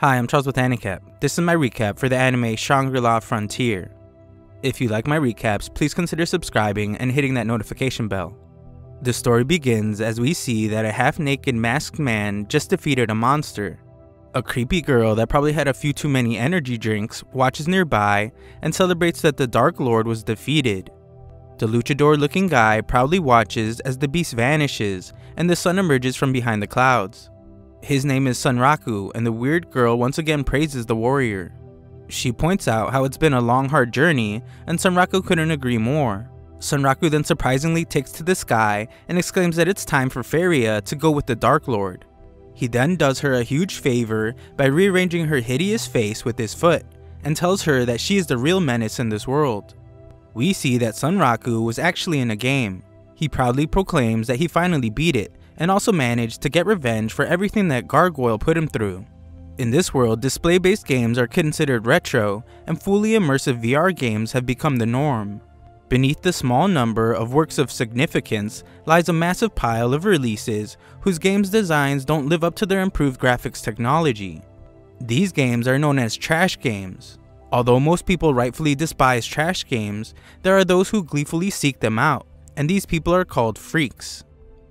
Hi, I'm Charles with AniCap. This is my recap for the anime Shangri-La Frontier. If you like my recaps, please consider subscribing and hitting that notification bell. The story begins as we see that a half-naked masked man just defeated a monster. A creepy girl that probably had a few too many energy drinks watches nearby and celebrates that the Dark Lord was defeated. The luchador-looking guy proudly watches as the beast vanishes and the sun emerges from behind the clouds. His name is Sunraku, and the weird girl once again praises the warrior. She points out how it's been a long, hard journey, and Sunraku couldn't agree more. Sunraku then surprisingly takes to the sky and exclaims that it's time for Feria to go with the Dark Lord. He then does her a huge favor by rearranging her hideous face with his foot, and tells her that she is the real menace in this world. We see that Sunraku was actually in a game. He proudly proclaims that he finally beat it, and also managed to get revenge for everything that Gargoyle put him through. In this world, display-based games are considered retro, and fully immersive VR games have become the norm. Beneath the small number of works of significance lies a massive pile of releases whose games designs don't live up to their improved graphics technology. These games are known as trash games. Although most people rightfully despise trash games, there are those who gleefully seek them out, and these people are called freaks.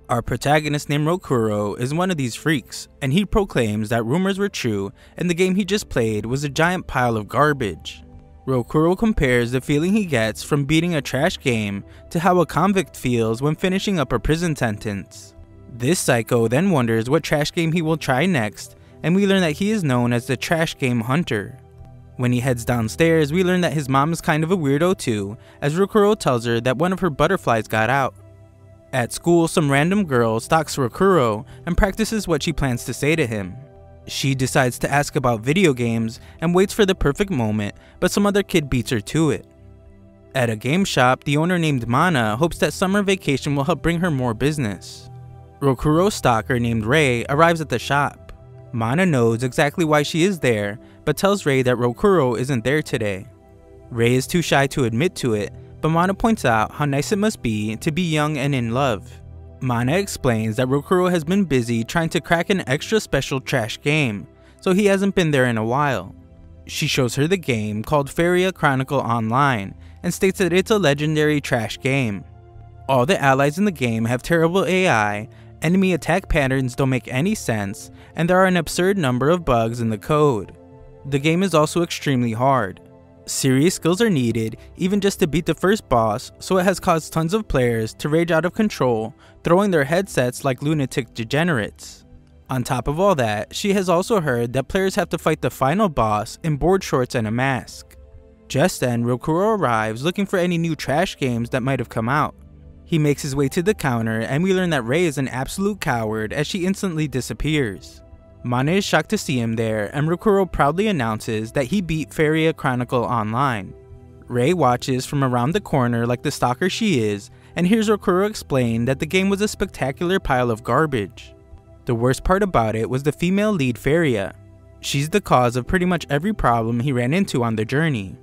Our protagonist named Rokuro is one of these freaks, and he proclaims that rumors were true and the game he just played was a giant pile of garbage. Rokuro compares the feeling he gets from beating a trash game to how a convict feels when finishing up a prison sentence. This psycho then wonders what trash game he will try next, and we learn that he is known as the Trash Game Hunter. When he heads downstairs, we learn that his mom is kind of a weirdo too, as Rokuro tells her that one of her butterflies got out. At school, some random girl stalks Rokuro and practices what she plans to say to him. She decides to ask about video games and waits for the perfect moment, but some other kid beats her to it. At a game shop, the owner named Mana hopes that summer vacation will help bring her more business. Rokuro's stalker named Rei arrives at the shop. Mana knows exactly why she is there, but tells Rei that Rokuro isn't there today. Rei is too shy to admit to it, but Mana points out how nice it must be to be young and in love. Mana explains that Rokuro has been busy trying to crack an extra special trash game, so he hasn't been there in a while. She shows her the game called Feria Chronicle Online and states that it's a legendary trash game. All the allies in the game have terrible AI, enemy attack patterns don't make any sense, and there are an absurd number of bugs in the code. The game is also extremely hard. Serious skills are needed even just to beat the first boss, so it has caused tons of players to rage out of control, throwing their headsets like lunatic degenerates. On top of all that, she has also heard that players have to fight the final boss in board shorts and a mask. Just then, Rokuro arrives looking for any new trash games that might have come out. He makes his way to the counter and we learn that Rei is an absolute coward as she instantly disappears. Mana is shocked to see him there, and Rokuro proudly announces that he beat Feria Chronicle Online. Rei watches from around the corner like the stalker she is, and hears Rokuro explain that the game was a spectacular pile of garbage. The worst part about it was the female lead Feria. She's the cause of pretty much every problem he ran into on the journey.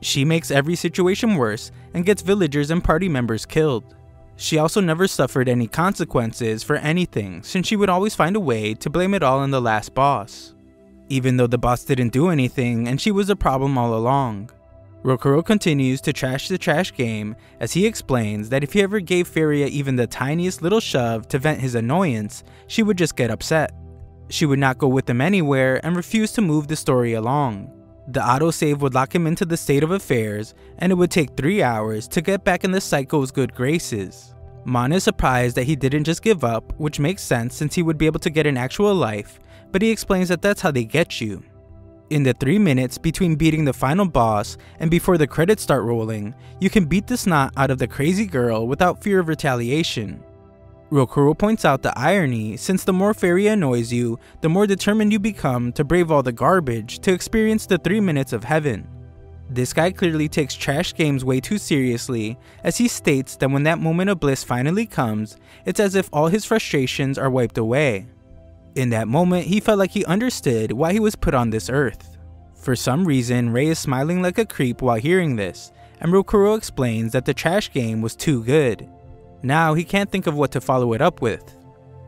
She makes every situation worse and gets villagers and party members killed. She also never suffered any consequences for anything, since she would always find a way to blame it all on the last boss, even though the boss didn't do anything and she was a problem all along. Rokuro continues to trash the trash game as he explains that if he ever gave Feria even the tiniest little shove to vent his annoyance, she would just get upset. She would not go with him anywhere and refuse to move the story along. The autosave would lock him into the state of affairs, and it would take 3 hours to get back in the psycho's good graces. Mana is surprised that he didn't just give up, which makes sense since he would be able to get an actual life, but he explains that that's how they get you. In the 3 minutes between beating the final boss and before the credits start rolling, you can beat the snot out of the crazy girl without fear of retaliation. Rokuro points out the irony, since the more Feria annoys you, the more determined you become to brave all the garbage to experience the 3 minutes of heaven. This guy clearly takes trash games way too seriously, as he states that when that moment of bliss finally comes, it's as if all his frustrations are wiped away. In that moment, he felt like he understood why he was put on this earth. For some reason, Rei is smiling like a creep while hearing this, and Rokuro explains that the trash game was too good. Now he can't think of what to follow it up with.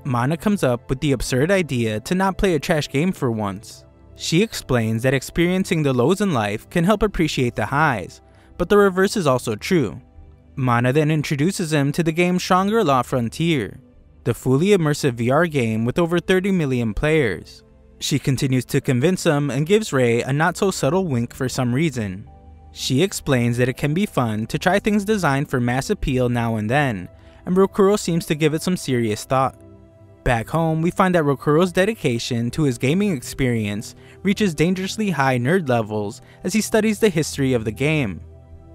Mana comes up with the absurd idea to not play a trash game for once. She explains that experiencing the lows in life can help appreciate the highs, but the reverse is also true. Mana then introduces him to the game Shangri-La Frontier, the fully immersive VR game with over 30 million players. She continues to convince him and gives Rei a not-so-subtle wink for some reason. She explains that it can be fun to try things designed for mass appeal now and Rokuro seems to give it some serious thought. Back home, we find that Rokuro's dedication to his gaming experience reaches dangerously high nerd levels as he studies the history of the game.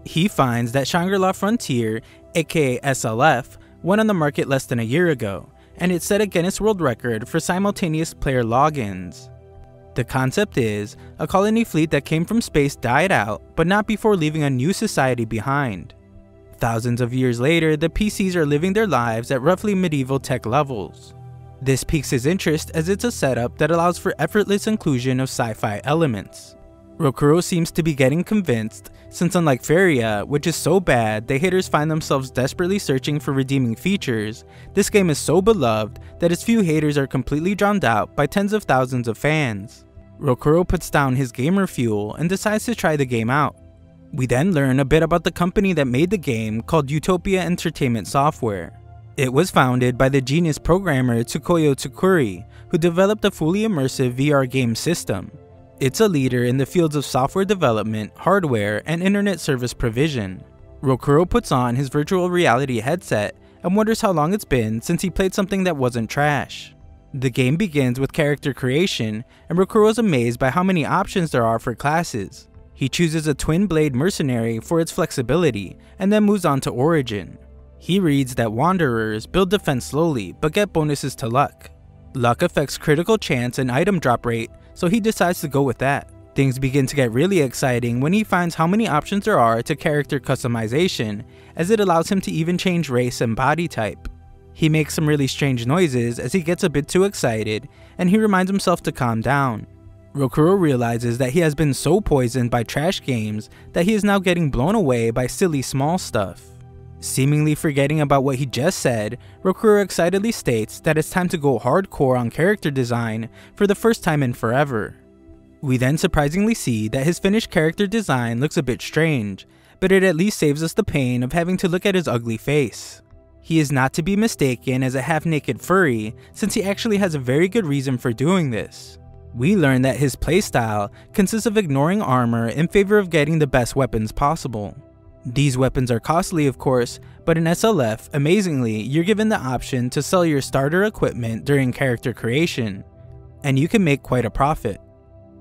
He finds that Shangri-La Frontier, aka SLF, went on the market less than a year ago, and it set a Guinness World Record for simultaneous player logins. The concept is, a colony fleet that came from space died out, but not before leaving a new society behind. Thousands of years later, the PCs are living their lives at roughly medieval tech levels. This piques his interest as it's a setup that allows for effortless inclusion of sci-fi elements. Rokuro seems to be getting convinced, since unlike Feria, which is so bad that haters find themselves desperately searching for redeeming features, this game is so beloved that its few haters are completely drowned out by tens of thousands of fans. Rokuro puts down his gamer fuel and decides to try the game out. We then learn a bit about the company that made the game called Utopia Entertainment Software. It was founded by the genius programmer Tsukuyo Tsukuri, who developed a fully immersive VR game system. It's a leader in the fields of software development, hardware, and internet service provision. Rokuro puts on his virtual reality headset and wonders how long it's been since he played something that wasn't trash. The game begins with character creation, and Rokuro's amazed by how many options there are for classes. He chooses a twin-blade mercenary for its flexibility, and then moves on to Origin. He reads that Wanderers build defense slowly but get bonuses to luck. Luck affects critical chance and item drop rate, so he decides to go with that. Things begin to get really exciting when he finds how many options there are to character customization, as it allows him to even change race and body type. He makes some really strange noises as he gets a bit too excited, and he reminds himself to calm down. Rokuro realizes that he has been so poisoned by trash games that he is now getting blown away by silly small stuff. Seemingly forgetting about what he just said, Rokuro excitedly states that it's time to go hardcore on character design for the first time in forever. We then surprisingly see that his finished character design looks a bit strange, but it at least saves us the pain of having to look at his ugly face. He is not to be mistaken as a half-naked furry, since he actually has a very good reason for doing this. We learn that his playstyle consists of ignoring armor in favor of getting the best weapons possible. These weapons are costly, of course, but in SLF, amazingly, you're given the option to sell your starter equipment during character creation, and you can make quite a profit.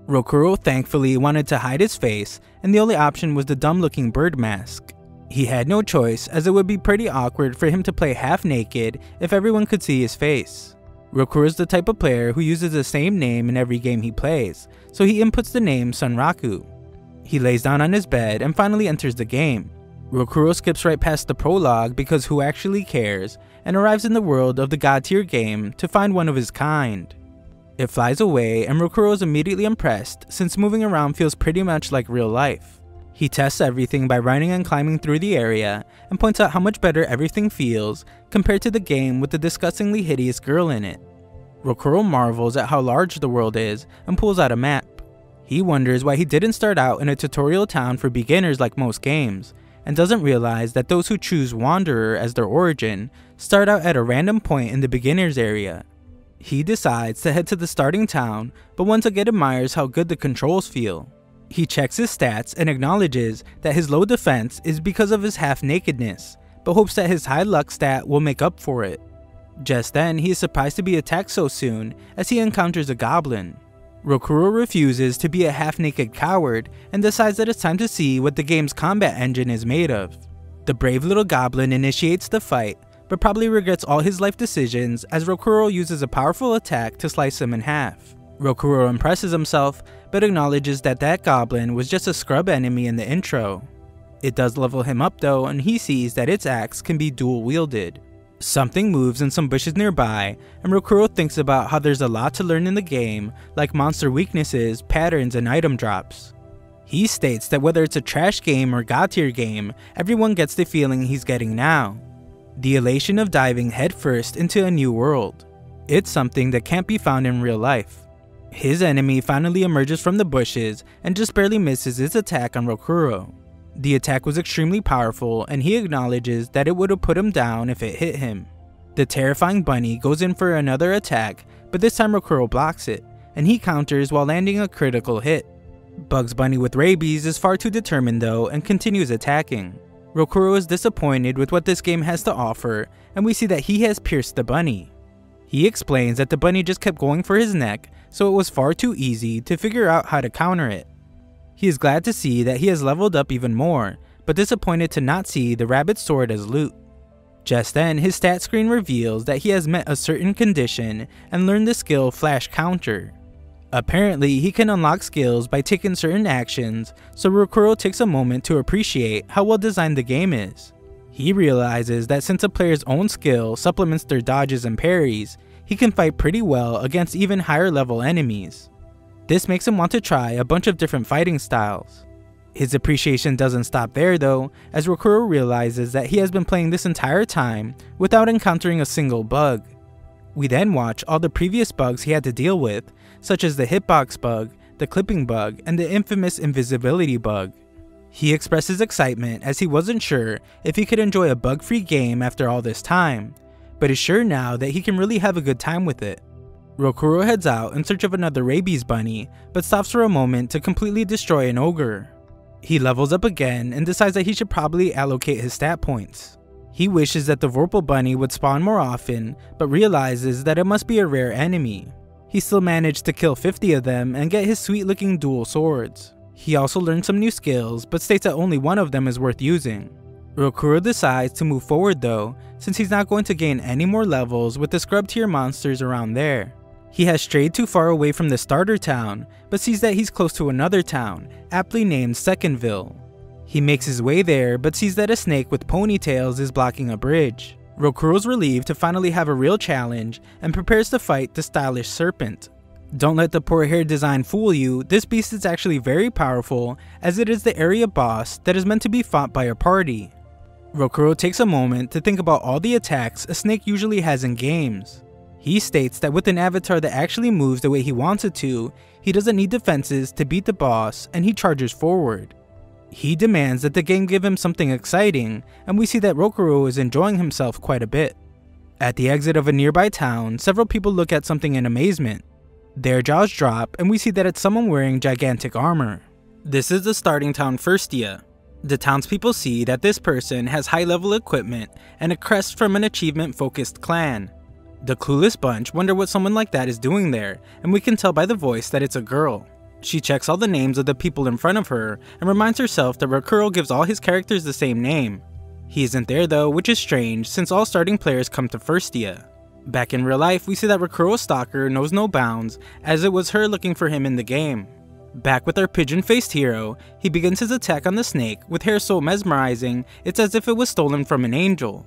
Rokuro thankfully wanted to hide his face, and the only option was the dumb-looking bird mask. He had no choice, as it would be pretty awkward for him to play half-naked if everyone could see his face. Rokuro is the type of player who uses the same name in every game he plays, so he inputs the name Sunraku. He lays down on his bed and finally enters the game. Rokuro skips right past the prologue because who actually cares, and arrives in the world of the god tier game to find one of his kind. It flies away and Rokuro is immediately impressed since moving around feels pretty much like real life. He tests everything by running and climbing through the area and points out how much better everything feels compared to the game with the disgustingly hideous girl in it. Rokuro marvels at how large the world is and pulls out a map. He wonders why he didn't start out in a tutorial town for beginners like most games, and doesn't realize that those who choose Wanderer as their origin start out at a random point in the beginners area. He decides to head to the starting town, but once again admires how good the controls feel. He checks his stats and acknowledges that his low defense is because of his half-nakedness, but hopes that his high luck stat will make up for it. Just then, he is surprised to be attacked so soon as he encounters a goblin. Rokuro refuses to be a half-naked coward and decides that it's time to see what the game's combat engine is made of. The brave little goblin initiates the fight, but probably regrets all his life decisions as Rokuro uses a powerful attack to slice him in half. Rokuro impresses himself, but acknowledges that goblin was just a scrub enemy in the intro. It does level him up though, and he sees that its axe can be dual-wielded. Something moves in some bushes nearby, and Rokuro thinks about how there's a lot to learn in the game, like monster weaknesses, patterns, and item drops. He states that whether it's a trash game or god tier game, everyone gets the feeling he's getting now. The elation of diving headfirst into a new world. It's something that can't be found in real life. His enemy finally emerges from the bushes and just barely misses his attack on Rokuro. The attack was extremely powerful and he acknowledges that it would have put him down if it hit him. The terrifying bunny goes in for another attack, but this time Rokuro blocks it, and he counters while landing a critical hit. Bugs Bunny with rabies is far too determined though and continues attacking. Rokuro is disappointed with what this game has to offer, and we see that he has pierced the bunny. He explains that the bunny just kept going for his neck, so it was far too easy to figure out how to counter it. He is glad to see that he has leveled up even more, but disappointed to not see the rabbit sword as loot. Just then, his stat screen reveals that he has met a certain condition and learned the skill Flash Counter. Apparently, he can unlock skills by taking certain actions, so Rokuro takes a moment to appreciate how well designed the game is. He realizes that since a player's own skill supplements their dodges and parries, he can fight pretty well against even higher level enemies. This makes him want to try a bunch of different fighting styles. His appreciation doesn't stop there though, as Rokuro realizes that he has been playing this entire time without encountering a single bug. We then watch all the previous bugs he had to deal with, such as the hitbox bug, the clipping bug, and the infamous invisibility bug. He expresses excitement as he wasn't sure if he could enjoy a bug-free game after all this time, but is sure now that he can really have a good time with it. Rokuro heads out in search of another rabies bunny, but stops for a moment to completely destroy an ogre. He levels up again and decides that he should probably allocate his stat points. He wishes that the Vorpal Bunny would spawn more often, but realizes that it must be a rare enemy. He still managed to kill 50 of them and get his sweet looking dual swords. He also learned some new skills, but states that only one of them is worth using. Rokuro decides to move forward though, since he's not going to gain any more levels with the scrub tier monsters around there. He has strayed too far away from the starter town, but sees that he's close to another town, aptly named Secondville. He makes his way there, but sees that a snake with ponytails is blocking a bridge. Rokuro's relieved to finally have a real challenge and prepares to fight the stylish serpent. Don't let the poor hair design fool you, this beast is actually very powerful as it is the area boss that is meant to be fought by your party. Rokuro takes a moment to think about all the attacks a snake usually has in games. He states that with an avatar that actually moves the way he wants it to, he doesn't need defenses to beat the boss and he charges forward. He demands that the game give him something exciting, and we see that Rokuro is enjoying himself quite a bit. At the exit of a nearby town, several people look at something in amazement. Their jaws drop and we see that it's someone wearing gigantic armor. This is the starting town Firstia. The townspeople see that this person has high level equipment and a crest from an achievement focused clan. The clueless bunch wonder what someone like that is doing there, and we can tell by the voice that it's a girl. She checks all the names of the people in front of her and reminds herself that Rokuro gives all his characters the same name. He isn't there though, which is strange since all starting players come to Firstia. Back in real life, we see that Rokuro's stalker knows no bounds as it was her looking for him in the game. Back with our pigeon-faced hero, he begins his attack on the snake with hair so mesmerizing it's as if it was stolen from an angel.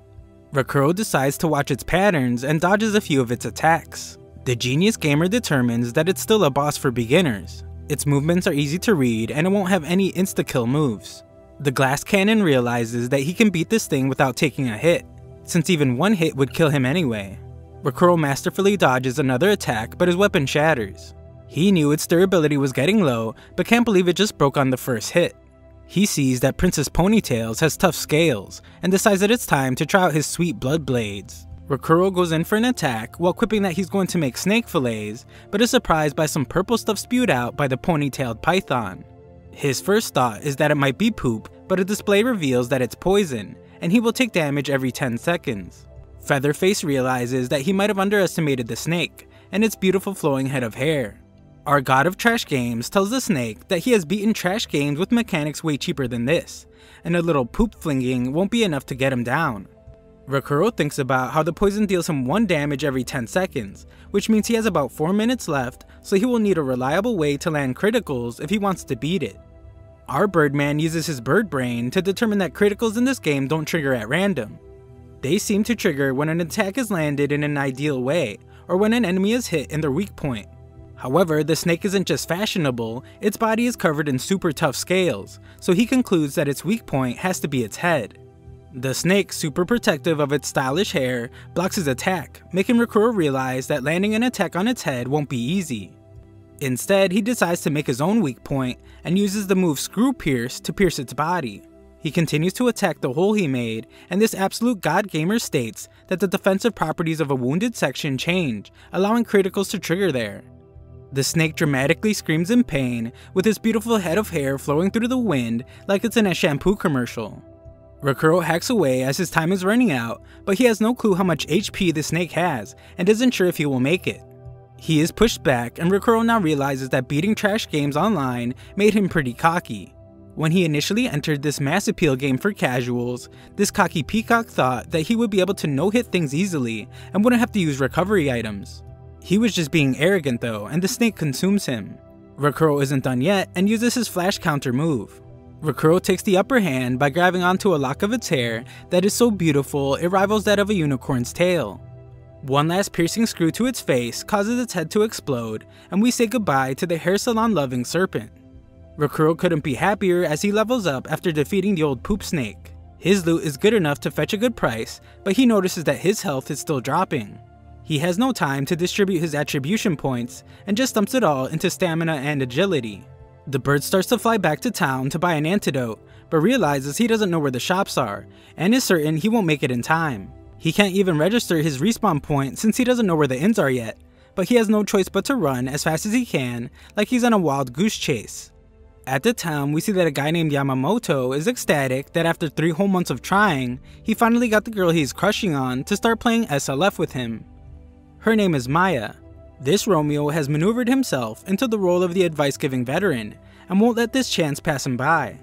Rokuro decides to watch its patterns and dodges a few of its attacks. The genius gamer determines that it's still a boss for beginners. Its movements are easy to read and it won't have any insta-kill moves. The glass cannon realizes that he can beat this thing without taking a hit, since even one hit would kill him anyway. Rokuro masterfully dodges another attack but his weapon shatters. He knew its durability was getting low but can't believe it just broke on the first hit. He sees that Princess Ponytails has tough scales and decides that it's time to try out his sweet blood blades. Rokuro goes in for an attack while quipping that he's going to make snake fillets, but is surprised by some purple stuff spewed out by the ponytailed python. His first thought is that it might be poop, but a display reveals that it's poison and he will take damage every 10 seconds. Featherface realizes that he might have underestimated the snake and its beautiful flowing head of hair. Our god of trash games tells the snake that he has beaten trash games with mechanics way cheaper than this, and a little poop flinging won't be enough to get him down. Rokuro thinks about how the poison deals him 1 damage every 10 seconds, which means he has about 4 minutes left, so he will need a reliable way to land criticals if he wants to beat it. Our Birdman uses his bird brain to determine that criticals in this game don't trigger at random. They seem to trigger when an attack is landed in an ideal way, or when an enemy is hit in their weak point. However, the snake isn't just fashionable, its body is covered in super tough scales, so he concludes that its weak point has to be its head. The snake, super protective of its stylish hair, blocks his attack, making Rokuro realize that landing an attack on its head won't be easy. Instead, he decides to make his own weak point and uses the move Screw Pierce to pierce its body. He continues to attack the hole he made, and this absolute god gamer states that the defensive properties of a wounded section change, allowing criticals to trigger there. The snake dramatically screams in pain, with his beautiful head of hair flowing through the wind like it's in a shampoo commercial. Rokuro hacks away as his time is running out, but he has no clue how much HP the snake has and isn't sure if he will make it. He is pushed back, and Rokuro now realizes that beating trash games online made him pretty cocky. When he initially entered this mass appeal game for casuals, this cocky peacock thought that he would be able to no-hit things easily and wouldn't have to use recovery items. He was just being arrogant though, and the snake consumes him. Rokuro isn't done yet and uses his flash counter move. Rokuro takes the upper hand by grabbing onto a lock of its hair that is so beautiful it rivals that of a unicorn's tail. One last piercing screw to its face causes its head to explode, and we say goodbye to the hair salon loving serpent. Rokuro couldn't be happier as he levels up after defeating the old poop snake. His loot is good enough to fetch a good price, but he notices that his health is still dropping. He has no time to distribute his attribution points and just dumps it all into stamina and agility. The bird starts to fly back to town to buy an antidote, but realizes he doesn't know where the shops are and is certain he won't make it in time. He can't even register his respawn point since he doesn't know where the inns are yet, but he has no choice but to run as fast as he can like he's on a wild goose chase. At the town, we see that a guy named Yamamoto is ecstatic that after 3 whole months of trying, he finally got the girl he's crushing on to start playing SLF with him. Her name is Maya. This Romeo has maneuvered himself into the role of the advice-giving veteran and won't let this chance pass him by.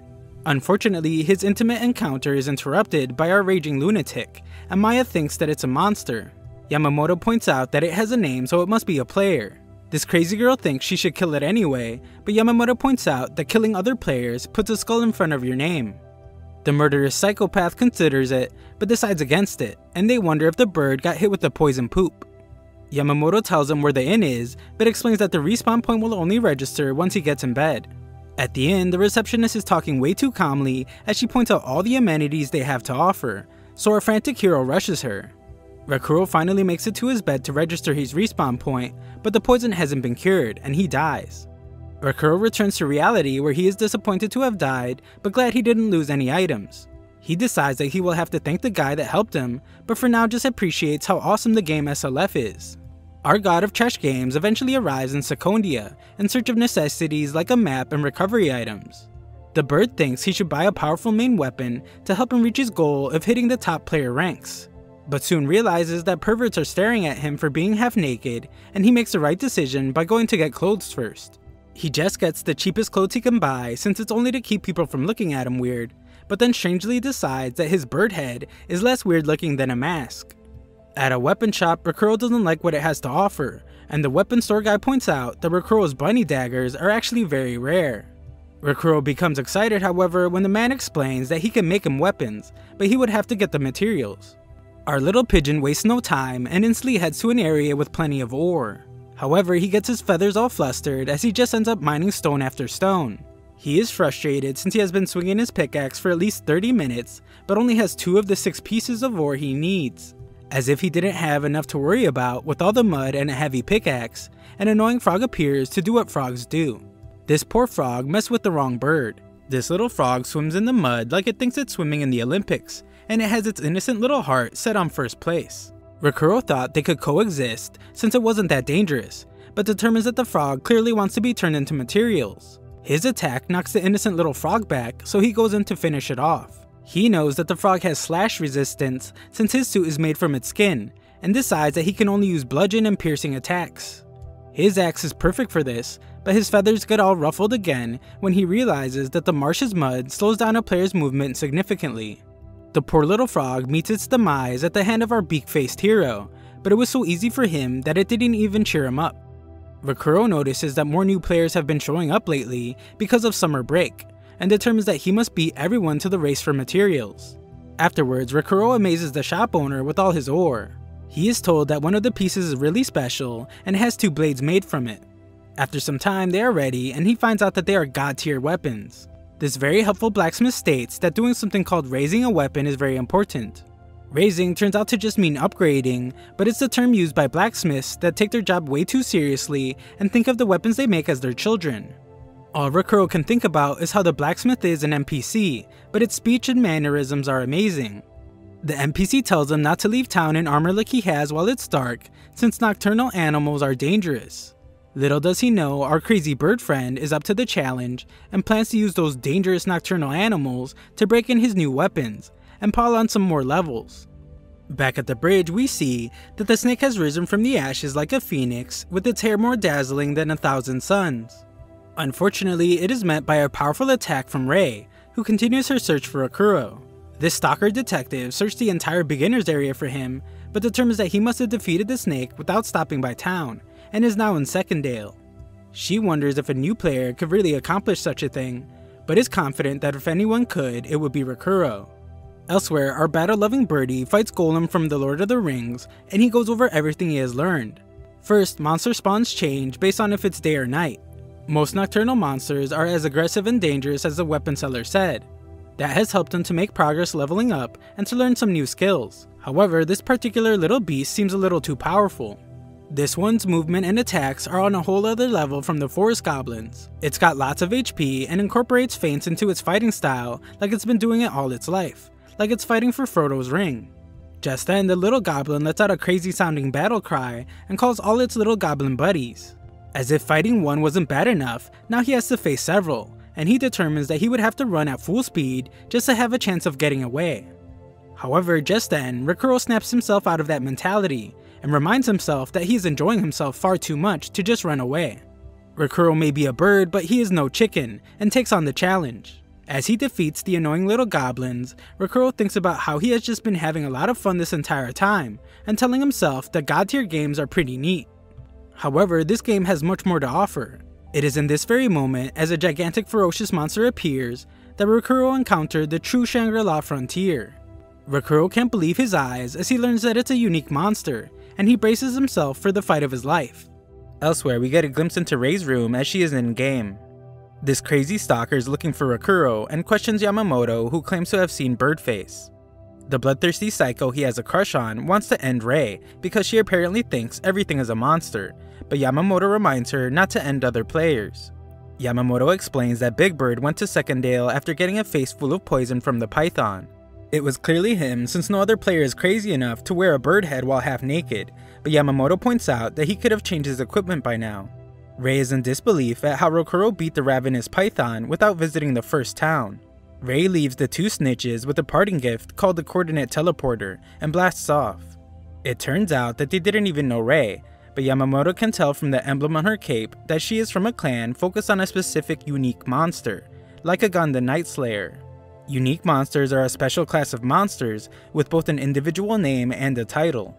Unfortunately, his intimate encounter is interrupted by our raging lunatic, and Maya thinks that it's a monster. Yamamoto points out that it has a name, so it must be a player. This crazy girl thinks she should kill it anyway, but Yamamoto points out that killing other players puts a skull in front of your name. The murderous psychopath considers it, but decides against it, and they wonder if the bird got hit with the poison poop. Yamamoto tells him where the inn is, but explains that the respawn point will only register once he gets in bed. At the inn, the receptionist is talking way too calmly as she points out all the amenities they have to offer, so our frantic hero rushes her. Rokuro finally makes it to his bed to register his respawn point, but the poison hasn't been cured, and he dies. Rokuro returns to reality where he is disappointed to have died, but glad he didn't lose any items. He decides that he will have to thank the guy that helped him, but for now just appreciates how awesome the game SLF is. Our god of trash games eventually arrives in Secondia in search of necessities like a map and recovery items. The bird thinks he should buy a powerful main weapon to help him reach his goal of hitting the top player ranks, but soon realizes that perverts are staring at him for being half naked, and he makes the right decision by going to get clothes first. He just gets the cheapest clothes he can buy since it's only to keep people from looking at him weird, but then strangely decides that his bird head is less weird looking than a mask. At a weapon shop, Rokuro doesn't like what it has to offer, and the weapon store guy points out that Rokuro's bunny daggers are actually very rare. Rokuro becomes excited however when the man explains that he can make him weapons, but he would have to get the materials. Our little pigeon wastes no time and instantly heads to an area with plenty of ore. However, he gets his feathers all flustered as he just ends up mining stone after stone. He is frustrated since he has been swinging his pickaxe for at least 30 minutes, but only has 2 of the 6 pieces of ore he needs. As if he didn't have enough to worry about with all the mud and a heavy pickaxe, an annoying frog appears to do what frogs do. This poor frog messed with the wrong bird. This little frog swims in the mud like it thinks it's swimming in the Olympics, and it has its innocent little heart set on first place. Rokuro thought they could coexist since it wasn't that dangerous, but determines that the frog clearly wants to be turned into materials. His attack knocks the innocent little frog back, so he goes in to finish it off. He knows that the frog has slash resistance since his suit is made from its skin, and decides that he can only use bludgeon and piercing attacks. His axe is perfect for this, but his feathers get all ruffled again when he realizes that the marsh's mud slows down a player's movement significantly. The poor little frog meets its demise at the hand of our beak-faced hero, but it was so easy for him that it didn't even cheer him up. Rokuro notices that more new players have been showing up lately because of summer break, and determines that he must beat everyone to the race for materials. Afterwards, Rokuro amazes the shop owner with all his ore. He is told that one of the pieces is really special and has 2 blades made from it. After some time, they are ready and he finds out that they are god-tier weapons. This very helpful blacksmith states that doing something called raising a weapon is very important. Raising turns out to just mean upgrading, but it's the term used by blacksmiths that take their job way too seriously and think of the weapons they make as their children. All Rokuro can think about is how the blacksmith is an NPC, but its speech and mannerisms are amazing. The NPC tells him not to leave town in armor like he has while it's dark, since nocturnal animals are dangerous. Little does he know our crazy bird friend is up to the challenge and plans to use those dangerous nocturnal animals to break in his new weapons and pile on some more levels. Back at the bridge, we see that the snake has risen from the ashes like a phoenix, with its hair more dazzling than 1,000 suns. Unfortunately, it is met by a powerful attack from Rei, who continues her search for Rokuro. This stalker detective searched the entire beginner's area for him, but determines that he must have defeated the snake without stopping by town, and is now in Secondville. She wonders if a new player could really accomplish such a thing, but is confident that if anyone could, it would be Rokuro. Elsewhere, our battle-loving birdie fights Golem from The Lord of the Rings, and he goes over everything he has learned. First, monster spawns change based on if it's day or night. Most nocturnal monsters are as aggressive and dangerous as the weapon seller said. That has helped him to make progress leveling up and to learn some new skills. However, this particular little beast seems a little too powerful. This one's movement and attacks are on a whole other level from the forest goblins. It's got lots of HP and incorporates feints into its fighting style like it's been doing it all its life, like it's fighting for Frodo's ring. Just then, the little goblin lets out a crazy sounding battle cry and calls all its little goblin buddies. As if fighting one wasn't bad enough, now he has to face several, and he determines that he would have to run at full speed just to have a chance of getting away. However, just then, Rokuro snaps himself out of that mentality, and reminds himself that he is enjoying himself far too much to just run away. Rokuro may be a bird, but he is no chicken, and takes on the challenge. As he defeats the annoying little goblins, Rokuro thinks about how he has just been having a lot of fun this entire time, and telling himself that god-tier games are pretty neat. However, this game has much more to offer. It is in this very moment, as a gigantic ferocious monster appears, that Rokuro encountered the true Shangri-La Frontier. Rokuro can't believe his eyes as he learns that it's a unique monster, and he braces himself for the fight of his life. Elsewhere, we get a glimpse into Rei's room as she is in-game. This crazy stalker is looking for Rokuro and questions Yamamoto, who claims to have seen Birdface. The bloodthirsty psycho he has a crush on wants to end Rei because she apparently thinks everything is a monster, but Yamamoto reminds her not to end other players. Yamamoto explains that Big Bird went to Secondville after getting a face full of poison from the python. It was clearly him, since no other player is crazy enough to wear a bird head while half naked, but Yamamoto points out that he could have changed his equipment by now. Rei is in disbelief at how Rokuro beat the ravenous python without visiting the first town. Rei leaves the two snitches with a parting gift called the Coordinate Teleporter and blasts off. It turns out that they didn't even know Rei, but Yamamoto can tell from the emblem on her cape that she is from a clan focused on a specific unique monster, Lycagon the Night Slayer. Unique monsters are a special class of monsters with both an individual name and a title.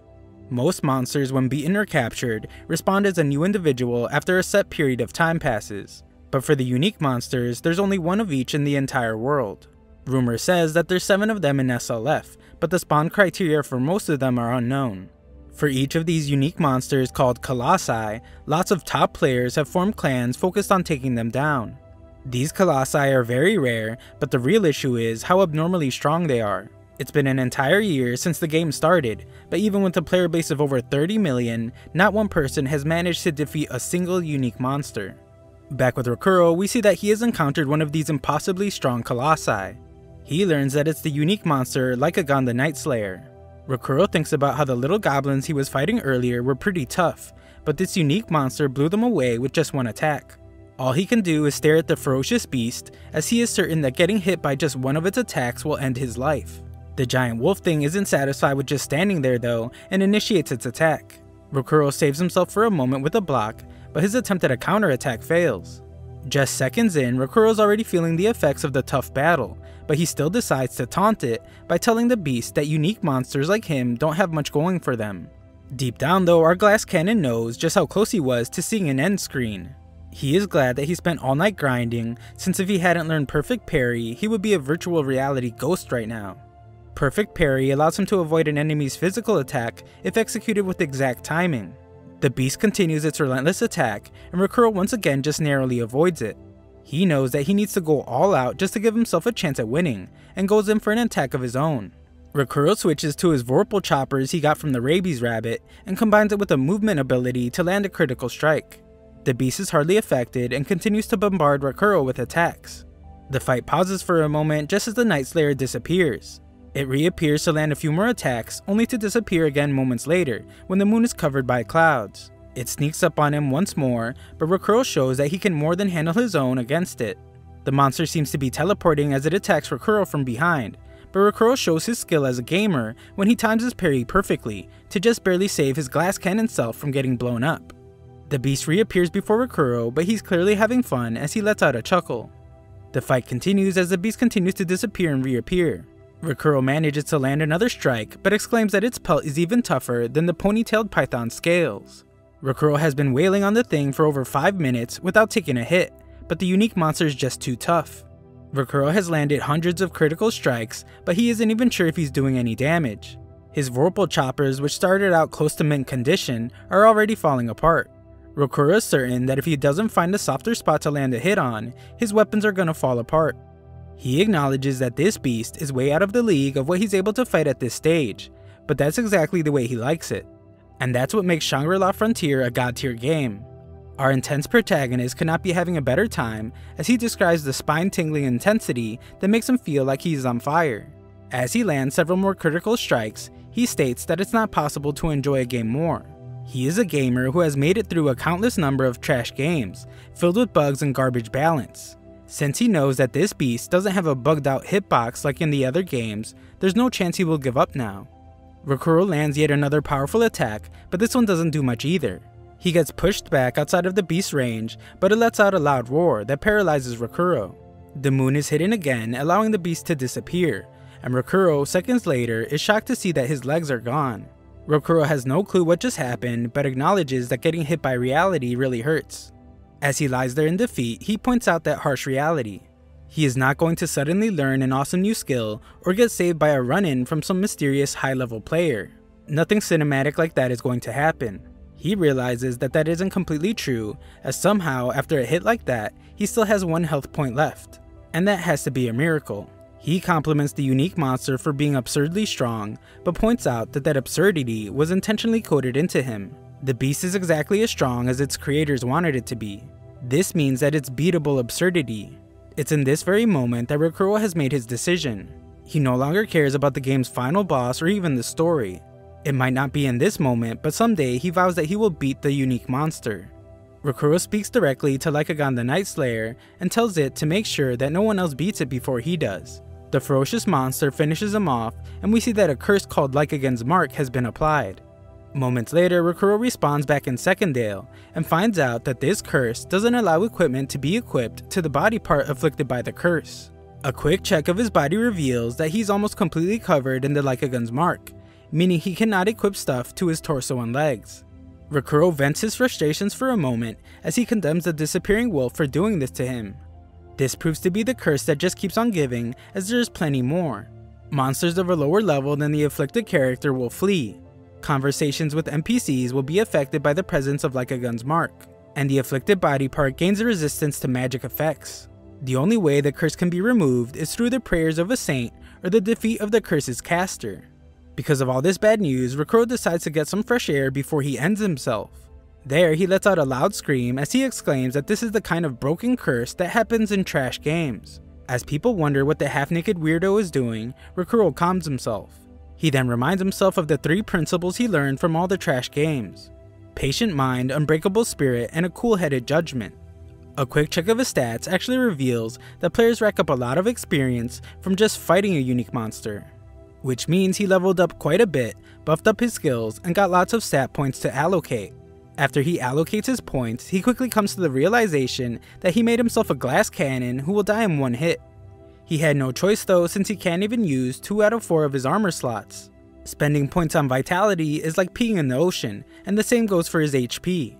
Most monsters, when beaten or captured, respond as a new individual after a set period of time passes. But for the unique monsters, there's only one of each in the entire world. Rumor says that there's 7 of them in SLF, but the spawn criteria for most of them are unknown. For each of these unique monsters called colossi, lots of top players have formed clans focused on taking them down. These colossi are very rare, but the real issue is how abnormally strong they are. It's been an entire year since the game started, but even with a player base of over 30 million, not one person has managed to defeat a single unique monster. Back with Rokuro, we see that he has encountered one of these impossibly strong colossi. He learns that it's the unique monster Lycagon the Night Slayer. Rokuro thinks about how the little goblins he was fighting earlier were pretty tough, but this unique monster blew them away with just one attack. All he can do is stare at the ferocious beast, as he is certain that getting hit by just one of its attacks will end his life. The giant wolf thing isn't satisfied with just standing there though, and initiates its attack. Rokuro saves himself for a moment with a block, but his attempt at a counterattack fails. Just seconds in, Rokuro's already feeling the effects of the tough battle, but he still decides to taunt it by telling the beast that unique monsters like him don't have much going for them. Deep down though, our glass cannon knows just how close he was to seeing an end screen. He is glad that he spent all night grinding, since if he hadn't learned Perfect Parry, he would be a virtual reality ghost right now. Perfect Parry allows him to avoid an enemy's physical attack if executed with exact timing. The beast continues its relentless attack, and Rokuro once again just narrowly avoids it. He knows that he needs to go all out just to give himself a chance at winning, and goes in for an attack of his own. Rokuro switches to his Vorpal choppers he got from the Rabies Rabbit and combines it with a movement ability to land a critical strike. The beast is hardly affected and continues to bombard Rokuro with attacks. The fight pauses for a moment just as the Night Slayer disappears. It reappears to land a few more attacks, only to disappear again moments later when the moon is covered by clouds. It sneaks up on him once more, but Rokuro shows that he can more than handle his own against it. The monster seems to be teleporting as it attacks Rokuro from behind, but Rokuro shows his skill as a gamer when he times his parry perfectly to just barely save his glass cannon self from getting blown up. The beast reappears before Rokuro, but he's clearly having fun as he lets out a chuckle. The fight continues as the beast continues to disappear and reappear. Rokuro manages to land another strike, but exclaims that its pelt is even tougher than the ponytailed python's scales. Rokuro has been wailing on the thing for over 5 minutes without taking a hit, but the unique monster is just too tough. Rokuro has landed hundreds of critical strikes, but he isn't even sure if he's doing any damage. His Vorpal choppers, which started out close to mint condition, are already falling apart. Rokuro is certain that if he doesn't find a softer spot to land a hit on, his weapons are gonna fall apart. He acknowledges that this beast is way out of the league of what he's able to fight at this stage, but that's exactly the way he likes it. And that's what makes Shangri-La Frontier a god-tier game. Our intense protagonist could not be having a better time as he describes the spine-tingling intensity that makes him feel like he's on fire. As he lands several more critical strikes, he states that it's not possible to enjoy a game more. He is a gamer who has made it through a countless number of trash games, filled with bugs and garbage balance. Since he knows that this beast doesn't have a bugged out hitbox like in the other games, there's no chance he will give up now. Rokuro lands yet another powerful attack, but this one doesn't do much either. He gets pushed back outside of the beast's range, but it lets out a loud roar that paralyzes Rokuro. The moon is hidden again, allowing the beast to disappear, and Rokuro, seconds later, is shocked to see that his legs are gone. Rokuro has no clue what just happened, but acknowledges that getting hit by reality really hurts. As he lies there in defeat, he points out that harsh reality. He is not going to suddenly learn an awesome new skill or get saved by a run-in from some mysterious high-level player. Nothing cinematic like that is going to happen. He realizes that that isn't completely true, as somehow, after a hit like that, he still has 1 health point left. And that has to be a miracle. He compliments the unique monster for being absurdly strong, but points out that that absurdity was intentionally coded into him. The beast is exactly as strong as its creators wanted it to be. This means that it's beatable absurdity. It's in this very moment that Rokuro has made his decision. He no longer cares about the game's final boss or even the story. It might not be in this moment, but someday he vows that he will beat the unique monster. Rokuro speaks directly to Lycagon the Night Slayer and tells it to make sure that no one else beats it before he does. The ferocious monster finishes him off, and we see that a curse called Lycagon's Mark has been applied. Moments later, Rokuro respawns back in Secondville and finds out that this curse doesn't allow equipment to be equipped to the body part afflicted by the curse. A quick check of his body reveals that he's almost completely covered in the Lycagon's Mark, meaning he cannot equip stuff to his torso and legs. Rokuro vents his frustrations for a moment as he condemns the disappearing wolf for doing this to him. This proves to be the curse that just keeps on giving, as there's plenty more. Monsters of a lower level than the afflicted character will flee. Conversations with NPCs will be affected by the presence of Lycagon's Mark, and the afflicted body part gains a resistance to magic effects. The only way the curse can be removed is through the prayers of a saint or the defeat of the curse's caster. Because of all this bad news, Rokuro decides to get some fresh air before he ends himself. There, he lets out a loud scream as he exclaims that this is the kind of broken curse that happens in trash games. As people wonder what the half-naked weirdo is doing, Rokuro calms himself. He then reminds himself of the 3 principles he learned from all the trash games: patient mind, unbreakable spirit, and a cool-headed judgment. A quick check of his stats actually reveals that players rack up a lot of experience from just fighting a unique monster, which means he leveled up quite a bit, buffed up his skills, and got lots of stat points to allocate. After he allocates his points, he quickly comes to the realization that he made himself a glass cannon who will die in 1 hit. He had no choice though, since he can't even use 2 out of 4 of his armor slots. Spending points on vitality is like peeing in the ocean, and the same goes for his HP.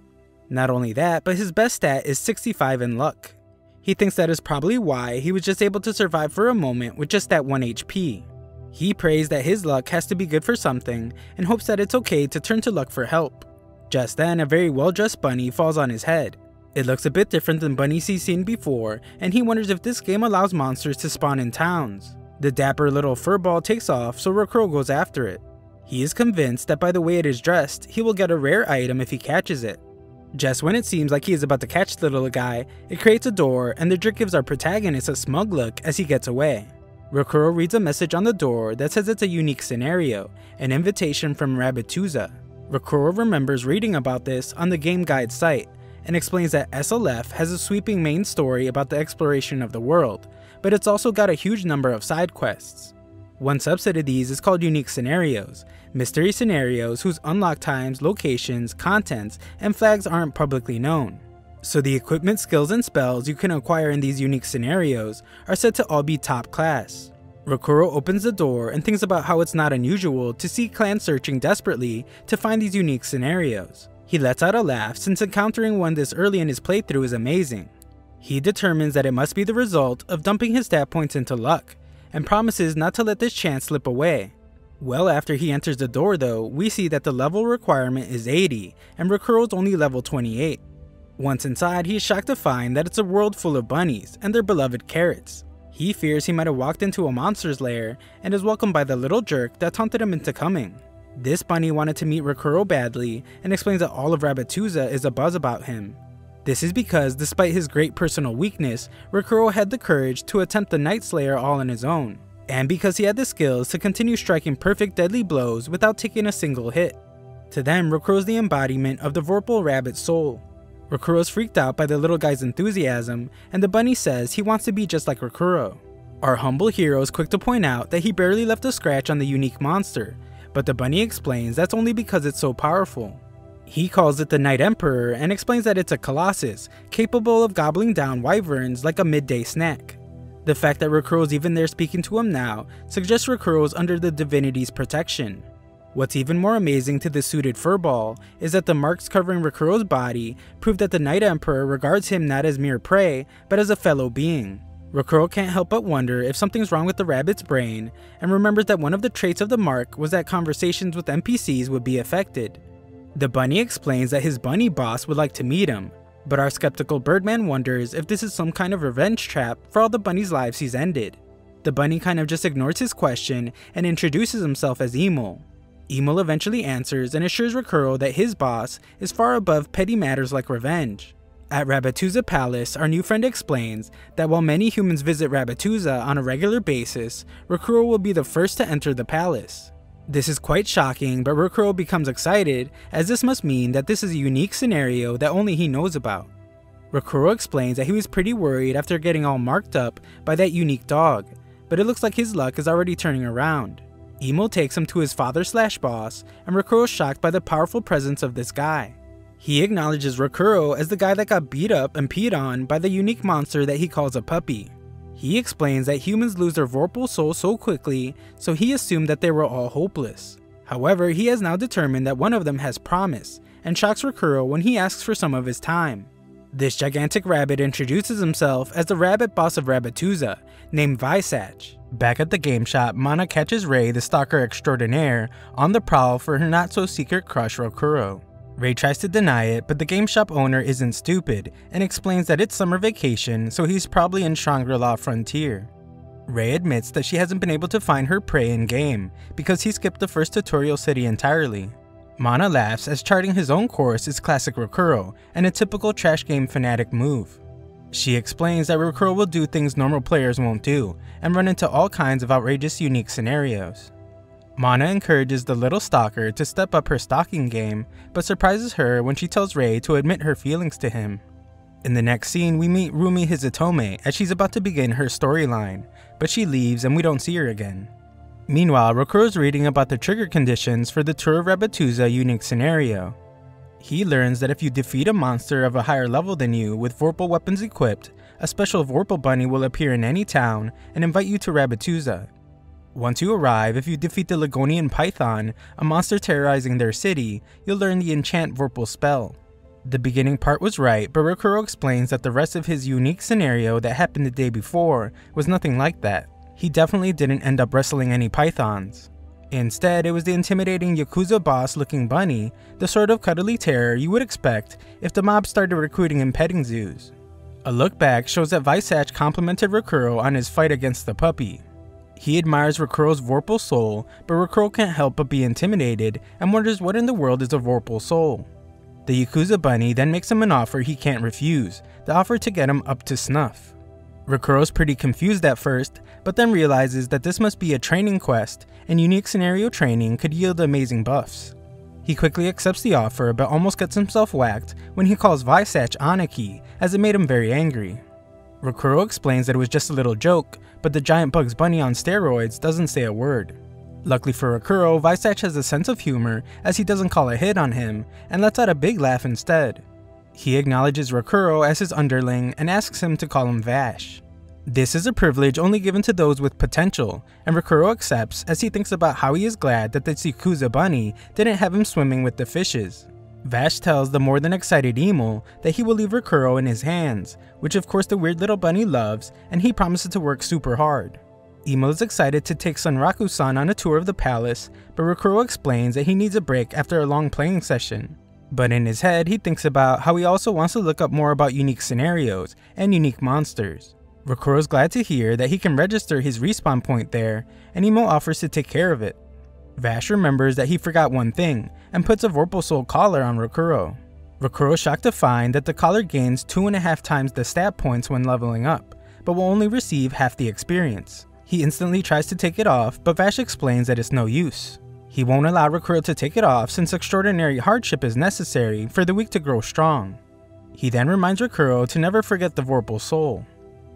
Not only that, but his best stat is 65 in luck. He thinks that is probably why he was just able to survive for a moment with just that 1 HP. He prays that his luck has to be good for something, and hopes that it's okay to turn to luck for help. Just then, a very well-dressed bunny falls on his head. It looks a bit different than bunnies he's seen before, and he wonders if this game allows monsters to spawn in towns. The dapper little furball takes off, so Rokuro goes after it. He is convinced that by the way it is dressed, he will get a rare item if he catches it. Just when it seems like he is about to catch the little guy, it creates a door and the drink gives our protagonist a smug look as he gets away. Rokuro reads a message on the door that says it's a unique scenario, an invitation from Rabbituza. Rokuro remembers reading about this on the game guide site, and explains that SLF has a sweeping main story about the exploration of the world, but it's also got a huge number of side quests. One subset of these is called unique scenarios, mystery scenarios whose unlock times, locations, contents, and flags aren't publicly known. So the equipment, skills, and spells you can acquire in these unique scenarios are said to all be top class. Rokuro opens the door and thinks about how it's not unusual to see clans searching desperately to find these unique scenarios. He lets out a laugh since encountering one this early in his playthrough is amazing. He determines that it must be the result of dumping his stat points into luck, and promises not to let this chance slip away. Well after he enters the door though, we see that the level requirement is 80, and Rokuro's only level 28. Once inside, he is shocked to find that it's a world full of bunnies and their beloved carrots. He fears he might have walked into a monster's lair, and is welcomed by the little jerk that taunted him into coming. This bunny wanted to meet Rokuro badly, and explains that all of Rabbituza is abuzz about him. This is because, despite his great personal weakness, Rokuro had the courage to attempt the Night Slayer all on his own, and because he had the skills to continue striking perfect deadly blows without taking a single hit. To them, Rokuro's the embodiment of the Vorpal Rabbit Soul. Rokuro's freaked out by the little guy's enthusiasm, and the bunny says he wants to be just like Rokuro. Our humble hero is quick to point out that he barely left a scratch on the unique monster, but the bunny explains that's only because it's so powerful. He calls it the Night Emperor and explains that it's a colossus, capable of gobbling down wyverns like a midday snack. The fact that Rokuro's even there speaking to him now suggests Rokuro's under the divinity's protection. What's even more amazing to the suited furball is that the marks covering Rokuro's body prove that the Night Emperor regards him not as mere prey, but as a fellow being. Rokuro can't help but wonder if something's wrong with the rabbit's brain, and remembers that one of the traits of the mark was that conversations with NPCs would be affected. The bunny explains that his bunny boss would like to meet him, but our skeptical Birdman wonders if this is some kind of revenge trap for all the bunny's lives he's ended. The bunny kind of just ignores his question and introduces himself as Emul. Emul eventually answers and assures Rokuro that his boss is far above petty matters like revenge. At Rabbituza Palace, our new friend explains that while many humans visit Rabbituza on a regular basis, Rokuro will be the first to enter the palace. This is quite shocking, but Rokuro becomes excited, as this must mean that this is a unique scenario that only he knows about. Rokuro explains that he was pretty worried after getting all marked up by that unique dog, but it looks like his luck is already turning around. Emul takes him to his father/boss, and Rokuro is shocked by the powerful presence of this guy. He acknowledges Rokuro as the guy that got beat up and peed on by the unique monster that he calls a puppy. He explains that humans lose their Vorpal Soul so quickly, so he assumed that they were all hopeless. However, he has now determined that one of them has promise, and shocks Rokuro when he asks for some of his time. This gigantic rabbit introduces himself as the rabbit boss of Rabbituza, named Vysach. Back at the game shop, Mana catches Rei, the stalker extraordinaire, on the prowl for her not-so-secret crush Rokuro. Rei tries to deny it, but the game shop owner isn't stupid, and explains that it's summer vacation, so he's probably in Shangri-La Frontier. Rei admits that she hasn't been able to find her prey in-game, because he skipped the first tutorial city entirely. Mana laughs as charting his own course is classic Rokuro, and a typical trash game fanatic move. She explains that Rokuro will do things normal players won't do, and run into all kinds of outrageous unique scenarios. Mana encourages the little stalker to step up her stalking game, but surprises her when she tells Rei to admit her feelings to him. In the next scene, we meet Rumi Hizutome as she's about to begin her storyline, but she leaves and we don't see her again. Meanwhile, Rokuro's reading about the trigger conditions for the Tour of Rabbituza unique scenario. He learns that if you defeat a monster of a higher level than you with Vorpal weapons equipped, a special Vorpal Bunny will appear in any town and invite you to Rabbituza. Once you arrive, if you defeat the Ligonian Python, a monster terrorizing their city, you'll learn the Enchant Vorpal spell. The beginning part was right, but Rokuro explains that the rest of his unique scenario that happened the day before was nothing like that. He definitely didn't end up wrestling any pythons. Instead, it was the intimidating Yakuza boss-looking bunny, the sort of cuddly terror you would expect if the mob started recruiting in petting zoos. A look back shows that Vysach complimented Rokuro on his fight against the puppy. He admires Rokuro's Vorpal Soul, but Rokuro can't help but be intimidated and wonders what in the world is a Vorpal Soul. The Yakuza Bunny then makes him an offer he can't refuse, the offer to get him up to snuff. Rokuro's pretty confused at first, but then realizes that this must be a training quest, and unique scenario training could yield amazing buffs. He quickly accepts the offer but almost gets himself whacked when he calls Vysach Aniki, as it made him very angry. Rokuro explains that it was just a little joke, but the giant Bugs Bunny on steroids doesn't say a word. Luckily for Rokuro, Vysach has a sense of humor as he doesn't call a hit on him and lets out a big laugh instead. He acknowledges Rokuro as his underling and asks him to call him Vash. This is a privilege only given to those with potential, and Rokuro accepts as he thinks about how he is glad that the Yakuza Bunny didn't have him swimming with the fishes. Vash tells the more than excited Emul that he will leave Rokuro in his hands, which of course the weird little bunny loves, and he promises to work super hard. Emul is excited to take Sunraku-san on a tour of the palace, but Rokuro explains that he needs a break after a long playing session. But in his head, he thinks about how he also wants to look up more about unique scenarios and unique monsters. Rokuro's glad to hear that he can register his respawn point there, and Emul offers to take care of it. Vash remembers that he forgot one thing, and puts a Vorpal Soul collar on Rokuro. Rokuro is shocked to find that the collar gains 2.5 times the stat points when leveling up, but will only receive half the experience. He instantly tries to take it off, but Vash explains that it's no use. He won't allow Rokuro to take it off since extraordinary hardship is necessary for the weak to grow strong. He then reminds Rokuro to never forget the Vorpal Soul.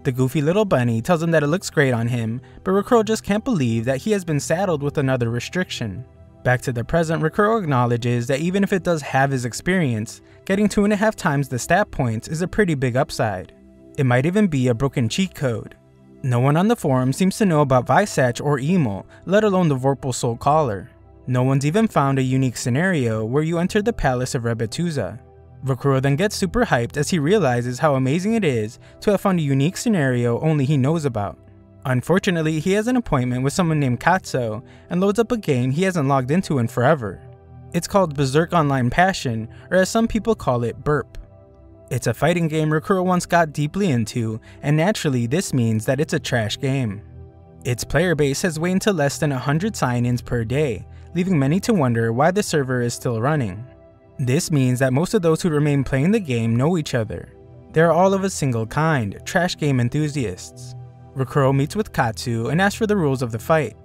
The goofy little bunny tells him that it looks great on him, but Rokuro just can't believe that he has been saddled with another restriction. Back to the present, Rokuro acknowledges that even if it does have his experience, getting 2.5 times the stat points is a pretty big upside. It might even be a broken cheat code. No one on the forum seems to know about Vysach or Emul, let alone the Vorpal Soul Collar. No one's even found a unique scenario where you enter the palace of Rabbituza. Rokuro then gets super hyped as he realizes how amazing it is to have found a unique scenario only he knows about. Unfortunately, he has an appointment with someone named Katzo and loads up a game he hasn't logged into in forever. It's called Berserk Online Passion, or as some people call it, Burp. It's a fighting game Rokuro once got deeply into, and naturally this means that it's a trash game. Its player base has waned to less than 100 sign-ins per day, leaving many to wonder why the server is still running. This means that most of those who remain playing the game know each other. They are all of a single kind, trash game enthusiasts. Rokuro meets with Katsu and asks for the rules of the fight.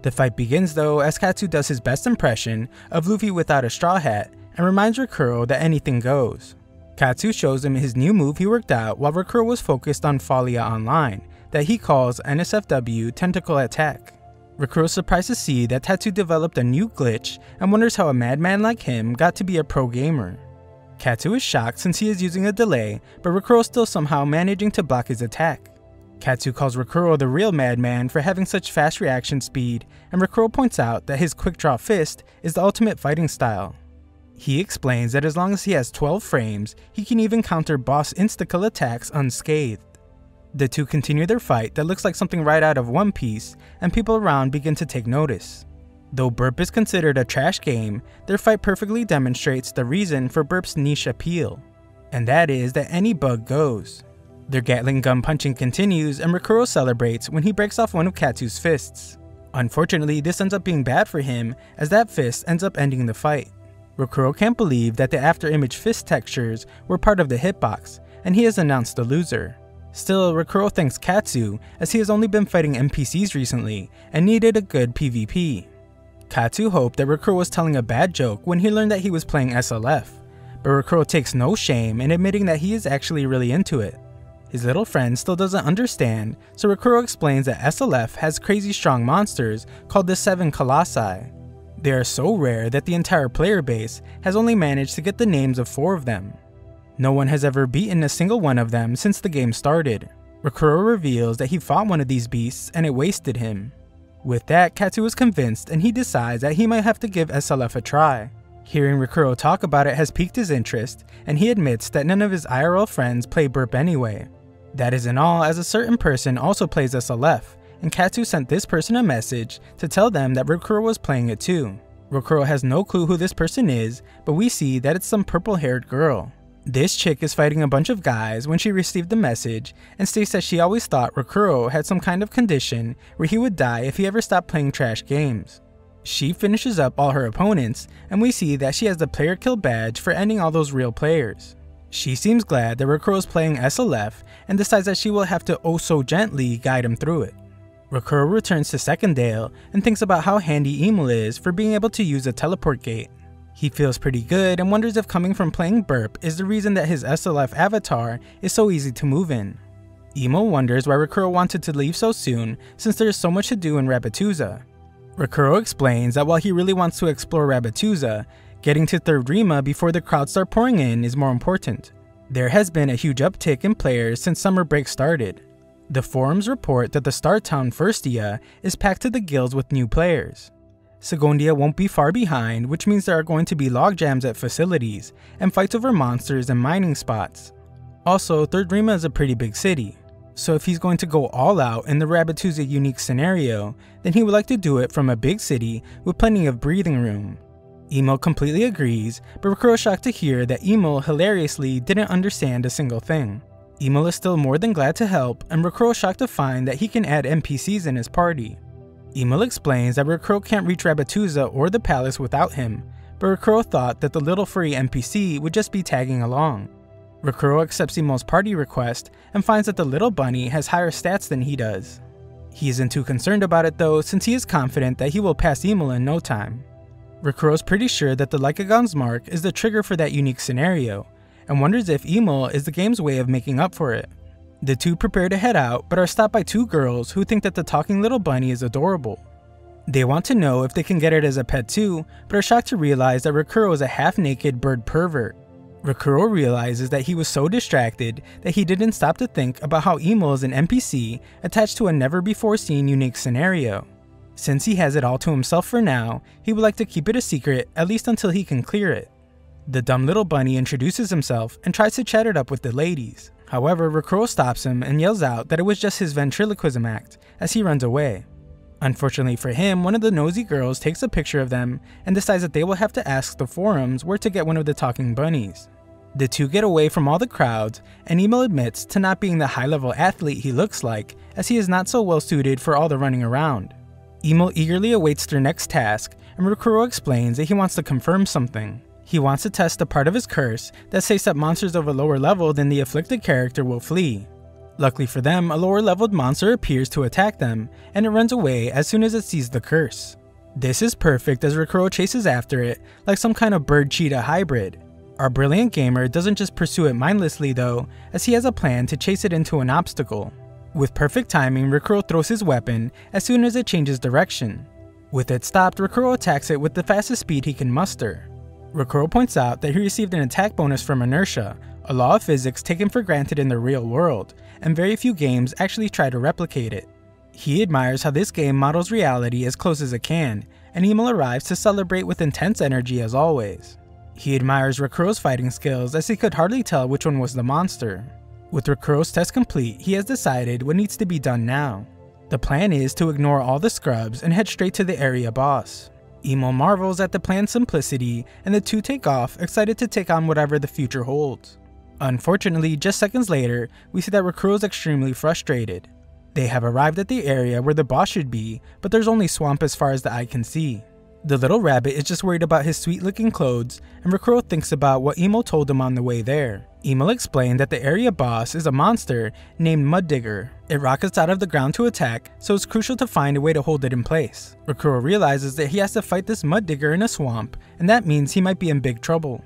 The fight begins though as Katsu does his best impression of Luffy without a straw hat and reminds Rokuro that anything goes. Katsu shows him his new move he worked out while Rokuro was focused on Falia Online that he calls NSFW Tentacle Attack. Rokuro is surprised to see that Tatsu developed a new glitch and wonders how a madman like him got to be a pro gamer. Katsu is shocked since he is using a delay, but Rokuro is still somehow managing to block his attack. Katsu calls Rokuro the real madman for having such fast reaction speed, and Rokuro points out that his quick draw fist is the ultimate fighting style. He explains that as long as he has 12 frames, he can even counter boss insta-kill attacks unscathed. The two continue their fight that looks like something right out of One Piece, and people around begin to take notice. Though Burp is considered a trash game, their fight perfectly demonstrates the reason for Burp's niche appeal, and that is that any bug goes. Their Gatling gun punching continues, and Rokuro celebrates when he breaks off one of Katsu's fists. Unfortunately, this ends up being bad for him, as that fist ends up ending the fight. Rokuro can't believe that the after-image fist textures were part of the hitbox, and he is announced the loser. Still, Rokuro thanks Katsu as he has only been fighting NPCs recently and needed a good PvP. Katsu hoped that Rokuro was telling a bad joke when he learned that he was playing SLF, but Rokuro takes no shame in admitting that he is actually really into it. His little friend still doesn't understand, so Rokuro explains that SLF has crazy strong monsters called the 7 Colossi. They are so rare that the entire player base has only managed to get the names of 4 of them. No one has ever beaten a single one of them since the game started. Rokuro reveals that he fought one of these beasts and it wasted him. With that, Katsu is convinced and he decides that he might have to give SLF a try. Hearing Rokuro talk about it has piqued his interest, and he admits that none of his IRL friends play Burp anyway. That isn't all, as a certain person also plays SLF, and Katsu sent this person a message to tell them that Rokuro was playing it too. Rokuro has no clue who this person is, but we see that it's some purple-haired girl. This chick is fighting a bunch of guys when she received the message and states that she always thought Rokuro had some kind of condition where he would die if he ever stopped playing trash games. She finishes up all her opponents and we see that she has the player kill badge for ending all those real players. She seems glad that Rokuro is playing SLF and decides that she will have to oh so gently guide him through it. Rokuro returns to Secondville and thinks about how handy Emul is for being able to use a teleport gate. He feels pretty good and wonders if coming from playing Burp is the reason that his SLF avatar is so easy to move in. Emul wonders why Rokuro wanted to leave so soon since there is so much to do in Rabbituza. Rokuro explains that while he really wants to explore Rabbituza, getting to Third Rima before the crowds start pouring in is more important. There has been a huge uptick in players since summer break started. The forums report that the Star Town Firstia is packed to the gills with new players. Secondia won't be far behind, which means there are going to be log jams at facilities and fights over monsters and mining spots. Also, Third Rima is a pretty big city, so if he's going to go all out in the Rabbituza unique scenario, then he would like to do it from a big city with plenty of breathing room. Emul completely agrees, but Rokuro is shocked to hear that Emul hilariously didn't understand a single thing. Emul is still more than glad to help, and Rokuro is shocked to find that he can add NPCs in his party. Emul explains that Rokuro can't reach Rabbituza or the palace without him, but Rokuro thought that the little furry NPC would just be tagging along. Rokuro accepts Emul's party request and finds that the little bunny has higher stats than he does. He isn't too concerned about it though, since he is confident that he will pass Emul in no time. Rokuro is pretty sure that the Lycagon's mark is the trigger for that unique scenario, and wonders if Emul is the game's way of making up for it. The two prepare to head out, but are stopped by two girls who think that the talking little bunny is adorable. They want to know if they can get it as a pet too, but are shocked to realize that Rokuro is a half-naked bird pervert. Rokuro realizes that he was so distracted that he didn't stop to think about how Emul is an NPC attached to a never-before-seen unique scenario. Since he has it all to himself for now, he would like to keep it a secret at least until he can clear it. The dumb little bunny introduces himself and tries to chat it up with the ladies. However, Rokuro stops him and yells out that it was just his ventriloquism act as he runs away. Unfortunately for him, one of the nosy girls takes a picture of them and decides that they will have to ask the forums where to get one of the talking bunnies. The two get away from all the crowds and Emul admits to not being the high-level athlete he looks like, as he is not so well suited for all the running around. Emul eagerly awaits their next task and Rokuro explains that he wants to confirm something. He wants to test the part of his curse that states that monsters of a lower level than the afflicted character will flee. Luckily for them, a lower leveled monster appears to attack them, and it runs away as soon as it sees the curse. This is perfect as Rokuro chases after it like some kind of bird-cheetah hybrid. Our brilliant gamer doesn't just pursue it mindlessly though, as he has a plan to chase it into an obstacle. With perfect timing, Rokuro throws his weapon as soon as it changes direction. With it stopped, Rokuro attacks it with the fastest speed he can muster. Rokuro points out that he received an attack bonus from inertia, a law of physics taken for granted in the real world, and very few games actually try to replicate it. He admires how this game models reality as close as it can, and Emul arrives to celebrate with intense energy as always. He admires Rokuro's fighting skills as he could hardly tell which one was the monster. With Rokuro's test complete, he has decided what needs to be done now. The plan is to ignore all the scrubs and head straight to the area boss. Emul marvels at the plan's simplicity, and the two take off, excited to take on whatever the future holds. Unfortunately, just seconds later, we see that Rokuro is extremely frustrated. They have arrived at the area where the boss should be, but there's only swamp as far as the eye can see. The little rabbit is just worried about his sweet-looking clothes, and Rokuro thinks about what Emul told him on the way there. Emul explained that the area boss is a monster named Mud Digger. It rockets out of the ground to attack, so it's crucial to find a way to hold it in place. Rokuro realizes that he has to fight this Mud Digger in a swamp, and that means he might be in big trouble.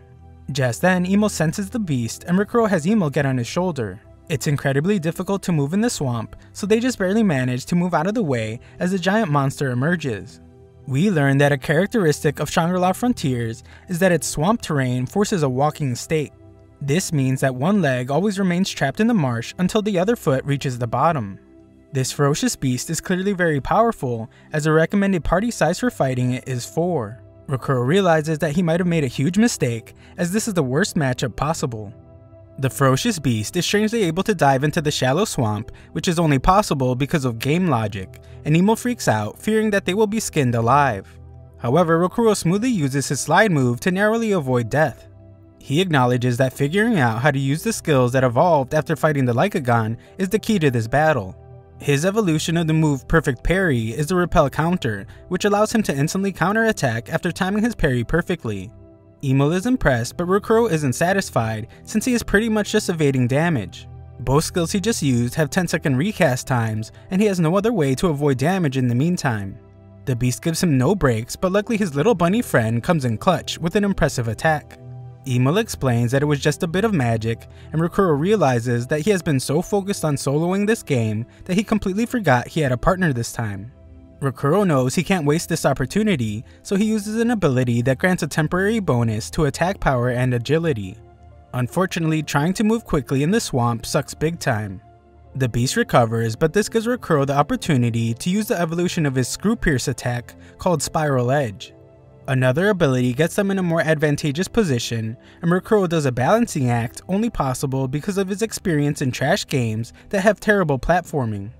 Just then, Emul senses the beast, and Rokuro has Emul get on his shoulder. It's incredibly difficult to move in the swamp, so they just barely manage to move out of the way as the giant monster emerges. We learn that a characteristic of Shangri-La Frontiers is that its swamp terrain forces a walking state. This means that one leg always remains trapped in the marsh until the other foot reaches the bottom. This ferocious beast is clearly very powerful, as the recommended party size for fighting it is 4. Rokuro realizes that he might have made a huge mistake, as this is the worst matchup possible. The ferocious beast is strangely able to dive into the shallow swamp, which is only possible because of game logic, and Emul freaks out, fearing that they will be skinned alive. However, Rokuro smoothly uses his slide move to narrowly avoid death. He acknowledges that figuring out how to use the skills that evolved after fighting the Lycagon is the key to this battle. His evolution of the move Perfect Parry is the Repel counter, which allows him to instantly counterattack after timing his parry perfectly. Emul is impressed, but Rokuro isn't satisfied since he is pretty much just evading damage. Both skills he just used have 10-second recast times, and he has no other way to avoid damage in the meantime. The beast gives him no breaks, but luckily his little bunny friend comes in clutch with an impressive attack. Emul explains that it was just a bit of magic, and Rokuro realizes that he has been so focused on soloing this game that he completely forgot he had a partner this time. Rokuro knows he can't waste this opportunity, so he uses an ability that grants a temporary bonus to attack power and agility. Unfortunately, trying to move quickly in the swamp sucks big time. The beast recovers, but this gives Rokuro the opportunity to use the evolution of his Screw Pierce attack called Spiral Edge. Another ability gets them in a more advantageous position, and Rokuro does a balancing act only possible because of his experience in trash games that have terrible platforming.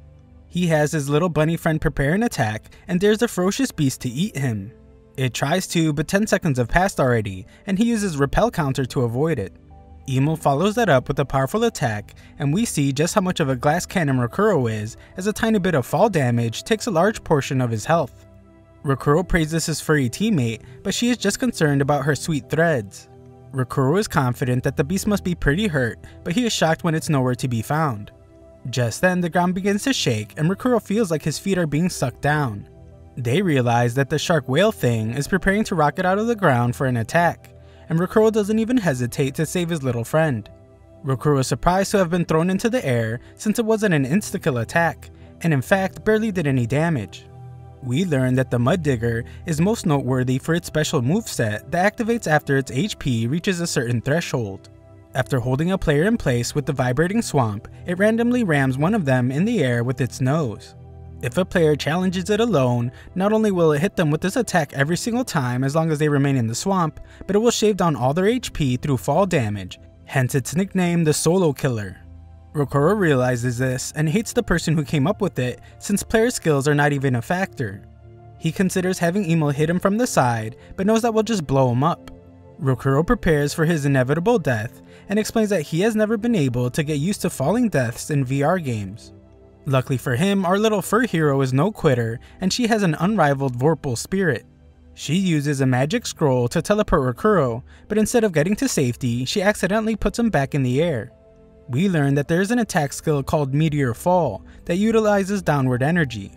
He has his little bunny friend prepare an attack and dares the ferocious beast to eat him. It tries to, but 10 seconds have passed already, and he uses Repel counter to avoid it. Emul follows that up with a powerful attack, and we see just how much of a glass cannon Rokuro is, as a tiny bit of fall damage takes a large portion of his health. Rokuro praises his furry teammate, but she is just concerned about her sweet threads. Rokuro is confident that the beast must be pretty hurt, but he is shocked when it's nowhere to be found. Just then, the ground begins to shake and Rokuro feels like his feet are being sucked down. They realize that the shark whale thing is preparing to rocket out of the ground for an attack, and Rokuro doesn't even hesitate to save his little friend. Rokuro is surprised to have been thrown into the air since it wasn't an insta-kill attack, and in fact barely did any damage. We learn that the Mud Digger is most noteworthy for its special moveset that activates after its HP reaches a certain threshold. After holding a player in place with the vibrating swamp, it randomly rams one of them in the air with its nose. If a player challenges it alone, not only will it hit them with this attack every single time as long as they remain in the swamp, but it will shave down all their HP through fall damage, hence its nickname the Solo Killer. Rokuro realizes this and hates the person who came up with it since player skills are not even a factor. He considers having Emul hit him from the side, but knows that will just blow him up. Rokuro prepares for his inevitable death and explains that he has never been able to get used to falling deaths in VR games. Luckily for him, our little fur hero is no quitter and she has an unrivaled Vorpal spirit. She uses a magic scroll to teleport Rokuro, but instead of getting to safety, she accidentally puts him back in the air. We learn that there is an attack skill called Meteor Fall that utilizes downward energy.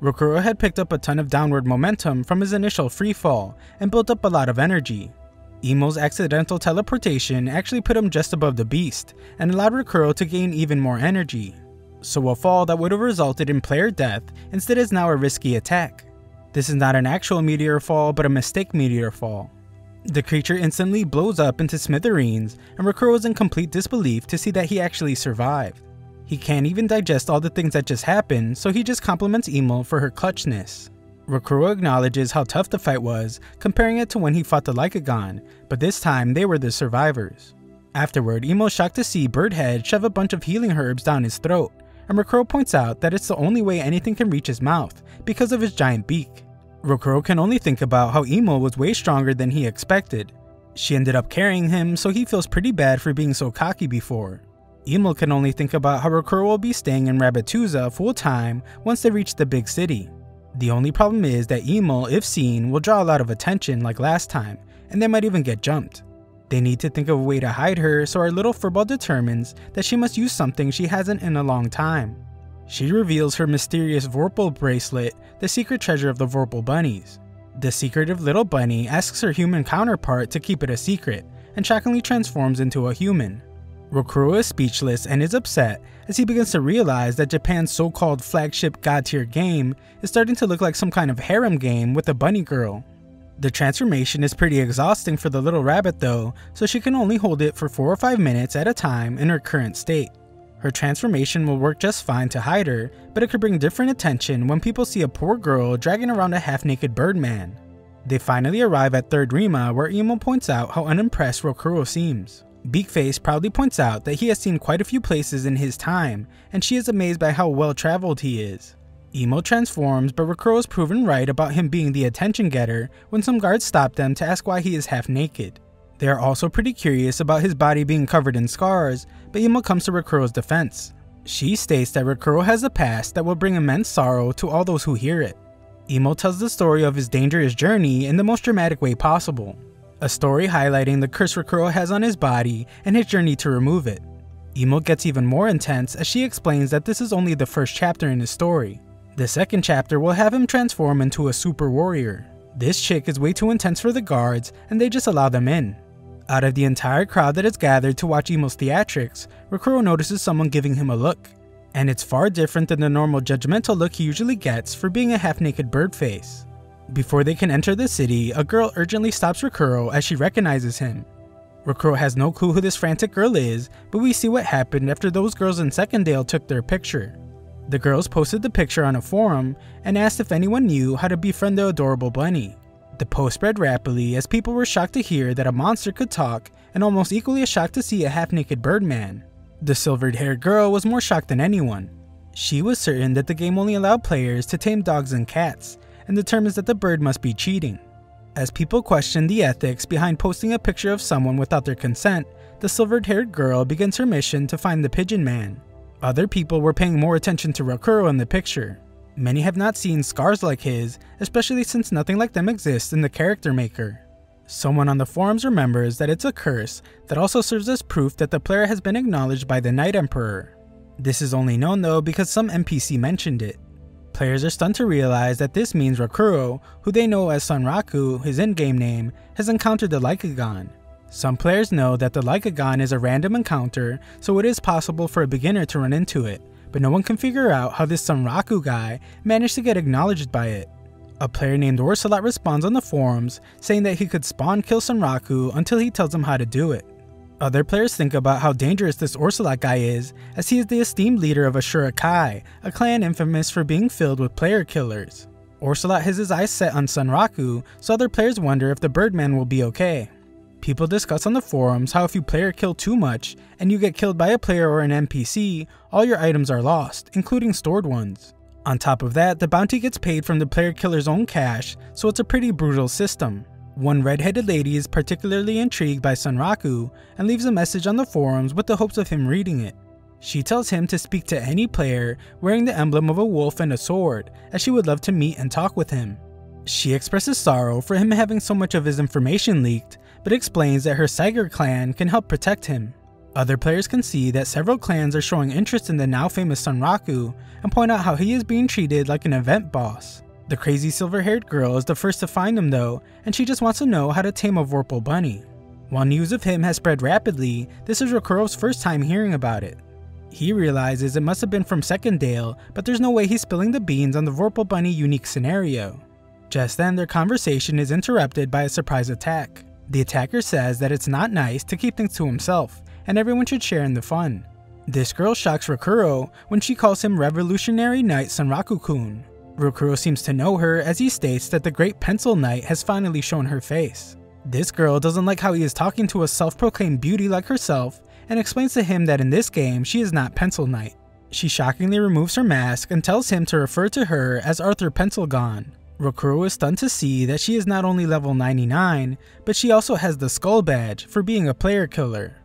Rokuro had picked up a ton of downward momentum from his initial free fall and built up a lot of energy. Emul's accidental teleportation actually put him just above the beast and allowed Rokuro to gain even more energy. So a fall that would have resulted in player death instead is now a risky attack. This is not an actual Meteor Fall but a mistake Meteor Fall. The creature instantly blows up into smithereens, and Rokuro is in complete disbelief to see that he actually survived. He can't even digest all the things that just happened, so he just compliments Emul for her clutchness. Rokuro acknowledges how tough the fight was, comparing it to when he fought the Lycagon, but this time they were the survivors. Afterward, Emul is shocked to see Birdhead shove a bunch of healing herbs down his throat, and Rokuro points out that it's the only way anything can reach his mouth because of his giant beak. Rokuro can only think about how Emul was way stronger than he expected. She ended up carrying him, so he feels pretty bad for being so cocky before. Emul can only think about how Rokuro will be staying in Rabbituza full time once they reach the big city. The only problem is that Emul, if seen, will draw a lot of attention like last time, and they might even get jumped. They need to think of a way to hide her, so our little furball determines that she must use something she hasn't in a long time. She reveals her mysterious Vorpal bracelet, the secret treasure of the Vorpal bunnies. The secretive little bunny asks her human counterpart to keep it a secret, and shockingly transforms into a human. Rokuro is speechless and is upset as he begins to realize that Japan's so-called flagship god-tier game is starting to look like some kind of harem game with a bunny girl. The transformation is pretty exhausting for the little rabbit though, so she can only hold it for 4 or 5 minutes at a time in her current state. Her transformation will work just fine to hide her, but it could bring different attention when people see a poor girl dragging around a half-naked birdman. They finally arrive at Third Rima, where Emul points out how unimpressed Rokuro seems. Beakface proudly points out that he has seen quite a few places in his time, and she is amazed by how well-traveled he is. Emul transforms, but Rokuro is proven right about him being the attention getter when some guards stop them to ask why he is half-naked. They are also pretty curious about his body being covered in scars, but Emul comes to Rokuro's defense. She states that Rokuro has a past that will bring immense sorrow to all those who hear it. Emul tells the story of his dangerous journey in the most dramatic way possible, a story highlighting the curse Rokuro has on his body and his journey to remove it. Emul gets even more intense as she explains that this is only the first chapter in his story. The second chapter will have him transform into a super warrior. This chick is way too intense for the guards and they just allow them in. Out of the entire crowd that is gathered to watch Emul's theatrics, Rokuro notices someone giving him a look, and it's far different than the normal judgmental look he usually gets for being a half-naked bird face. Before they can enter the city, a girl urgently stops Rokuro as she recognizes him. Rokuro has no clue who this frantic girl is, but we see what happened after those girls in Secondville took their picture. The girls posted the picture on a forum and asked if anyone knew how to befriend the adorable bunny. The post spread rapidly as people were shocked to hear that a monster could talk and almost equally as shocked to see a half-naked birdman. The silvered-haired girl was more shocked than anyone. She was certain that the game only allowed players to tame dogs and cats and determines that the bird must be cheating. As people question the ethics behind posting a picture of someone without their consent, the silvered-haired girl begins her mission to find the pigeon man. Other people were paying more attention to Rokuro in the picture. Many have not seen scars like his, especially since nothing like them exists in the character maker. Someone on the forums remembers that it's a curse that also serves as proof that the player has been acknowledged by the Night Emperor. This is only known though because some NPC mentioned it. Players are stunned to realize that this means Rokuro, who they know as Sunraku, his in-game name, has encountered the Lycagon. Some players know that the Lycagon is a random encounter, so it is possible for a beginner to run into it, but no one can figure out how this Sunraku guy managed to get acknowledged by it. A player named Orcelot responds on the forums, saying that he could spawn kill Sunraku until he tells him how to do it. Other players think about how dangerous this Orcelot guy is, as he is the esteemed leader of Asura Kai, a clan infamous for being filled with player killers. Orcelot has his eyes set on Sunraku, so other players wonder if the Birdman will be okay. People discuss on the forums how if you player kill too much and you get killed by a player or an NPC, all your items are lost, including stored ones. On top of that, the bounty gets paid from the player killer's own cash, so it's a pretty brutal system. One red-headed lady is particularly intrigued by Sunraku and leaves a message on the forums with the hopes of him reading it. She tells him to speak to any player wearing the emblem of a wolf and a sword, as she would love to meet and talk with him. She expresses sorrow for him having so much of his information leaked, but explains that her Saiga clan can help protect him. Other players can see that several clans are showing interest in the now famous Sunraku and point out how he is being treated like an event boss. The crazy silver-haired girl is the first to find him though, and she just wants to know how to tame a Vorpal Bunny. While news of him has spread rapidly, this is Rokuro's first time hearing about it. He realizes it must have been from Secondville, but there's no way he's spilling the beans on the Vorpal Bunny unique scenario. Just then, their conversation is interrupted by a surprise attack. The attacker says that it's not nice to keep things to himself, and everyone should share in the fun. This girl shocks Rokuro when she calls him Revolutionary Knight Sunraku-kun. Rokuro seems to know her as he states that the Great Pencil Knight has finally shown her face. This girl doesn't like how he is talking to a self-proclaimed beauty like herself and explains to him that in this game she is not Pencil Knight. She shockingly removes her mask and tells him to refer to her as Arthur Pencilgon. Rokuro is stunned to see that she is not only level 99, but she also has the skull badge for being a player killer.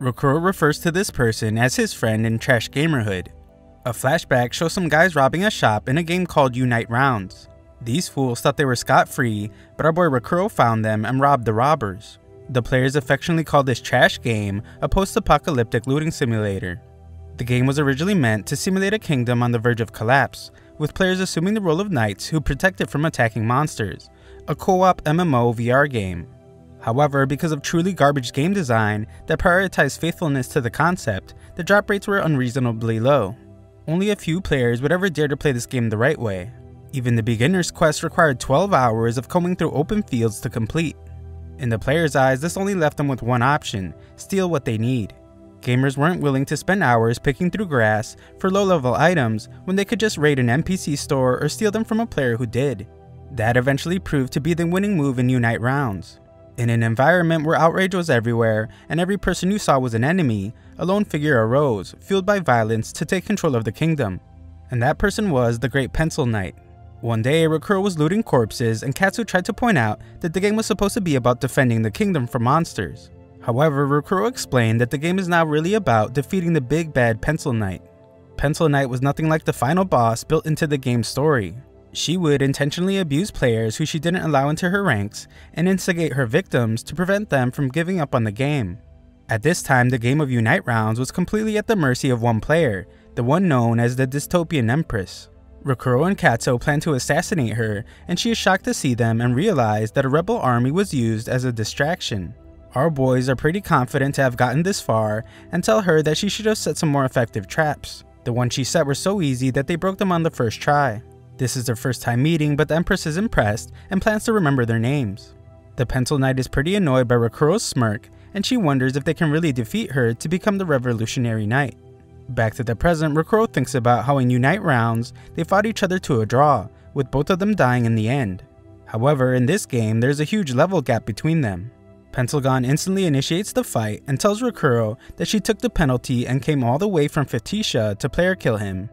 Rokuro refers to this person as his friend in Trash Gamerhood. A flashback shows some guys robbing a shop in a game called Unite Rounds. These fools thought they were scot-free, but our boy Rokuro found them and robbed the robbers. The players affectionately call this trash game a post-apocalyptic looting simulator. The game was originally meant to simulate a kingdom on the verge of collapse, with players assuming the role of knights who protect it from attacking monsters, a co-op MMO VR game. However, because of truly garbage game design that prioritized faithfulness to the concept, the drop rates were unreasonably low. Only a few players would ever dare to play this game the right way. Even the beginner's quest required 12 hours of combing through open fields to complete. In the players' eyes, this only left them with one option: steal what they need. Gamers weren't willing to spend hours picking through grass for low-level items when they could just raid an NPC store or steal them from a player who did. That eventually proved to be the winning move in Unite Rounds. In an environment where outrage was everywhere and every person you saw was an enemy, a lone figure arose, fueled by violence to take control of the kingdom. And that person was the Great Pencil Knight. One day, Rokuro was looting corpses and Katzo tried to point out that the game was supposed to be about defending the kingdom from monsters. However, Rokuro explained that the game is now really about defeating the big bad Pencil Knight. Pencil Knight was nothing like the final boss built into the game's story. She would intentionally abuse players who she didn't allow into her ranks and instigate her victims to prevent them from giving up on the game. At this time, the game of Unite Rounds was completely at the mercy of one player, the one known as the Dystopian Empress. Rokuro and Katzo plan to assassinate her, and she is shocked to see them and realize that a rebel army was used as a distraction. Our boys are pretty confident to have gotten this far and tell her that she should have set some more effective traps. The ones she set were so easy that they broke them on the first try. This is their first time meeting, but the Empress is impressed and plans to remember their names. The Pencil Knight is pretty annoyed by Rokuro's smirk, and she wonders if they can really defeat her to become the Revolutionary Knight. Back to the present, Rokuro thinks about how in Unite Rounds, they fought each other to a draw, with both of them dying in the end. However, in this game, there's a huge level gap between them. Pencilgon instantly initiates the fight and tells Rokuro that she took the penalty and came all the way from Fetisha to player kill him,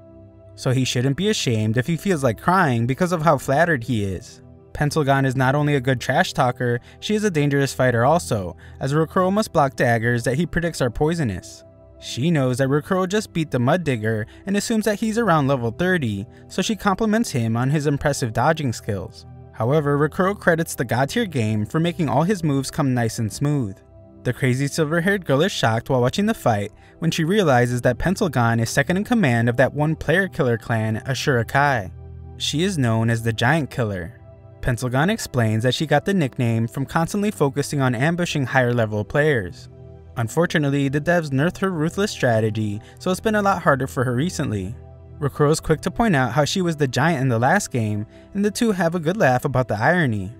so he shouldn't be ashamed if he feels like crying because of how flattered he is. Pencilgon is not only a good trash talker, she is a dangerous fighter also, as Rokuro must block daggers that he predicts are poisonous. She knows that Rokuro just beat the Mud Digger and assumes that he's around level 30, so she compliments him on his impressive dodging skills. However, Rokuro credits the god tier game for making all his moves come nice and smooth. The crazy silver-haired girl is shocked while watching the fight when she realizes that Pencilgon is second in command of that one player killer clan, Asura Kai. She is known as the Giant Killer. Pencilgon explains that she got the nickname from constantly focusing on ambushing higher level players. Unfortunately, the devs nerfed her ruthless strategy, so it's been a lot harder for her recently. Rokuro is quick to point out how she was the giant in the last game, and the two have a good laugh about the irony.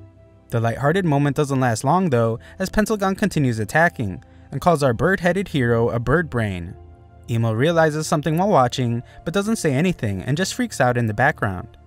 The lighthearted moment doesn't last long though, as Pencilgon continues attacking, and calls our bird-headed hero a bird brain. Emul realizes something while watching, but doesn't say anything and just freaks out in the background.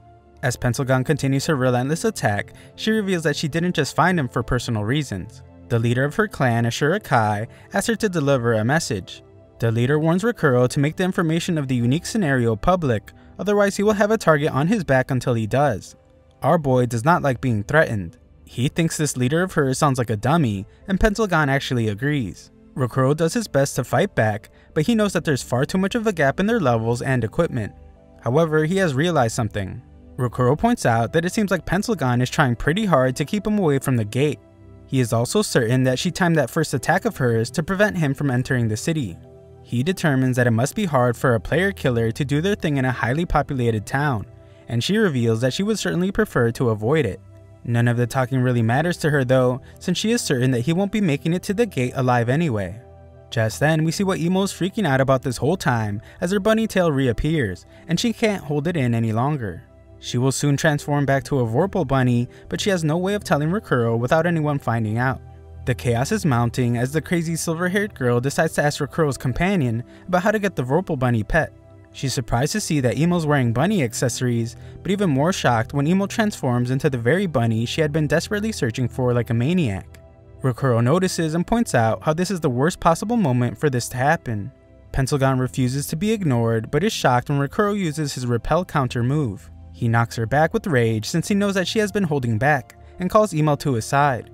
As Pencilgon continues her relentless attack, she reveals that she didn't just find him for personal reasons. The leader of her clan, Asura Kai, asks her to deliver a message. The leader warns Rokuro to make the information of the unique scenario public, otherwise he will have a target on his back until he does. Our boy does not like being threatened. He thinks this leader of hers sounds like a dummy, and Pencilgon actually agrees. Rokuro does his best to fight back, but he knows that there's far too much of a gap in their levels and equipment. However, he has realized something. Rokuro points out that it seems like Pencilgon is trying pretty hard to keep him away from the gate. He is also certain that she timed that first attack of hers to prevent him from entering the city. He determines that it must be hard for a player killer to do their thing in a highly populated town, and she reveals that she would certainly prefer to avoid it. None of the talking really matters to her though, since she is certain that he won't be making it to the gate alive anyway. Just then, we see what Emul's freaking out about this whole time as her bunny tail reappears, and she can't hold it in any longer. She will soon transform back to a Vorpal Bunny, but she has no way of telling Rokuro without anyone finding out. The chaos is mounting as the crazy silver-haired girl decides to ask Rokuro's companion about how to get the Vorpal Bunny pet. She's surprised to see that Emul's wearing bunny accessories, but even more shocked when Emul transforms into the very bunny she had been desperately searching for like a maniac. Rokuro notices and points out how this is the worst possible moment for this to happen. Pencilgon refuses to be ignored, but is shocked when Rokuro uses his repel counter move. He knocks her back with rage since he knows that she has been holding back, and calls Emul to his side.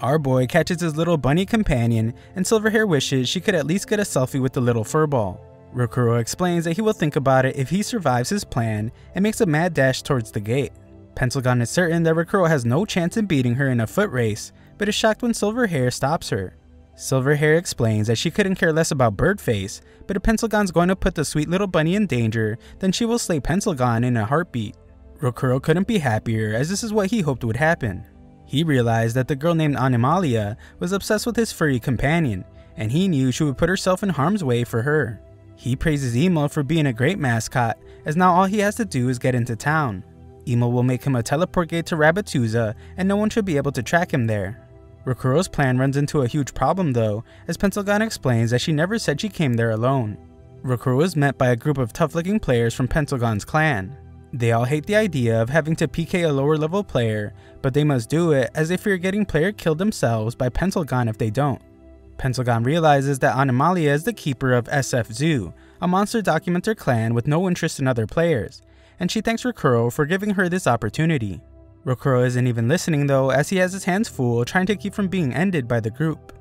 Our boy catches his little bunny companion, and Silverhair wishes she could at least get a selfie with the little furball. Rokuro explains that he will think about it if he survives his plan and makes a mad dash towards the gate. Pencilgon is certain that Rokuro has no chance in beating her in a foot race, but is shocked when Silverhair stops her. Silverhair explains that she couldn't care less about Birdface, but if Pencilgon's going to put the sweet little bunny in danger, then she will slay Pencilgon in a heartbeat. Rokuro couldn't be happier, as this is what he hoped would happen. He realized that the girl named Animalia was obsessed with his furry companion, and he knew she would put herself in harm's way for her. He praises Emul for being a great mascot, as now all he has to do is get into town. Emul will make him a teleport gate to Rabbituza, and no one should be able to track him there. Rokuro's plan runs into a huge problem though, as Pencilgon explains that she never said she came there alone. Rokuro is met by a group of tough-looking players from Pencilgon's clan. They all hate the idea of having to PK a lower-level player, but they must do it as they fear getting player killed themselves by Pencilgon if they don't. Pencilgon realizes that Animalia is the keeper of SF Zoo, a monster documenter clan with no interest in other players, and she thanks Rokuro for giving her this opportunity. Rokuro isn't even listening though, as he has his hands full trying to keep from being ended by the group.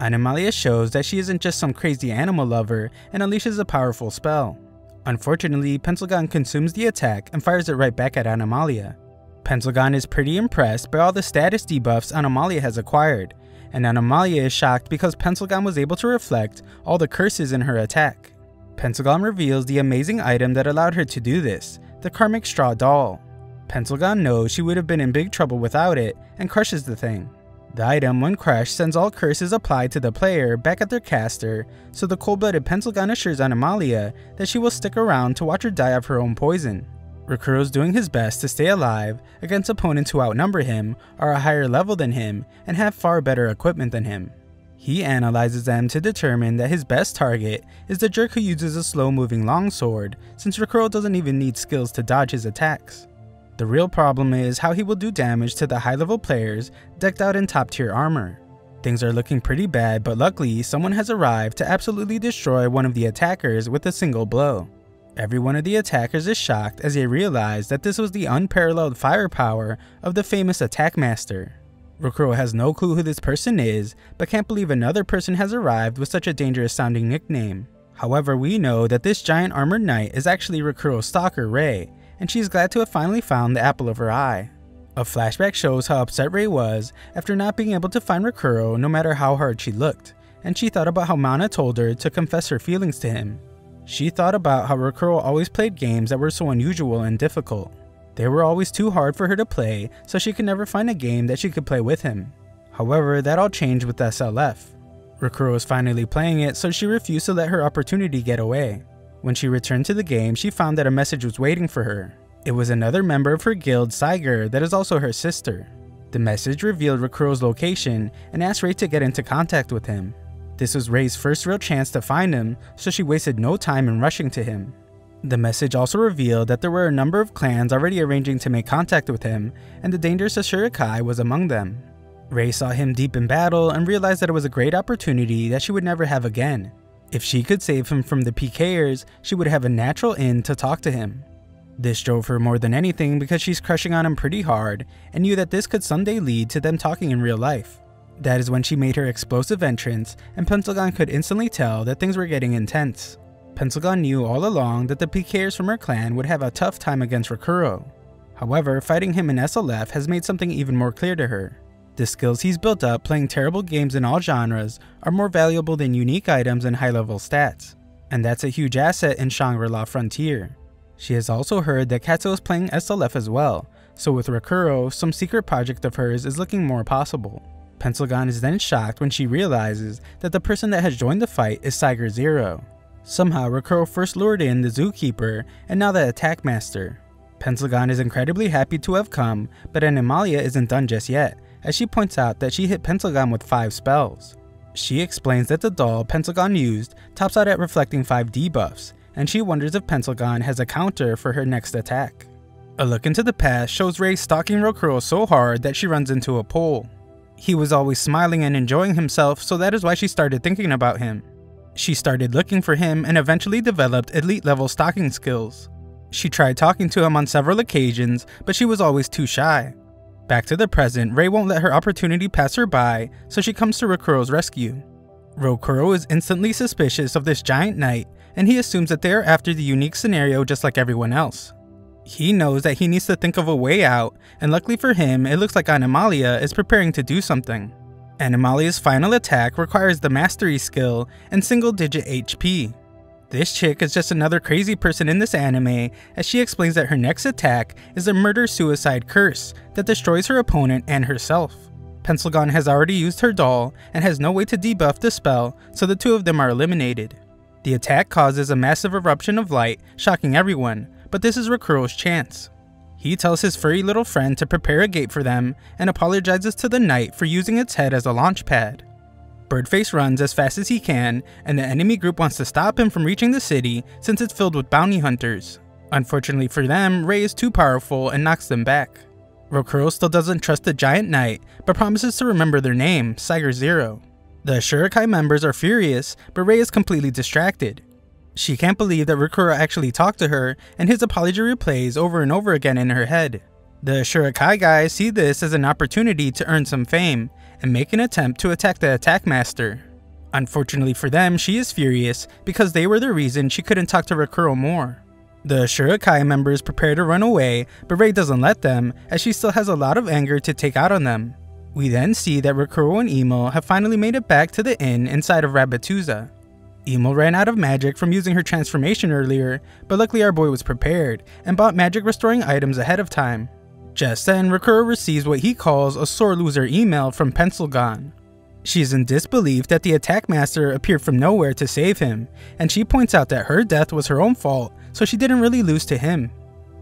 Animalia shows that she isn't just some crazy animal lover and unleashes a powerful spell. Unfortunately, Pencilgon consumes the attack and fires it right back at Animalia. Pencilgon is pretty impressed by all the status debuffs Animalia has acquired, and Animalia is shocked because Pencilgon was able to reflect all the curses in her attack. Pencilgon reveals the amazing item that allowed her to do this, the Karmic Straw Doll. Pencilgon knows she would have been in big trouble without it and crushes the thing. The item, when crushed, sends all curses applied to the player back at their caster, so the cold-blooded Pencilgon assures Animalia that she will stick around to watch her die of her own poison. Rokuro's doing his best to stay alive against opponents who outnumber him, are a higher level than him, and have far better equipment than him. He analyzes them to determine that his best target is the jerk who uses a slow-moving longsword, since Rokuro doesn't even need skills to dodge his attacks. The real problem is how he will do damage to the high-level players decked out in top-tier armor. Things are looking pretty bad, but luckily someone has arrived to absolutely destroy one of the attackers with a single blow. Every one of the attackers is shocked as they realize that this was the unparalleled firepower of the famous Attack Master. Rokuro has no clue who this person is, but can't believe another person has arrived with such a dangerous sounding nickname. However, we know that this giant armored knight is actually Rokuro's stalker Rei, and she's glad to have finally found the apple of her eye. A flashback shows how upset Rei was after not being able to find Rokuro no matter how hard she looked, and she thought about how Mana told her to confess her feelings to him. She thought about how Rokuro always played games that were so unusual and difficult. They were always too hard for her to play, so she could never find a game that she could play with him. However, that all changed with SLF. Rokuro was finally playing it, so she refused to let her opportunity get away. When she returned to the game, she found that a message was waiting for her. It was another member of her guild, Saiga, that is also her sister. The message revealed Rokuro's location and asked Rei to get into contact with him. This was Rei's first real chance to find him, so she wasted no time in rushing to him. The message also revealed that there were a number of clans already arranging to make contact with him, and the dangerous Asura Kai was among them. Rei saw him deep in battle and realized that it was a great opportunity that she would never have again. If she could save him from the PKers, she would have a natural in to talk to him. This drove her more than anything because she's crushing on him pretty hard, and knew that this could someday lead to them talking in real life. That is when she made her explosive entrance, and Pencilgon could instantly tell that things were getting intense. Pencilgon knew all along that the PKers from her clan would have a tough time against Rokuro. However, fighting him in SLF has made something even more clear to her. The skills he's built up playing terrible games in all genres are more valuable than unique items and high-level stats, and that's a huge asset in Shangri-La Frontier. She has also heard that Katzo is playing SLF as well, so with Rokuro, some secret project of hers is looking more possible. Pencilgon is then shocked when she realizes that the person that has joined the fight is Saiga Zero. Somehow, Rokuro first lured in the Zookeeper and now the Attack Master. Pencilgon is incredibly happy to have come, but Animalia isn't done just yet, as she points out that she hit Pencilgon with 5 spells. She explains that the doll Pencilgon used tops out at reflecting 5 debuffs, and she wonders if Pencilgon has a counter for her next attack. A look into the past shows Rei stalking Rokuro so hard that she runs into a pole. He was always smiling and enjoying himself, so that is why she started thinking about him. She started looking for him and eventually developed elite-level stalking skills. She tried talking to him on several occasions, but she was always too shy. Back to the present, Rei won't let her opportunity pass her by, so she comes to Rokuro's rescue. Rokuro is instantly suspicious of this giant knight, and he assumes that they are after the unique scenario just like everyone else. He knows that he needs to think of a way out, and luckily for him, it looks like Animalia is preparing to do something. Animalia's final attack requires the mastery skill and single-digit HP. This chick is just another crazy person in this anime, as she explains that her next attack is a murder-suicide curse that destroys her opponent and herself. Pencilgon has already used her doll and has no way to debuff the spell, so the two of them are eliminated. The attack causes a massive eruption of light, shocking everyone, but this is Rokuro's chance. He tells his furry little friend to prepare a gate for them and apologizes to the knight for using its head as a launch pad. Birdface runs as fast as he can, and the enemy group wants to stop him from reaching the city since it's filled with bounty hunters. Unfortunately for them, Rei is too powerful and knocks them back. Rokuro still doesn't trust the giant knight, but promises to remember their name, Saiga Zero. The Asura Kai members are furious, but Rei is completely distracted. She can't believe that Rokuro actually talked to her, and his apology replays over and over again in her head. The Asura Kai guys see this as an opportunity to earn some fame, and make an attempt to attack the Attack Master. Unfortunately for them, she is furious because they were the reason she couldn't talk to Rokuro more. The Asura Kai members prepare to run away, but Rei doesn't let them as she still has a lot of anger to take out on them. We then see that Rokuro and Emul have finally made it back to the inn inside of Rabbituza. Emul ran out of magic from using her transformation earlier, but luckily our boy was prepared and bought magic restoring items ahead of time. Just then, Rokuro receives what he calls a sore loser email from Pencilgon. She is in disbelief that the Attack Master appeared from nowhere to save him, and she points out that her death was her own fault, so she didn't really lose to him.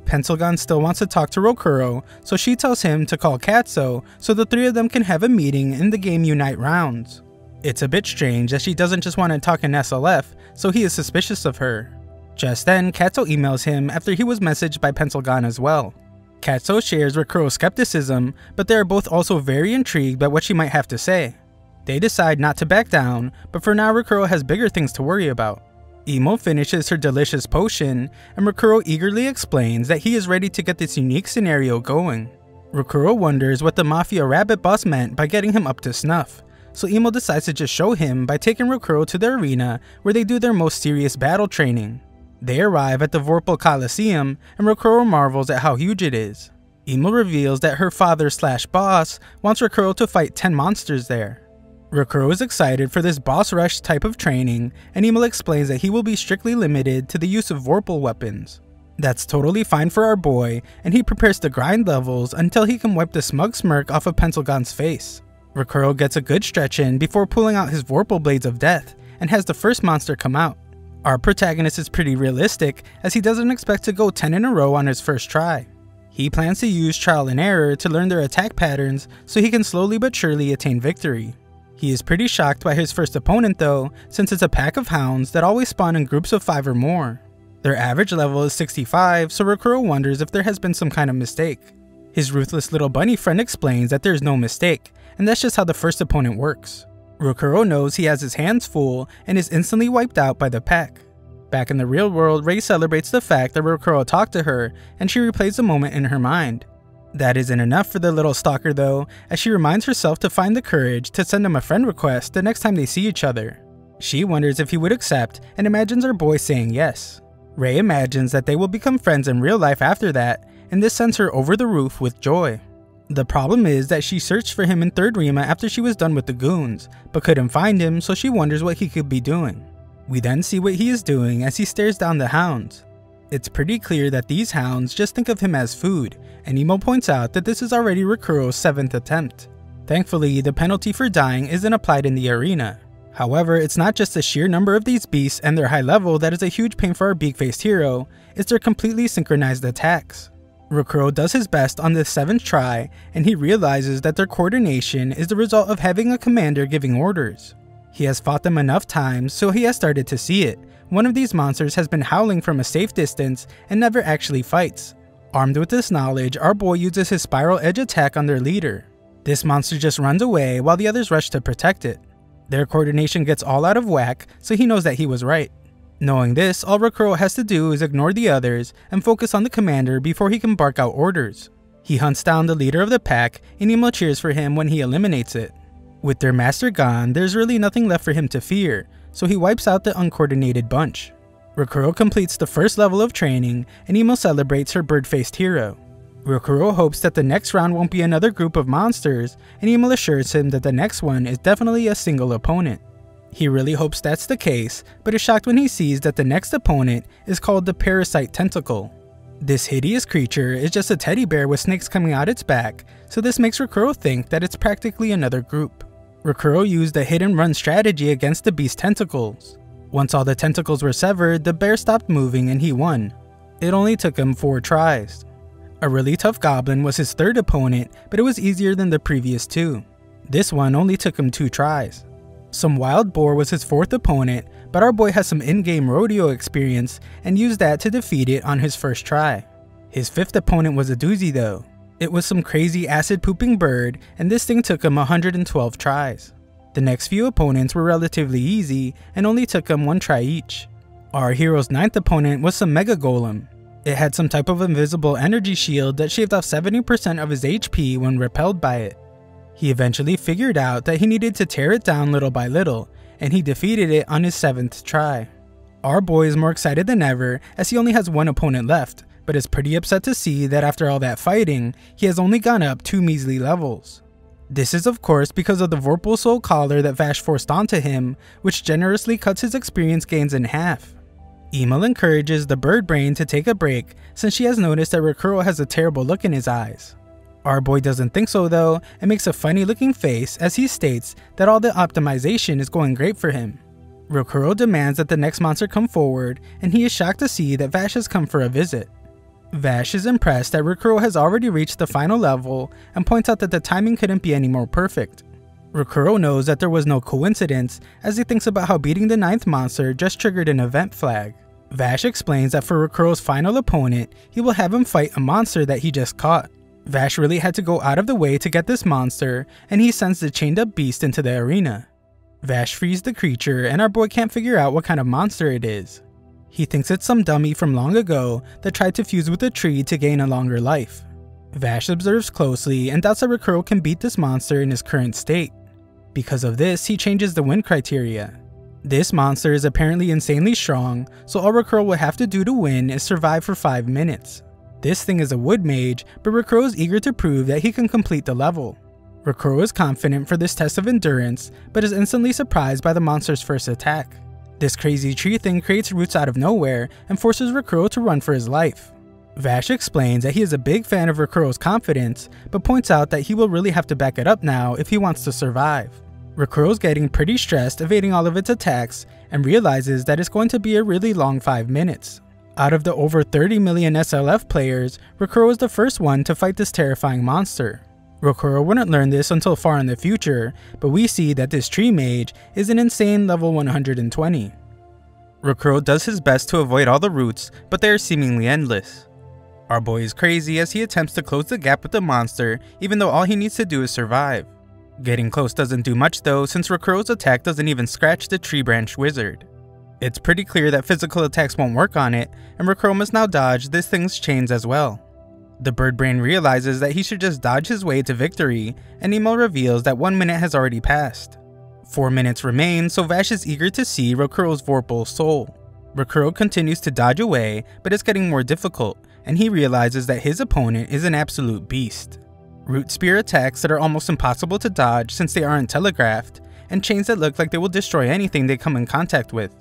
Pencilgon still wants to talk to Rokuro, so she tells him to call Katzo so the three of them can have a meeting in the game Unite Rounds. It's a bit strange that she doesn't just want to talk in SLF, so he is suspicious of her. Just then, Katzo emails him after he was messaged by Pencilgon as well. Katzo shares Rokuro's skepticism, but they are both also very intrigued by what she might have to say. They decide not to back down, but for now Rokuro has bigger things to worry about. Emul finishes her delicious potion, and Rokuro eagerly explains that he is ready to get this unique scenario going. Rokuro wonders what the Mafia Rabbit boss meant by getting him up to snuff, so Emul decides to just show him by taking Rokuro to the arena where they do their most serious battle training. They arrive at the Vorpal Coliseum, and Rokuro marvels at how huge it is. Emul reveals that her father/boss wants Rokuro to fight 10 monsters there. Rokuro is excited for this boss rush type of training, and Emul explains that he will be strictly limited to the use of Vorpal weapons. That's totally fine for our boy, and he prepares to grind levels until he can wipe the smug smirk off of Pencilgon's face. Rokuro gets a good stretch in before pulling out his Vorpal Blades of Death, and has the first monster come out. Our protagonist is pretty realistic as he doesn't expect to go 10 in a row on his first try. He plans to use trial and error to learn their attack patterns so he can slowly but surely attain victory. He is pretty shocked by his first opponent though, since it's a pack of hounds that always spawn in groups of 5 or more. Their average level is 65, so Rokuro wonders if there has been some kind of mistake. His ruthless little bunny friend explains that there's no mistake, and that's just how the first opponent works. Rokuro knows he has his hands full and is instantly wiped out by the pack. Back in the real world, Rei celebrates the fact that Rokuro talked to her, and she replays the moment in her mind. That isn't enough for the little stalker though, as she reminds herself to find the courage to send him a friend request the next time they see each other. She wonders if he would accept and imagines her boy saying yes. Rei imagines that they will become friends in real life after that, and this sends her over the roof with joy. The problem is that she searched for him in Third Rima after she was done with the goons, but couldn't find him, so she wonders what he could be doing. We then see what he is doing as he stares down the hounds. It's pretty clear that these hounds just think of him as food, and Emul points out that this is already Rokuro's 7th attempt. Thankfully, the penalty for dying isn't applied in the arena. However, it's not just the sheer number of these beasts and their high level that is a huge pain for our big-faced hero, it's their completely synchronized attacks. Rokuro does his best on this 7th try, and he realizes that their coordination is the result of having a commander giving orders. He has fought them enough times, so he has started to see it. One of these monsters has been howling from a safe distance and never actually fights. Armed with this knowledge, our boy uses his spiral edge attack on their leader. This monster just runs away while the others rush to protect it. Their coordination gets all out of whack, so he knows that he was right. Knowing this, all Rokuro has to do is ignore the others and focus on the commander before he can bark out orders. He hunts down the leader of the pack, and Emul cheers for him when he eliminates it. With their master gone, there's really nothing left for him to fear, so he wipes out the uncoordinated bunch. Rokuro completes the first level of training, and Emul celebrates her bird-faced hero. Rokuro hopes that the next round won't be another group of monsters, and Emul assures him that the next one is definitely a single opponent. He really hopes that's the case, but is shocked when he sees that the next opponent is called the Parasite Tentacle. This hideous creature is just a teddy bear with snakes coming out its back, so this makes Rokuro think that it's practically another group. Rokuro used a hit-and-run strategy against the beast's tentacles. Once all the tentacles were severed, the bear stopped moving and he won. It only took him 4 tries. A really tough goblin was his third opponent, but it was easier than the previous 2. This one only took him 2 tries. Some wild boar was his 4th opponent, but our boy has some in-game rodeo experience and used that to defeat it on his first try. His 5th opponent was a doozy though. It was some crazy acid-pooping bird, and this thing took him 112 tries. The next few opponents were relatively easy and only took him 1 try each. Our hero's ninth opponent was some Mega Golem. It had some type of invisible energy shield that shaved off 70% of his HP when repelled by it. He eventually figured out that he needed to tear it down little by little, and he defeated it on his 7th try. Our boy is more excited than ever as he only has one opponent left, but is pretty upset to see that after all that fighting, he has only gone up 2 measly levels. This is of course because of the Vorpal Soul collar that Vash forced onto him, which generously cuts his experience gains in half. Emul encourages the bird brain to take a break since she has noticed that Rokuro has a terrible look in his eyes. Our boy doesn't think so though and makes a funny looking face as he states that all the optimization is going great for him. Rokuro demands that the next monster come forward and he is shocked to see that Vash has come for a visit. Vash is impressed that Rokuro has already reached the final level and points out that the timing couldn't be any more perfect. Rokuro knows that there was no coincidence as he thinks about how beating the 9th monster just triggered an event flag. Vash explains that for Rokuro's final opponent, he will have him fight a monster that he just caught. Vash really had to go out of the way to get this monster and he sends the chained up beast into the arena. Vash frees the creature and our boy can't figure out what kind of monster it is. He thinks it's some dummy from long ago that tried to fuse with a tree to gain a longer life. Vash observes closely and doubts that Rokuro can beat this monster in his current state. Because of this, he changes the win criteria. This monster is apparently insanely strong, so all Rokuro will have to do to win is survive for 5 minutes. This thing is a wood mage, but Rokuro is eager to prove that he can complete the level. Rokuro is confident for this test of endurance, but is instantly surprised by the monster's first attack. This crazy tree thing creates roots out of nowhere and forces Rokuro to run for his life. Vash explains that he is a big fan of Rokuro's confidence, but points out that he will really have to back it up now if he wants to survive. Rokuro's getting pretty stressed evading all of its attacks and realizes that it's going to be a really long 5 minutes. Out of the over 30 million SLF players, Rokuro is the first one to fight this terrifying monster. Rokuro wouldn't learn this until far in the future, but we see that this tree mage is an insane level 120. Rokuro does his best to avoid all the roots, but they are seemingly endless. Our boy is crazy as he attempts to close the gap with the monster even though all he needs to do is survive. Getting close doesn't do much though since Rokuro's attack doesn't even scratch the tree branch wizard. It's pretty clear that physical attacks won't work on it and Rokuro must now dodge this thing's chains as well. The bird brain realizes that he should just dodge his way to victory, and Emul reveals that 1 minute has already passed. 4 minutes remain, so Vash is eager to see Rokuro's Vorpal Soul. Rokuro continues to dodge away, but it's getting more difficult, and he realizes that his opponent is an absolute beast. Root spear attacks that are almost impossible to dodge since they aren't telegraphed, and chains that look like they will destroy anything they come in contact with.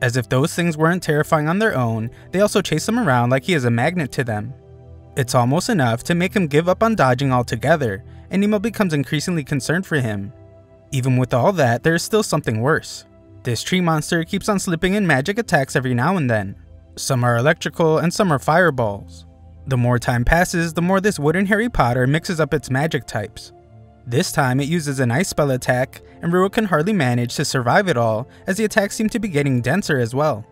As if those things weren't terrifying on their own, they also chase him around like he is a magnet to them. It's almost enough to make him give up on dodging altogether, and Emul becomes increasingly concerned for him. Even with all that, there is still something worse. This tree monster keeps on slipping in magic attacks every now and then. Some are electrical and some are fireballs. The more time passes, the more this wooden Harry Potter mixes up its magic types. This time it uses an ice spell attack, and Rua can hardly manage to survive it all as the attacks seem to be getting denser as well.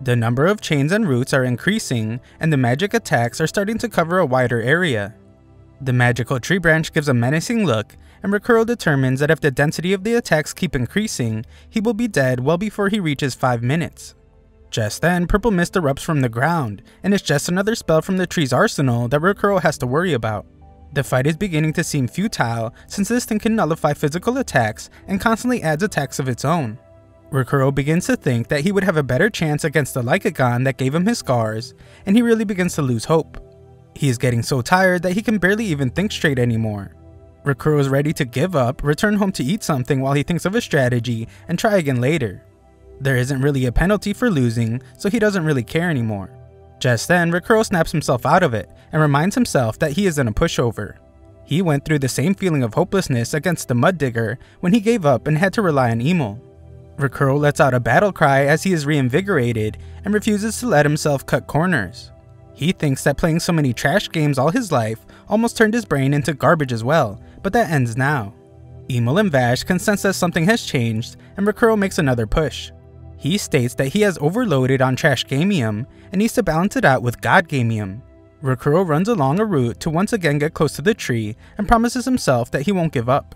The number of chains and roots are increasing, and the magic attacks are starting to cover a wider area. The magical tree branch gives a menacing look, and Rokuro determines that if the density of the attacks keep increasing, he will be dead well before he reaches 5 minutes. Just then, purple mist erupts from the ground, and it's just another spell from the tree's arsenal that Rokuro has to worry about. The fight is beginning to seem futile since this thing can nullify physical attacks and constantly adds attacks of its own. Rokuro begins to think that he would have a better chance against the Lycagon that gave him his scars, and he really begins to lose hope. He is getting so tired that he can barely even think straight anymore. Rokuro is ready to give up, return home to eat something while he thinks of a strategy, and try again later. There isn't really a penalty for losing, so he doesn't really care anymore. Just then, Rokuro snaps himself out of it, and reminds himself that he isn't a pushover. He went through the same feeling of hopelessness against the Mud Digger when he gave up and had to rely on Emul. Rokuro lets out a battle cry as he is reinvigorated and refuses to let himself cut corners. He thinks that playing so many trash games all his life almost turned his brain into garbage as well, but that ends now. Emul and Vash can sense that something has changed and Rokuro makes another push. He states that he has overloaded on trash gamium and needs to balance it out with god gamium. Rokuro runs along a route to once again get close to the tree and promises himself that he won't give up.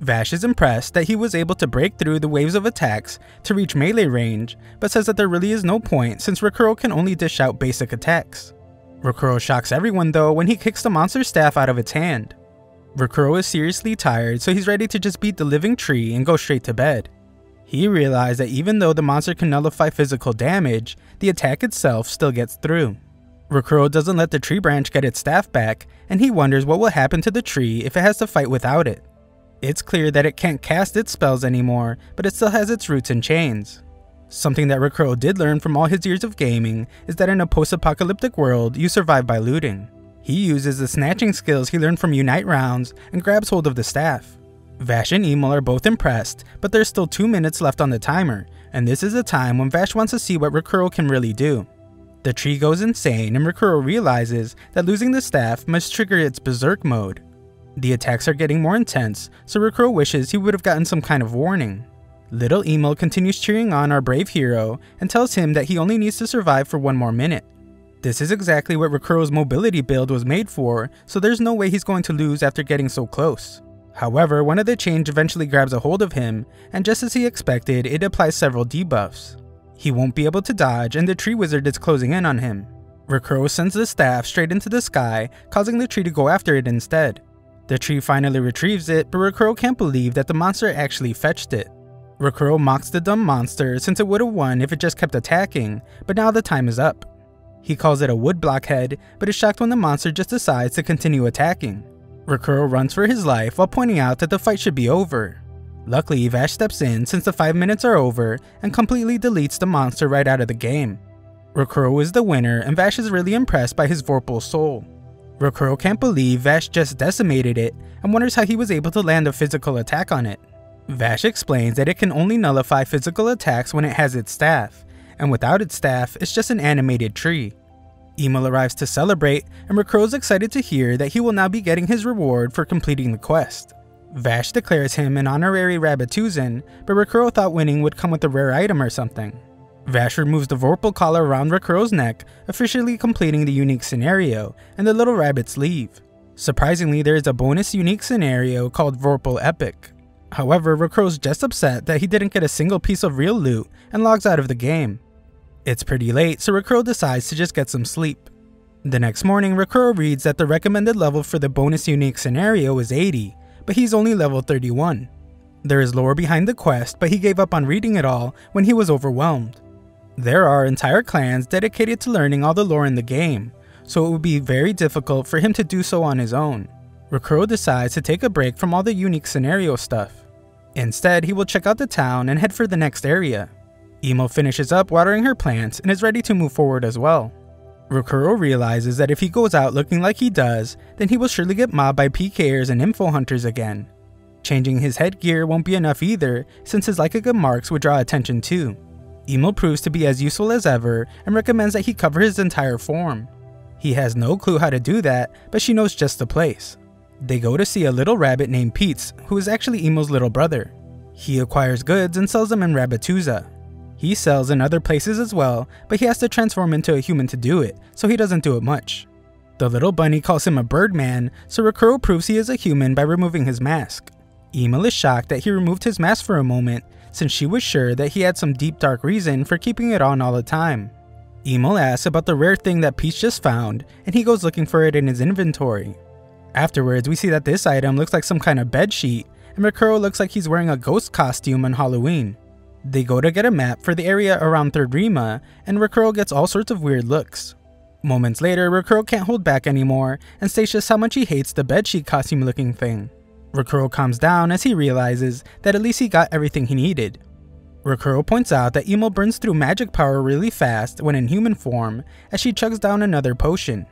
Vash is impressed that he was able to break through the waves of attacks to reach melee range, but says that there really is no point since Rokuro can only dish out basic attacks. Rokuro shocks everyone though when he kicks the monster's staff out of its hand. Rokuro is seriously tired, so he's ready to just beat the living tree and go straight to bed. He realized that even though the monster can nullify physical damage, the attack itself still gets through. Rokuro doesn't let the tree branch get its staff back, and he wonders what will happen to the tree if it has to fight without it. It's clear that it can't cast its spells anymore, but it still has its roots in chains. Something that Rokuro did learn from all his years of gaming is that in a post-apocalyptic world, you survive by looting. He uses the snatching skills he learned from Unite Rounds and grabs hold of the staff. Vash and Emul are both impressed, but there's still 2 minutes left on the timer, and this is a time when Vash wants to see what Rokuro can really do. The tree goes insane and Rokuro realizes that losing the staff must trigger its berserk mode. The attacks are getting more intense, so Rokuro wishes he would have gotten some kind of warning. Little Emul continues cheering on our brave hero and tells him that he only needs to survive for 1 more minute. This is exactly what Rokuro's mobility build was made for, so there's no way he's going to lose after getting so close. However, one of the chains eventually grabs a hold of him, and just as he expected, it applies several debuffs. He won't be able to dodge, and the tree wizard is closing in on him. Rokuro sends the staff straight into the sky, causing the tree to go after it instead. The tree finally retrieves it, but Rokuro can't believe that the monster actually fetched it. Rokuro mocks the dumb monster since it would have won if it just kept attacking, but now the time is up. He calls it a wood blockhead, but is shocked when the monster just decides to continue attacking. Rokuro runs for his life while pointing out that the fight should be over. Luckily, Vash steps in since the 5 minutes are over and completely deletes the monster right out of the game. Rokuro is the winner and Vash is really impressed by his Vorpal Soul. Rokuro can't believe Vash just decimated it and wonders how he was able to land a physical attack on it. Vash explains that it can only nullify physical attacks when it has its staff, and without its staff, it's just an animated tree. Emul arrives to celebrate, and Rokuro's excited to hear that he will now be getting his reward for completing the quest. Vash declares him an honorary Rabbituzan, but Rokuro thought winning would come with a rare item or something. Vash removes the Vorpal collar around Rokuro's neck, officially completing the unique scenario, and the little rabbits leave. Surprisingly, there is a bonus unique scenario called Vorpal Epic. However, Rokuro's just upset that he didn't get a single piece of real loot and logs out of the game. It's pretty late, so Rokuro decides to just get some sleep. The next morning, Rokuro reads that the recommended level for the bonus unique scenario is 80, but he's only level 31. There is lore behind the quest, but he gave up on reading it all when he was overwhelmed. There are entire clans dedicated to learning all the lore in the game, so it would be very difficult for him to do so on his own. Rokuro decides to take a break from all the unique scenario stuff. Instead, he will check out the town and head for the next area. Emul finishes up watering her plants and is ready to move forward as well. Rokuro realizes that if he goes out looking like he does, then he will surely get mobbed by PKers and info hunters again. Changing his headgear won't be enough either, since his Lycagon marks would draw attention too. Emul proves to be as useful as ever and recommends that he cover his entire form. He has no clue how to do that, but she knows just the place. They go to see a little rabbit named Pete's, who is actually Emul's little brother. He acquires goods and sells them in Rabbituza. He sells in other places as well, but he has to transform into a human to do it, so he doesn't do it much. The little bunny calls him a birdman, so Rokuro proves he is a human by removing his mask. Emul is shocked that he removed his mask for a moment, since she was sure that he had some deep dark reason for keeping it on all the time. Emul asks about the rare thing that Peach just found, and he goes looking for it in his inventory. Afterwards, we see that this item looks like some kind of bedsheet, and Rokuro looks like he's wearing a ghost costume on Halloween. They go to get a map for the area around Third Rima, and Rokuro gets all sorts of weird looks. Moments later, Rokuro can't hold back anymore and states just how much he hates the bedsheet costume looking thing. Rokuro calms down as he realizes that at least he got everything he needed. Rokuro points out that Emul burns through magic power really fast when in human form as she chugs down another potion.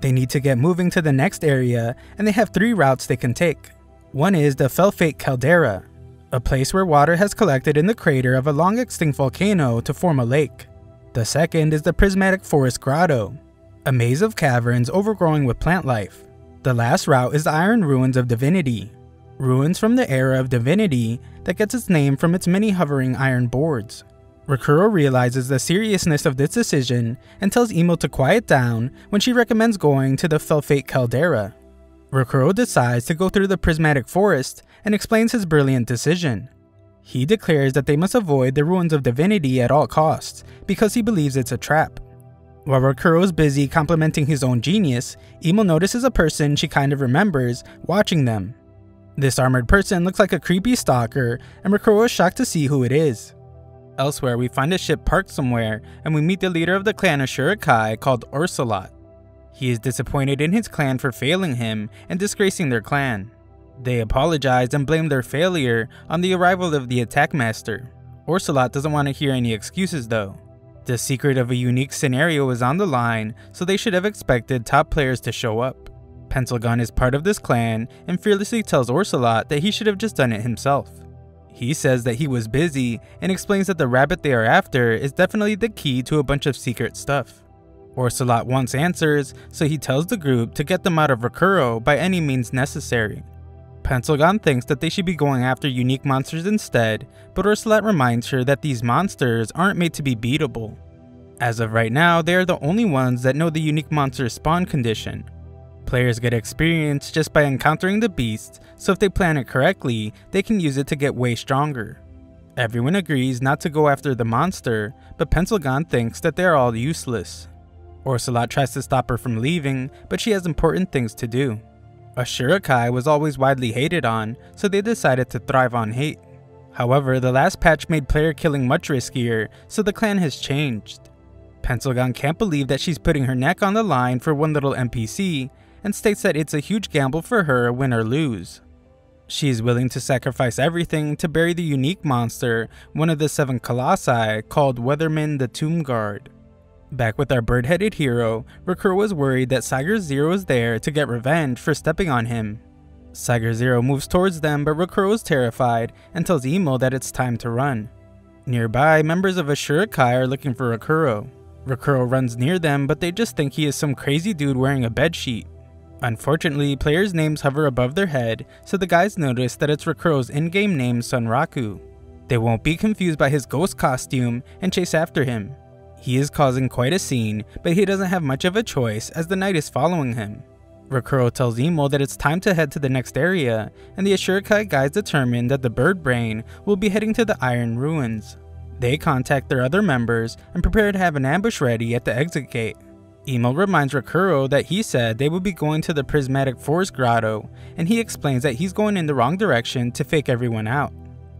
They need to get moving to the next area, and they have 3 routes they can take. One is the Felfate Caldera, a place where water has collected in the crater of a long extinct volcano to form a lake. The second is the Prismatic Forest Grotto, a maze of caverns overgrowing with plant life. The last route is the Iron Ruins of Divinity, ruins from the era of Divinity that gets its name from its many hovering iron boards. Rokuro realizes the seriousness of this decision and tells Emul to quiet down when she recommends going to the Felfate Caldera. Rokuro decides to go through the prismatic forest and explains his brilliant decision. He declares that they must avoid the ruins of divinity at all costs because he believes it's a trap. While Rokuro is busy complimenting his own genius, Emul notices a person she kind of remembers watching them. This armored person looks like a creepy stalker, and Rokuro is shocked to see who it is. Elsewhere, we find a ship parked somewhere, and we meet the leader of the clan Asura Kai called Orcelot. He is disappointed in his clan for failing him and disgracing their clan. They apologize and blame their failure on the arrival of the attack master. Orcelot doesn't want to hear any excuses though. The secret of a unique scenario is on the line, so they should have expected top players to show up. Pencilgon is part of this clan and fearlessly tells Orcelot that he should have just done it himself. He says that he was busy and explains that the rabbit they are after is definitely the key to a bunch of secret stuff. Orcelot wants answers, so he tells the group to get them out of Rokuro by any means necessary. Pencilgon thinks that they should be going after unique monsters instead, but Orcelot reminds her that these monsters aren't made to be beatable. As of right now, they are the only ones that know the unique monster spawn condition. Players get experience just by encountering the beast, so if they plan it correctly, they can use it to get way stronger. Everyone agrees not to go after the monster, but Pencilgon thinks that they are all useless. Orcelot tries to stop her from leaving, but she has important things to do. Asura Kai was always widely hated on, so they decided to thrive on hate. However, the last patch made player killing much riskier, so the clan has changed. Pencilgon can't believe that she's putting her neck on the line for one little NPC, and states that it's a huge gamble for her, win or lose. She is willing to sacrifice everything to bury the unique monster, one of the 7 colossi, called Wethermon the Tomb Guard. Back with our bird-headed hero, Rokuro was worried that Saiga Zero is there to get revenge for stepping on him. Saiga Zero moves towards them, but Rokuro is terrified and tells Emul that it's time to run. Nearby, members of Asura Kai are looking for Rokuro. Rokuro runs near them, but they just think he is some crazy dude wearing a bedsheet. Unfortunately, players' names hover above their head, so the guys notice that it's Rokuro's in-game name Sunraku. They won't be confused by his ghost costume and chase after him. He is causing quite a scene, but he doesn't have much of a choice as the knight is following him. Rokuro tells Emul that it's time to head to the next area, and the Asura Kai guys determine that the bird brain will be heading to the Iron Ruins. They contact their other members and prepare to have an ambush ready at the exit gate. Emul reminds Rokuro that he said they would be going to the Prismatic Forest Grotto, and he explains that he's going in the wrong direction to fake everyone out.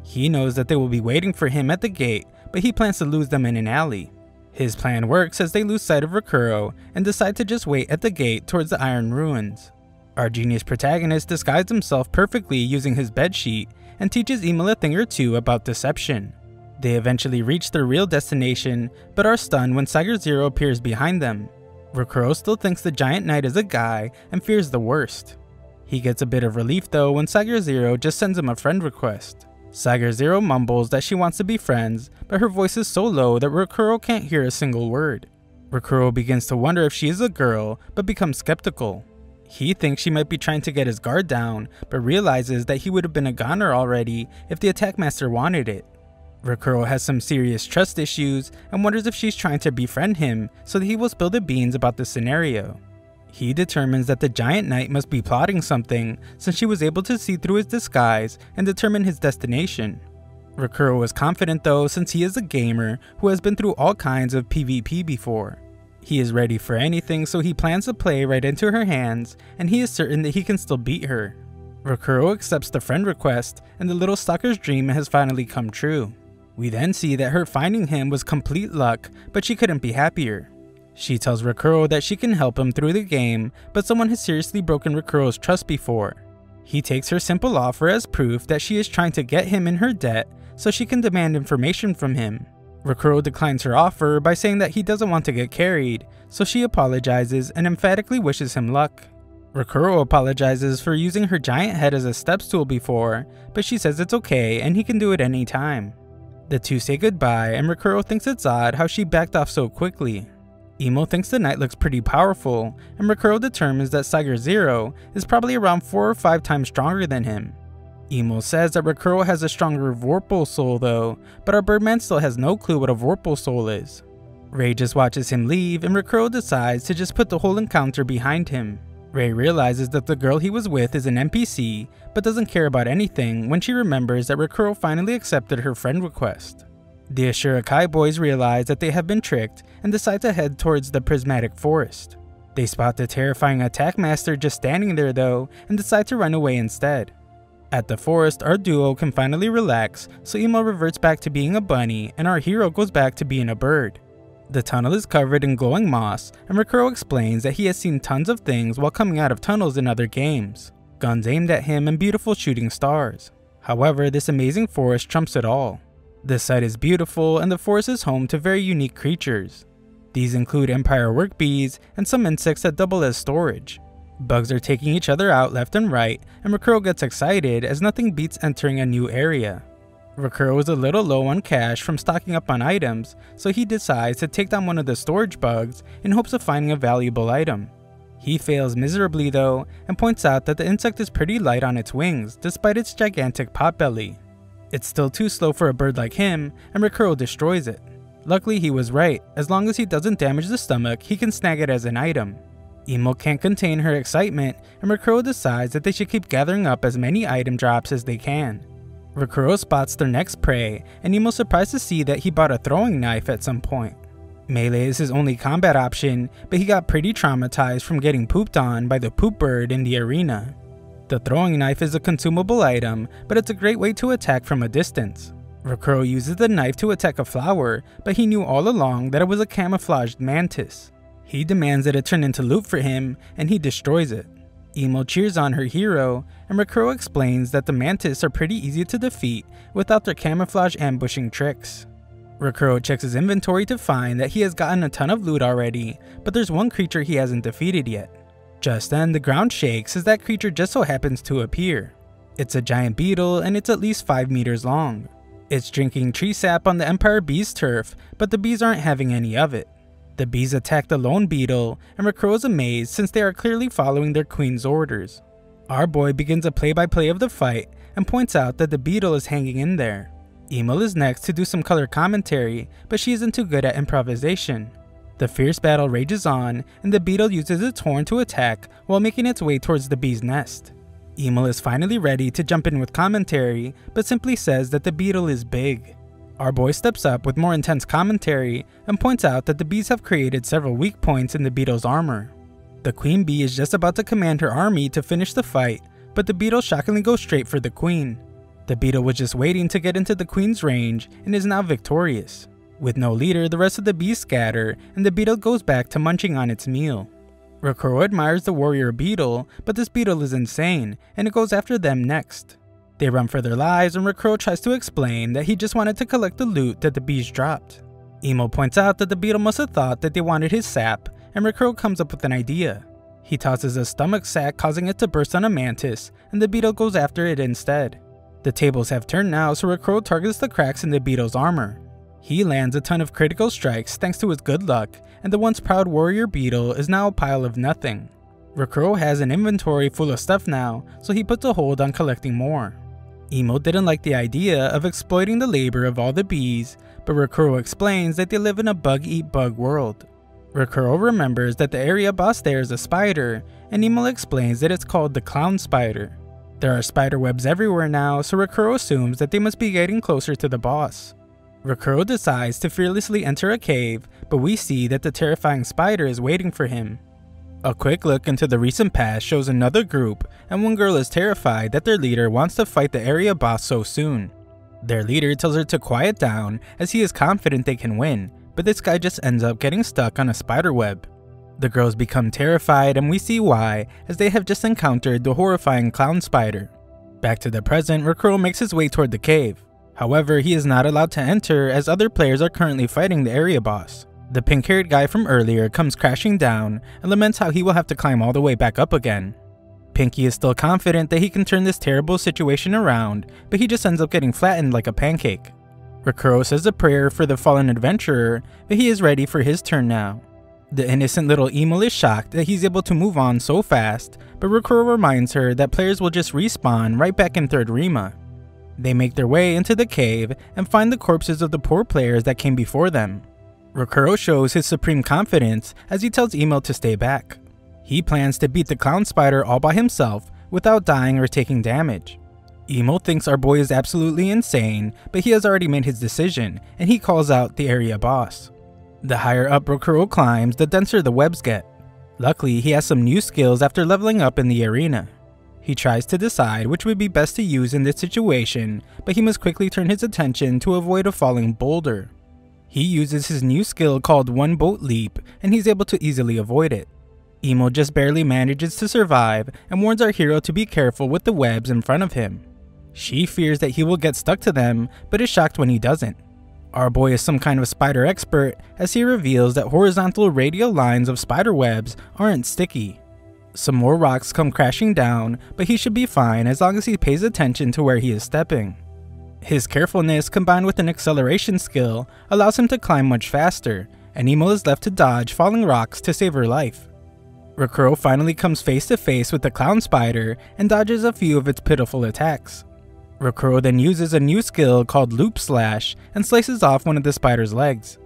He knows that they will be waiting for him at the gate, but he plans to lose them in an alley. His plan works as they lose sight of Rokuro and decide to just wait at the gate towards the Iron Ruins. Our genius protagonist disguised himself perfectly using his bedsheet and teaches Emul a thing or two about deception. They eventually reach their real destination but are stunned when Saiga Zero appears behind them. Rokuro still thinks the giant knight is a guy and fears the worst. He gets a bit of relief though when Saiga Zero just sends him a friend request. Saiga Zero mumbles that she wants to be friends, but her voice is so low that Rokuro can't hear a single word. Rokuro begins to wonder if she is a girl, but becomes skeptical. He thinks she might be trying to get his guard down, but realizes that he would have been a goner already if the attack master wanted it. Rokuro has some serious trust issues and wonders if she's trying to befriend him so that he will spill the beans about the scenario. He determines that the giant knight must be plotting something since she was able to see through his disguise and determine his destination. Rokuro is confident though since he is a gamer who has been through all kinds of PvP before. He is ready for anything, so he plans to play right into her hands, and he is certain that he can still beat her. Rokuro accepts the friend request and the little stalker's dream has finally come true. We then see that her finding him was complete luck, but she couldn't be happier. She tells Rokuro that she can help him through the game, but someone has seriously broken Rokuro's trust before. He takes her simple offer as proof that she is trying to get him in her debt so she can demand information from him. Rokuro declines her offer by saying that he doesn't want to get carried, so she apologizes and emphatically wishes him luck. Rokuro apologizes for using her giant head as a step stool before, but she says it's okay and he can do it any time. The two say goodbye and Rokuro thinks it's odd how she backed off so quickly. Emul thinks the knight looks pretty powerful, and Rokuro determines that Saiga Zero is probably around 4 or 5 times stronger than him. Emul says that Rokuro has a stronger Vorpal Soul though, but our birdman still has no clue what a Vorpal Soul is. Rei just watches him leave and Rokuro decides to just put the whole encounter behind him. Rei realizes that the girl he was with is an NPC, but doesn't care about anything when she remembers that Rokuro finally accepted her friend request. The Asura Kai boys realize that they have been tricked and decide to head towards the Prismatic Forest. They spot the terrifying attack master just standing there though and decide to run away instead. At the forest, our duo can finally relax, so Emul reverts back to being a bunny and our hero goes back to being a bird. The tunnel is covered in glowing moss, and Rokuro explains that he has seen tons of things while coming out of tunnels in other games. Guns aimed at him and beautiful shooting stars. However, this amazing forest trumps it all. The site is beautiful and the forest is home to very unique creatures. These include empire work bees and some insects that double as storage. Bugs are taking each other out left and right, and Rokuro gets excited as nothing beats entering a new area. Rokuro is a little low on cash from stocking up on items, so he decides to take down one of the storage bugs in hopes of finding a valuable item. He fails miserably though, and points out that the insect is pretty light on its wings despite its gigantic potbelly. It's still too slow for a bird like him, and Rokuro destroys it. Luckily he was right, as long as he doesn't damage the stomach he can snag it as an item. Emul can't contain her excitement, and Rokuro decides that they should keep gathering up as many item drops as they can. Rokuro spots their next prey, and Emul's surprised to see that he bought a throwing knife at some point. Melee is his only combat option, but he got pretty traumatized from getting pooped on by the poop bird in the arena. The throwing knife is a consumable item, but it's a great way to attack from a distance. Rokuro uses the knife to attack a flower, but he knew all along that it was a camouflaged mantis. He demands that it turn into loot for him, and he destroys it. Emul cheers on her hero, and Rokuro explains that the mantis are pretty easy to defeat without their camouflage ambushing tricks. Rokuro checks his inventory to find that he has gotten a ton of loot already, but there's one creature he hasn't defeated yet. Just then, the ground shakes as that creature just so happens to appear. It's a giant beetle, and it's at least 5 meters long. It's drinking tree sap on the Empire Bee's turf, but the bees aren't having any of it. The bees attack the lone beetle, and Rokuro is amazed since they are clearly following their queen's orders. Our boy begins a play-by-play of the fight and points out that the beetle is hanging in there. Emul is next to do some color commentary, but she isn't too good at improvisation. The fierce battle rages on, and the beetle uses its horn to attack while making its way towards the bee's nest. Emul is finally ready to jump in with commentary, but simply says that the beetle is big. Our boy steps up with more intense commentary and points out that the bees have created several weak points in the beetle's armor. The queen bee is just about to command her army to finish the fight, but the beetle shockingly goes straight for the queen. The beetle was just waiting to get into the queen's range and is now victorious. With no leader, the rest of the bees scatter and the beetle goes back to munching on its meal. Rokuro admires the warrior beetle, but this beetle is insane and it goes after them next. They run for their lives, and Rokuro tries to explain that he just wanted to collect the loot that the bees dropped. Emul points out that the beetle must have thought that they wanted his sap, and Rokuro comes up with an idea. He tosses a stomach sack, causing it to burst on a mantis, and the beetle goes after it instead. The tables have turned now, so Rokuro targets the cracks in the beetle's armor. He lands a ton of critical strikes thanks to his good luck, and the once proud warrior beetle is now a pile of nothing. Rokuro has an inventory full of stuff now, so he puts a hold on collecting more. Emul didn't like the idea of exploiting the labor of all the bees, but Rokuro explains that they live in a bug-eat-bug world. Rokuro remembers that the area boss there is a spider, and Emul explains that it's called the clown spider. There are spider webs everywhere now, so Rokuro assumes that they must be getting closer to the boss. Rokuro decides to fearlessly enter a cave, but we see that the terrifying spider is waiting for him. A quick look into the recent past shows another group, and one girl is terrified that their leader wants to fight the area boss so soon. Their leader tells her to quiet down as he is confident they can win, but this guy just ends up getting stuck on a spider web. The girls become terrified and we see why, as they have just encountered the horrifying clown spider. Back to the present, Rokuro makes his way toward the cave. However, he is not allowed to enter as other players are currently fighting the area boss. The pink-haired guy from earlier comes crashing down and laments how he will have to climb all the way back up again. Pinky is still confident that he can turn this terrible situation around, but he just ends up getting flattened like a pancake. Rokuro says a prayer for the fallen adventurer, but he is ready for his turn now. The innocent little Emul is shocked that he's able to move on so fast, but Rokuro reminds her that players will just respawn right back in Third Rima. They make their way into the cave and find the corpses of the poor players that came before them. Rokuro shows his supreme confidence as he tells Emul to stay back. He plans to beat the clown spider all by himself without dying or taking damage. Emul thinks our boy is absolutely insane, but he has already made his decision and he calls out the area boss. The higher up Rokuro climbs, the denser the webs get. Luckily, he has some new skills after leveling up in the arena. He tries to decide which would be best to use in this situation, but he must quickly turn his attention to avoid a falling boulder. He uses his new skill called One Boat Leap, and he's able to easily avoid it. Emul just barely manages to survive and warns our hero to be careful with the webs in front of him. She fears that he will get stuck to them, but is shocked when he doesn't. Our boy is some kind of spider expert as he reveals that horizontal radial lines of spider webs aren't sticky. Some more rocks come crashing down, but he should be fine as long as he pays attention to where he is stepping. His carefulness combined with an acceleration skill allows him to climb much faster, and Emul is left to dodge falling rocks to save her life. Rokuro finally comes face to face with the clown spider and dodges a few of its pitiful attacks. Rokuro then uses a new skill called Loop Slash and slices off one of the spider's legs.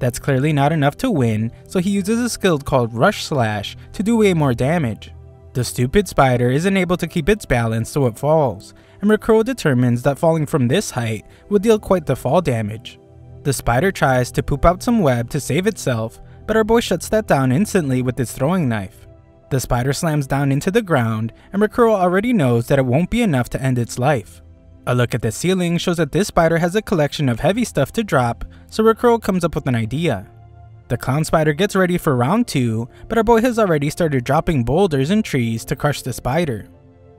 That's clearly not enough to win, so he uses a skill called Rush Slash to do way more damage. The stupid spider isn't able to keep its balance, so it falls, and Rokuro determines that falling from this height will deal quite the fall damage. The spider tries to poop out some web to save itself, but our boy shuts that down instantly with his throwing knife. The spider slams down into the ground, and Rokuro already knows that it won't be enough to end its life. A look at the ceiling shows that this spider has a collection of heavy stuff to drop, so Rokuro comes up with an idea. The clown spider gets ready for round 2, but our boy has already started dropping boulders and trees to crush the spider.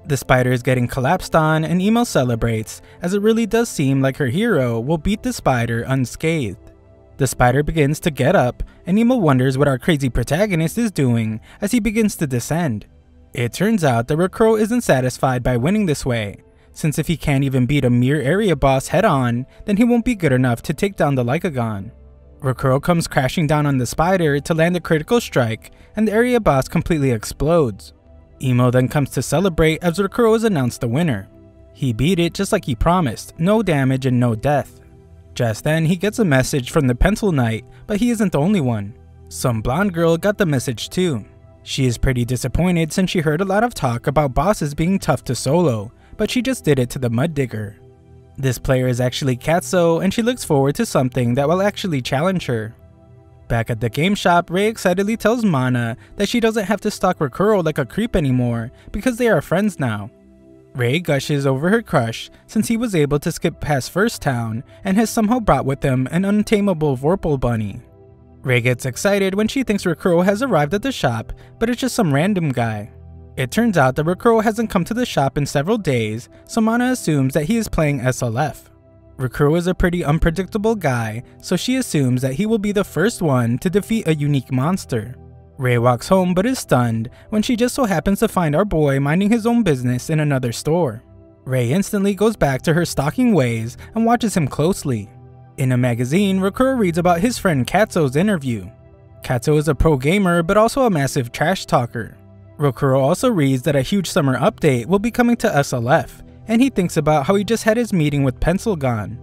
The spider is getting collapsed on and Emul celebrates, as it really does seem like her hero will beat the spider unscathed. The spider begins to get up and Emul wonders what our crazy protagonist is doing as he begins to descend. It turns out that Rokuro isn't satisfied by winning this way, since if he can't even beat a mere area boss head-on, then he won't be good enough to take down the Lycagon. Rokuro comes crashing down on the spider to land a critical strike, and the area boss completely explodes. Emul then comes to celebrate as Rokuro is announced the winner. He beat it just like he promised, no damage and no death. Just then, he gets a message from the Pencil Knight, but he isn't the only one. Some blonde girl got the message too. She is pretty disappointed since she heard a lot of talk about bosses being tough to solo, but she just did it to the Mud Digger. This player is actually Katzo, and she looks forward to something that will actually challenge her. Back at the game shop, Rei excitedly tells Mana that she doesn't have to stalk Rokuro like a creep anymore because they are friends now. Rei gushes over her crush since he was able to skip past First Town and has somehow brought with him an untamable Vorpal Bunny. Rei gets excited when she thinks Rokuro has arrived at the shop, but it's just some random guy. It turns out that Rokuro hasn't come to the shop in several days, so Mana assumes that he is playing SLF. Rokuro is a pretty unpredictable guy, so she assumes that he will be the first one to defeat a unique monster. Rei walks home but is stunned when she just so happens to find our boy minding his own business in another store. Rei instantly goes back to her stalking ways and watches him closely. In a magazine, Rokuro reads about his friend Katzo's interview. Katzo is a pro gamer but also a massive trash talker. Rokuro also reads that a huge summer update will be coming to SLF, and he thinks about how he just had his meeting with Pencilgon.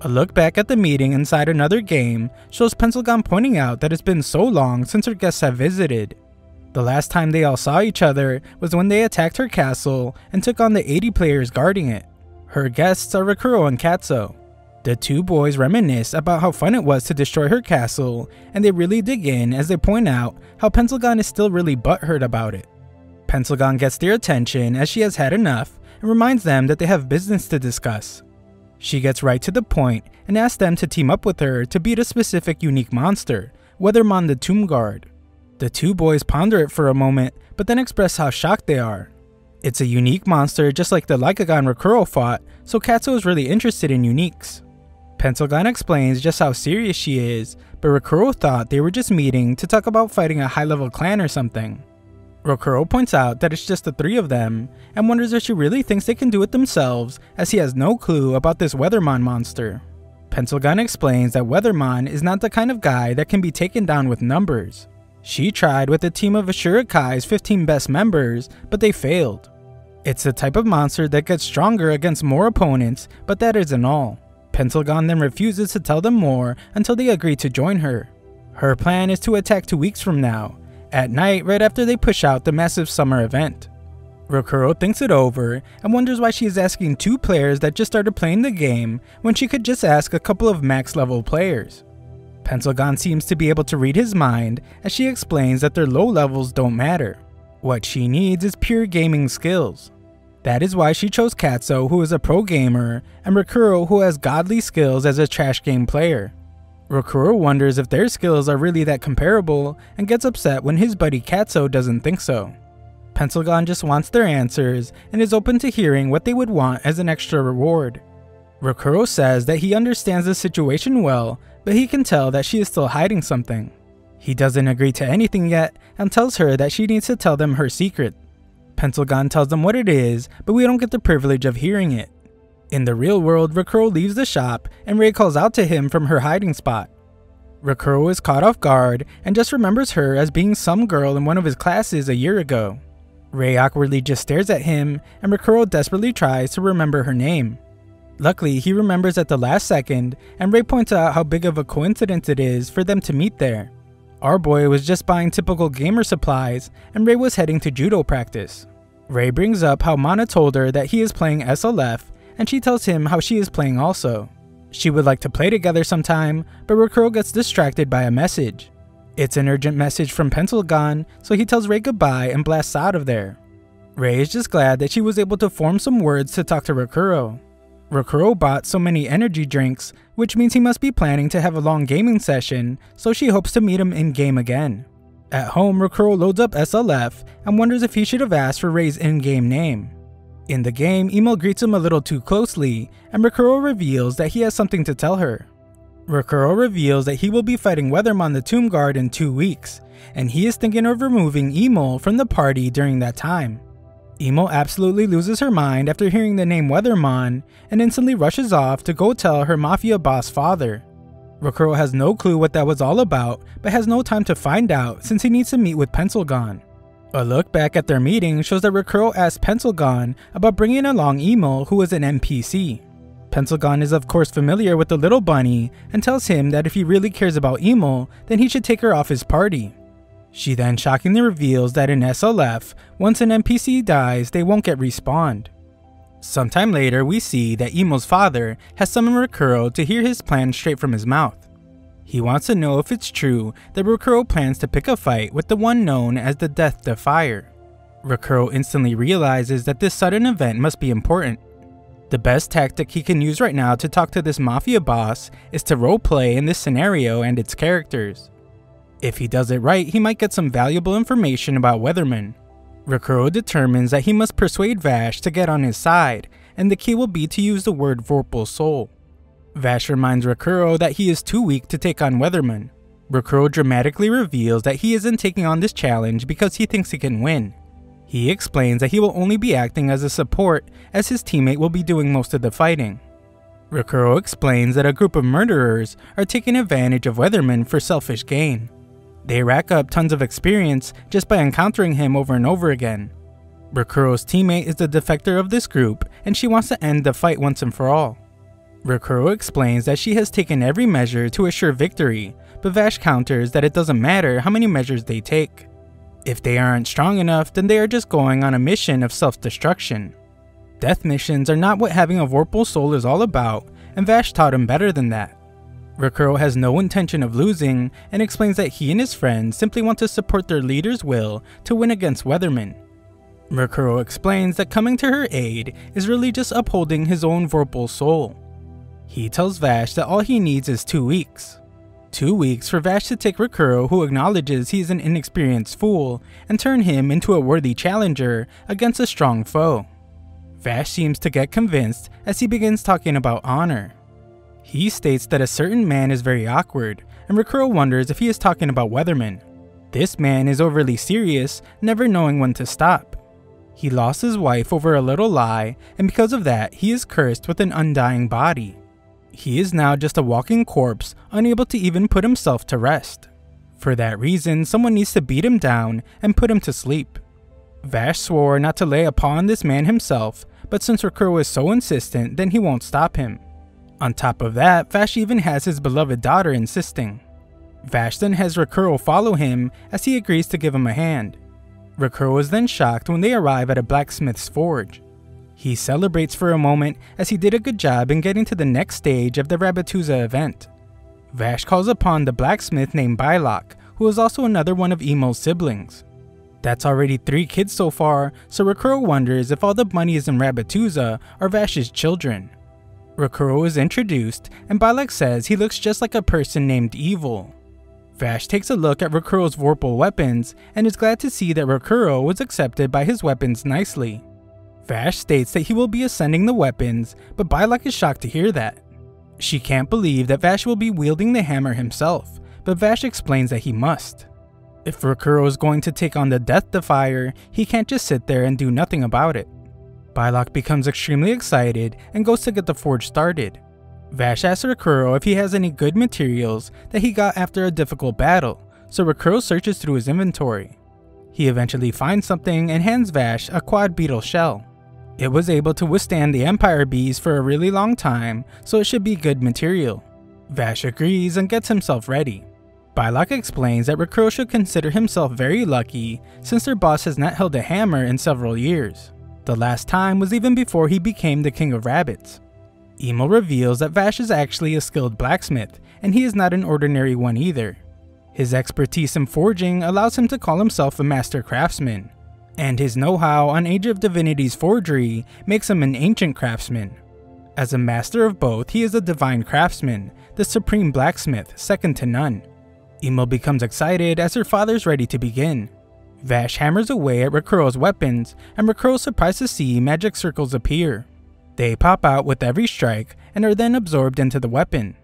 A look back at the meeting inside another game shows Pencilgon pointing out that it's been so long since her guests have visited. The last time they all saw each other was when they attacked her castle and took on the 80 players guarding it. Her guests are Rokuro and Katzo. The two boys reminisce about how fun it was to destroy her castle, and they really dig in as they point out how Pencilgon is still really butthurt about it. Pencilgon gets their attention as she has had enough and reminds them that they have business to discuss. She gets right to the point and asks them to team up with her to beat a specific unique monster, Wethermon the Tomb Guard. The two boys ponder it for a moment but then express how shocked they are. It's a unique monster just like the Lycagon Rokuro fought, so Katzo is really interested in uniques. Pencilgon explains just how serious she is, but Rokuro thought they were just meeting to talk about fighting a high-level clan or something. Rokuro points out that it's just the three of them and wonders if she really thinks they can do it themselves as he has no clue about this Wethermon monster. Pencilgon explains that Wethermon is not the kind of guy that can be taken down with numbers. She tried with a team of Asura Kai's 15 best members, but they failed. It's the type of monster that gets stronger against more opponents, but that isn't all. Pencilgon then refuses to tell them more until they agree to join her. Her plan is to attack 2 weeks from now, at night right after they push out the massive summer event. Rokuro thinks it over and wonders why she is asking two players that just started playing the game when she could just ask a couple of max level players. Pencilgon seems to be able to read his mind as she explains that their low levels don't matter. What she needs is pure gaming skills. That is why she chose Katzo, who is a pro gamer, and Rokuro, who has godly skills as a trash game player. Rokuro wonders if their skills are really that comparable and gets upset when his buddy Katzo doesn't think so. Pencilgon just wants their answers and is open to hearing what they would want as an extra reward. Rokuro says that he understands the situation well, but he can tell that she is still hiding something. He doesn't agree to anything yet and tells her that she needs to tell them her secret. Pencilgon tells them what it is, but we don't get the privilege of hearing it. In the real world, Rokuro leaves the shop and Rei calls out to him from her hiding spot. Rokuro is caught off guard and just remembers her as being some girl in one of his classes a year ago. Rei awkwardly just stares at him and Rokuro desperately tries to remember her name. Luckily, he remembers at the last second and Rei points out how big of a coincidence it is for them to meet there. Our boy was just buying typical gamer supplies and Rei was heading to judo practice. Rei brings up how Mana told her that he is playing SLF and she tells him how she is playing also. She would like to play together sometime, but Rokuro gets distracted by a message. It's an urgent message from Pencilgon, so he tells Rei goodbye and blasts out of there. Rei is just glad that she was able to form some words to talk to Rokuro. Rokuro bought so many energy drinks, which means he must be planning to have a long gaming session, so she hopes to meet him in-game again. At home, Rokuro loads up SLF and wonders if he should have asked for Rei's in-game name. In the game, Emul greets him a little too closely, and Rokuro reveals that he has something to tell her. Rokuro reveals that he will be fighting Wethermon the Tomb Guard in 2 weeks, and he is thinking of removing Emul from the party during that time. Emul absolutely loses her mind after hearing the name Wethermon and instantly rushes off to go tell her mafia boss father. Rokuro has no clue what that was all about, but has no time to find out since he needs to meet with Pencilgon. A look back at their meeting shows that Rokuro asked Pencilgon about bringing along Emul, who is an NPC. Pencilgon is of course familiar with the little bunny and tells him that if he really cares about Emul, then he should take her off his party. She then shockingly reveals that in SLF, once an NPC dies, they won't get respawned. Sometime later, we see that Emul's father has summoned Rokuro to hear his plan straight from his mouth. He wants to know if it's true that Rokuro plans to pick a fight with the one known as the Death Defier. Rokuro instantly realizes that this sudden event must be important. The best tactic he can use right now to talk to this mafia boss is to roleplay in this scenario and its characters. If he does it right, he might get some valuable information about Wethermon. Rokuro determines that he must persuade Vash to get on his side, and the key will be to use the word Vorpal Soul. Vash reminds Rokuro that he is too weak to take on Wethermon. Rokuro dramatically reveals that he isn't taking on this challenge because he thinks he can win. He explains that he will only be acting as a support, as his teammate will be doing most of the fighting. Rokuro explains that a group of murderers are taking advantage of Wethermon for selfish gain. They rack up tons of experience just by encountering him over and over again. Rokuro's teammate is the defector of this group and she wants to end the fight once and for all. Rokuro explains that she has taken every measure to assure victory, but Vash counters that it doesn't matter how many measures they take. If they aren't strong enough, then they are just going on a mission of self-destruction. Death missions are not what having a Vorpal Soul is all about, and Vash taught him better than that. Rokuro has no intention of losing and explains that he and his friends simply want to support their leader's will to win against Wethermon. Rokuro explains that coming to her aid is really just upholding his own Vorpal Soul. He tells Vash that all he needs is 2 weeks. 2 weeks for Vash to take Rokuro, who acknowledges he is an inexperienced fool, and turn him into a worthy challenger against a strong foe. Vash seems to get convinced as he begins talking about honor. He states that a certain man is very awkward, and Rokuro wonders if he is talking about Wethermon. This man is overly serious, never knowing when to stop. He lost his wife over a little lie, and because of that, he is cursed with an undying body. He is now just a walking corpse, unable to even put himself to rest. For that reason, someone needs to beat him down and put him to sleep. Vash swore not to lay a paw on this man himself, but since Rokuro is so insistent, then he won't stop him. On top of that, Vash even has his beloved daughter insisting. Vash then has Rokuro follow him as he agrees to give him a hand. Rokuro is then shocked when they arrive at a blacksmith's forge. He celebrates for a moment as he did a good job in getting to the next stage of the Rabbituza event. Vash calls upon the blacksmith named Bilok, who is also another one of Emul's siblings. That's already 3 kids so far, so Rokuro wonders if all the bunnies in Rabbituza are Vash's children. Rokuro is introduced, and Bilok says he looks just like a person named Evil. Vash takes a look at Rokuro's Vorpal weapons and is glad to see that Rokuro was accepted by his weapons nicely. Vash states that he will be ascending the weapons, but Bilok is shocked to hear that. She can't believe that Vash will be wielding the hammer himself, but Vash explains that he must. If Rokuro is going to take on the Death Defier, he can't just sit there and do nothing about it. Bilok becomes extremely excited and goes to get the forge started. Vash asks Rokuro if he has any good materials that he got after a difficult battle, so Rokuro searches through his inventory. He eventually finds something and hands Vash a quad beetle shell. It was able to withstand the Empire Bees for a really long time, so it should be good material. Vash agrees and gets himself ready. Bilok explains that Rokuro should consider himself very lucky since their boss has not held a hammer in several years. The last time was even before he became the King of Rabbits. Emul reveals that Vash is actually a skilled blacksmith, and he is not an ordinary one either. His expertise in forging allows him to call himself a master craftsman, and his know-how on Age of Divinity's forgery makes him an ancient craftsman. As a master of both, he is a divine craftsman, the supreme blacksmith, second to none. Emul becomes excited as her father's ready to begin. Vash hammers away at Rokuro's weapons, and Rokuro is surprised to see magic circles appear. They pop out with every strike and are then absorbed into the weapon.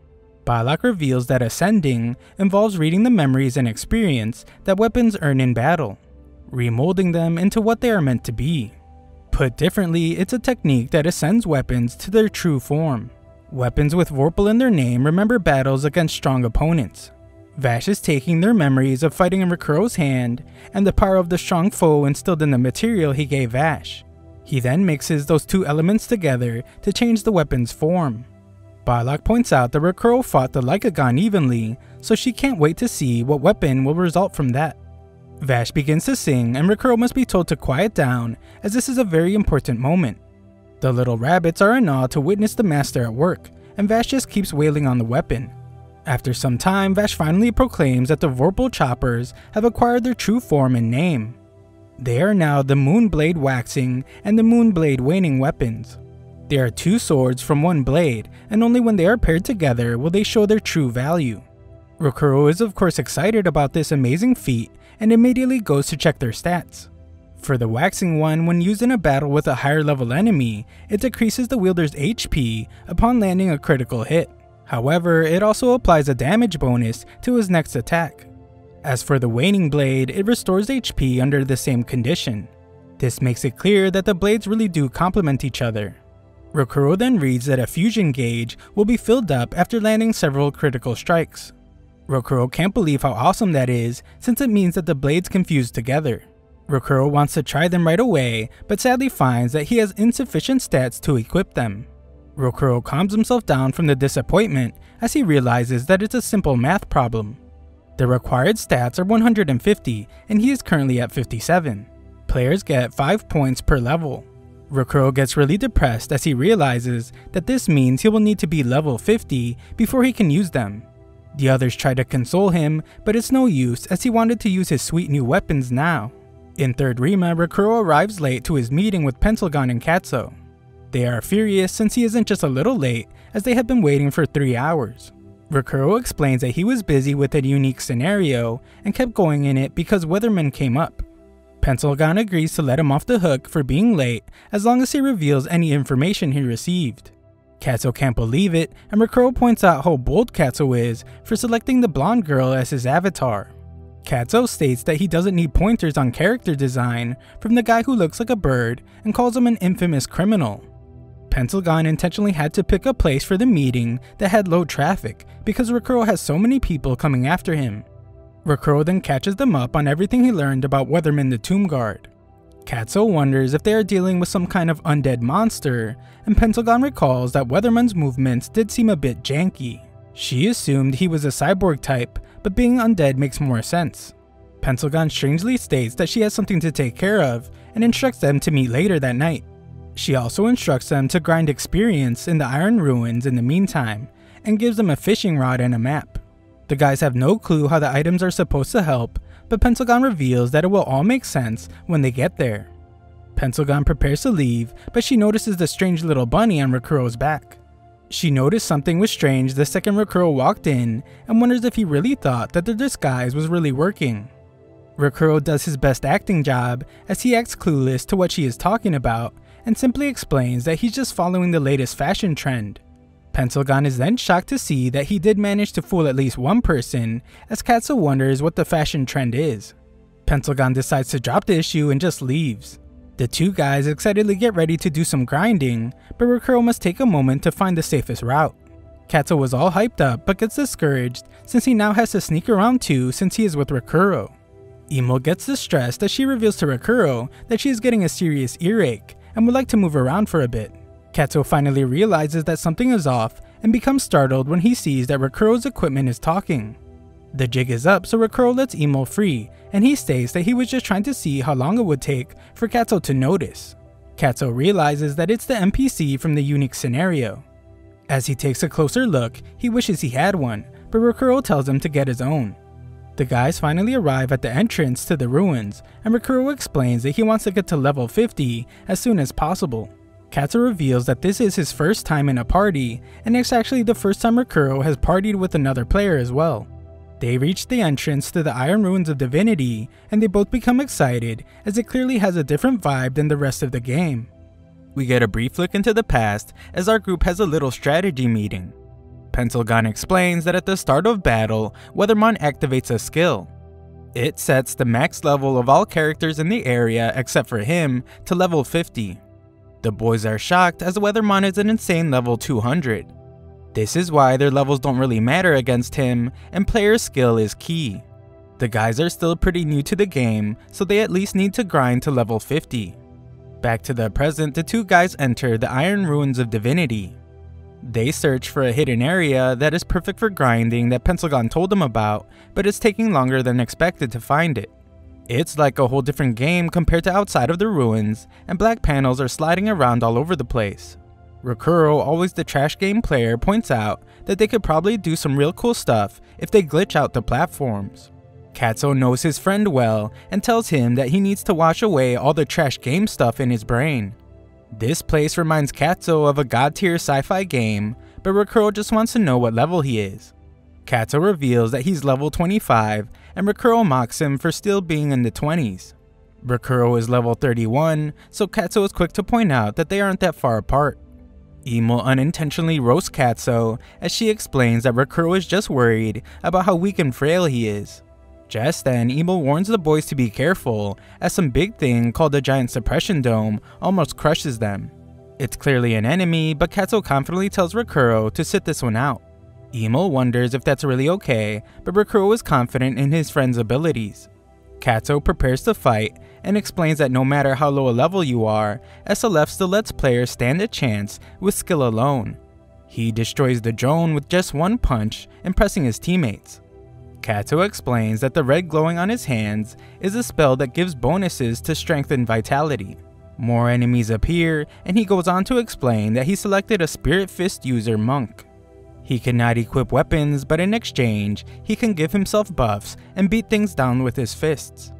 Bilok reveals that ascending involves reading the memories and experience that weapons earn in battle, remolding them into what they are meant to be. Put differently, it's a technique that ascends weapons to their true form. Weapons with Vorpal in their name remember battles against strong opponents. Vash is taking their memories of fighting in Rokuro's hand and the power of the strong foe instilled in the material he gave Vash. He then mixes those two elements together to change the weapon's form. Bilok points out that Rokuro fought the Lycagon evenly, so she can't wait to see what weapon will result from that. Vash begins to sing and Rokuro must be told to quiet down as this is a very important moment. The little rabbits are in awe to witness the master at work, and Vash just keeps wailing on the weapon. After some time, Vash finally proclaims that the Vorpal Choppers have acquired their true form and name. They are now the Moonblade Waxing and the Moonblade Waning weapons. They are 2 swords from 1 blade, and only when they are paired together will they show their true value. Rokuro is of course excited about this amazing feat and immediately goes to check their stats. For the waxing one, when used in a battle with a higher level enemy, it decreases the wielder's HP upon landing a critical hit. However, it also applies a damage bonus to his next attack. As for the waning blade, it restores HP under the same condition. This makes it clear that the blades really do complement each other. Rokuro then reads that a fusion gauge will be filled up after landing several critical strikes. Rokuro can't believe how awesome that is since it means that the blades can fuse together. Rokuro wants to try them right away, but sadly finds that he has insufficient stats to equip them. Rokuro calms himself down from the disappointment as he realizes that it's a simple math problem. The required stats are 150 and he is currently at 57. Players get 5 points per level. Rokuro gets really depressed as he realizes that this means he will need to be level 50 before he can use them. The others try to console him, but it's no use as he wanted to use his sweet new weapons now. In Third Rima, Rokuro arrives late to his meeting with Pencilgon and Katzo. They are furious since he isn't just a little late as they have been waiting for 3 hours. Rokuro explains that he was busy with a unique scenario and kept going in it because Wethermon came up. Pencilgon agrees to let him off the hook for being late as long as he reveals any information he received. Katzo can't believe it and Rokuro points out how bold Katzo is for selecting the blonde girl as his avatar. Katzo states that he doesn't need pointers on character design from the guy who looks like a bird and calls him an infamous criminal. Pencilgon intentionally had to pick a place for the meeting that had low traffic because Rokuro has so many people coming after him. Rokuro then catches them up on everything he learned about Wethermon the Tomb Guard. Katzo wonders if they are dealing with some kind of undead monster, and Pencilgon recalls that Wethermon's movements did seem a bit janky. She assumed he was a cyborg type, but being undead makes more sense. Pencilgon strangely states that she has something to take care of and instructs them to meet later that night. She also instructs them to grind experience in the Iron Ruins in the meantime and gives them a fishing rod and a map. The guys have no clue how the items are supposed to help, but Pencilgon reveals that it will all make sense when they get there. Pencilgon prepares to leave, but she notices the strange little bunny on Rokuro's back. She noticed something was strange the second Rokuro walked in and wonders if he really thought that the disguise was really working. Rokuro does his best acting job as he acts clueless to what she is talking about and simply explains that he's just following the latest fashion trend. Pencilgon is then shocked to see that he did manage to fool at least one person as Katzo wonders what the fashion trend is. Pencilgon decides to drop the issue and just leaves. The two guys excitedly get ready to do some grinding, but Rokuro must take a moment to find the safest route. Katzo was all hyped up but gets discouraged since he now has to sneak around too since he is with Rokuro. Emul gets distressed as she reveals to Rokuro that she is getting a serious earache and would like to move around for a bit. Katzo finally realizes that something is off and becomes startled when he sees that Rokuro's equipment is talking. The jig is up, so Rokuro lets Emul free, and he states that he was just trying to see how long it would take for Katzo to notice. Katzo realizes that it's the NPC from the unique scenario. As he takes a closer look, he wishes he had one, but Rokuro tells him to get his own. The guys finally arrive at the entrance to the ruins, and Rokuro explains that he wants to get to level 50 as soon as possible. Katzo reveals that this is his first time in a party, and it's actually the first time Rokuro has partied with another player as well. They reach the entrance to the Iron Ruins of Divinity, and they both become excited as it clearly has a different vibe than the rest of the game. We get a brief look into the past as our group has a little strategy meeting. Pencilgon explains that at the start of battle, Wethermon activates a skill. It sets the max level of all characters in the area except for him to level 50. The boys are shocked as Wethermon is an insane level 200. This is why their levels don't really matter against him, and player skill is key. The guys are still pretty new to the game, so they at least need to grind to level 50. Back to the present, the two guys enter the Iron Ruins of Divinity. They search for a hidden area that is perfect for grinding that Pencilgon told them about, but it's taking longer than expected to find it. It's like a whole different game compared to outside of the ruins, and black panels are sliding around all over the place. Rokuro, always the trash game player, points out that they could probably do some real cool stuff if they glitch out the platforms. Katzo knows his friend well and tells him that he needs to wash away all the trash game stuff in his brain. This place reminds Katzo of a god-tier sci-fi game, but Rokuro just wants to know what level he is. Katzo reveals that he's level 25 and Rokuro mocks him for still being in the 20s. Rokuro is level 31, so Katzo is quick to point out that they aren't that far apart. Emul unintentionally roasts Katzo as she explains that Rokuro is just worried about how weak and frail he is. Just then, Emul warns the boys to be careful as some big thing called a giant suppression dome almost crushes them. It's clearly an enemy, but Katzo confidently tells Rokuro to sit this one out. Emul wonders if that's really okay, but Rokuro is confident in his friend's abilities. Katzo prepares to fight and explains that no matter how low a level you are, SLF still lets players stand a chance with skill alone. He destroys the drone with just one punch, impressing his teammates. Katzo explains that the red glowing on his hands is a spell that gives bonuses to strength and vitality. More enemies appear, and he goes on to explain that he selected a Spirit Fist user monk. He cannot equip weapons, but in exchange, he can give himself buffs and beat things down with his fists.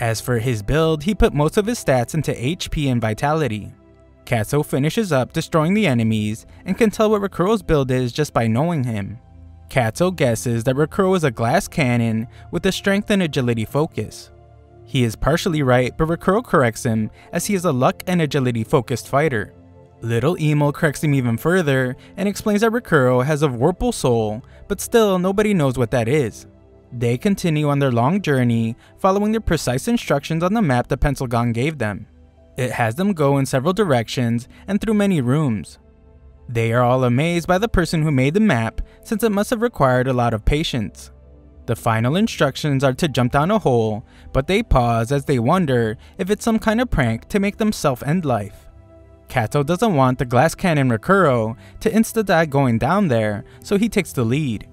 As for his build, he put most of his stats into HP and vitality. Katzo finishes up destroying the enemies and can tell what Rokuro's build is just by knowing him. Katzo guesses that Rokuro is a glass cannon with a strength and agility focus. He is partially right, but Rokuro corrects him as he is a luck and agility focused fighter. Little Emul corrects him even further and explains that Rokuro has a Vorpal Soul, but still nobody knows what that is. They continue on their long journey, following the precise instructions on the map that Pencilgon gave them. It has them go in several directions and through many rooms. They are all amazed by the person who made the map, since it must have required a lot of patience. The final instructions are to jump down a hole, but they pause as they wonder if it's some kind of prank to make them self-end life. Katzo doesn't want the glass cannon Rokuro to insta-die going down there, so he takes the lead.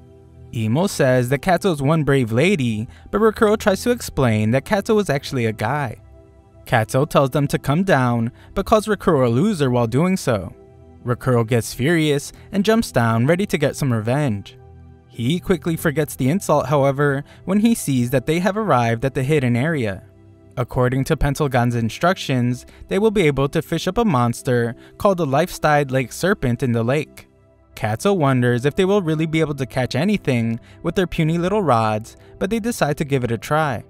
Emul says that Katzo is one brave lady, but Rokuro tries to explain that Katzo was actually a guy. Katzo tells them to come down, but calls Rokuro a loser while doing so. Rokuro gets furious and jumps down ready to get some revenge. He quickly forgets the insult, however, when he sees that they have arrived at the hidden area. According to Pencilgon's instructions, they will be able to fish up a monster called the Life-Side Lake Serpent in the lake. Katzo wonders if they will really be able to catch anything with their puny little rods, but they decide to give it a try.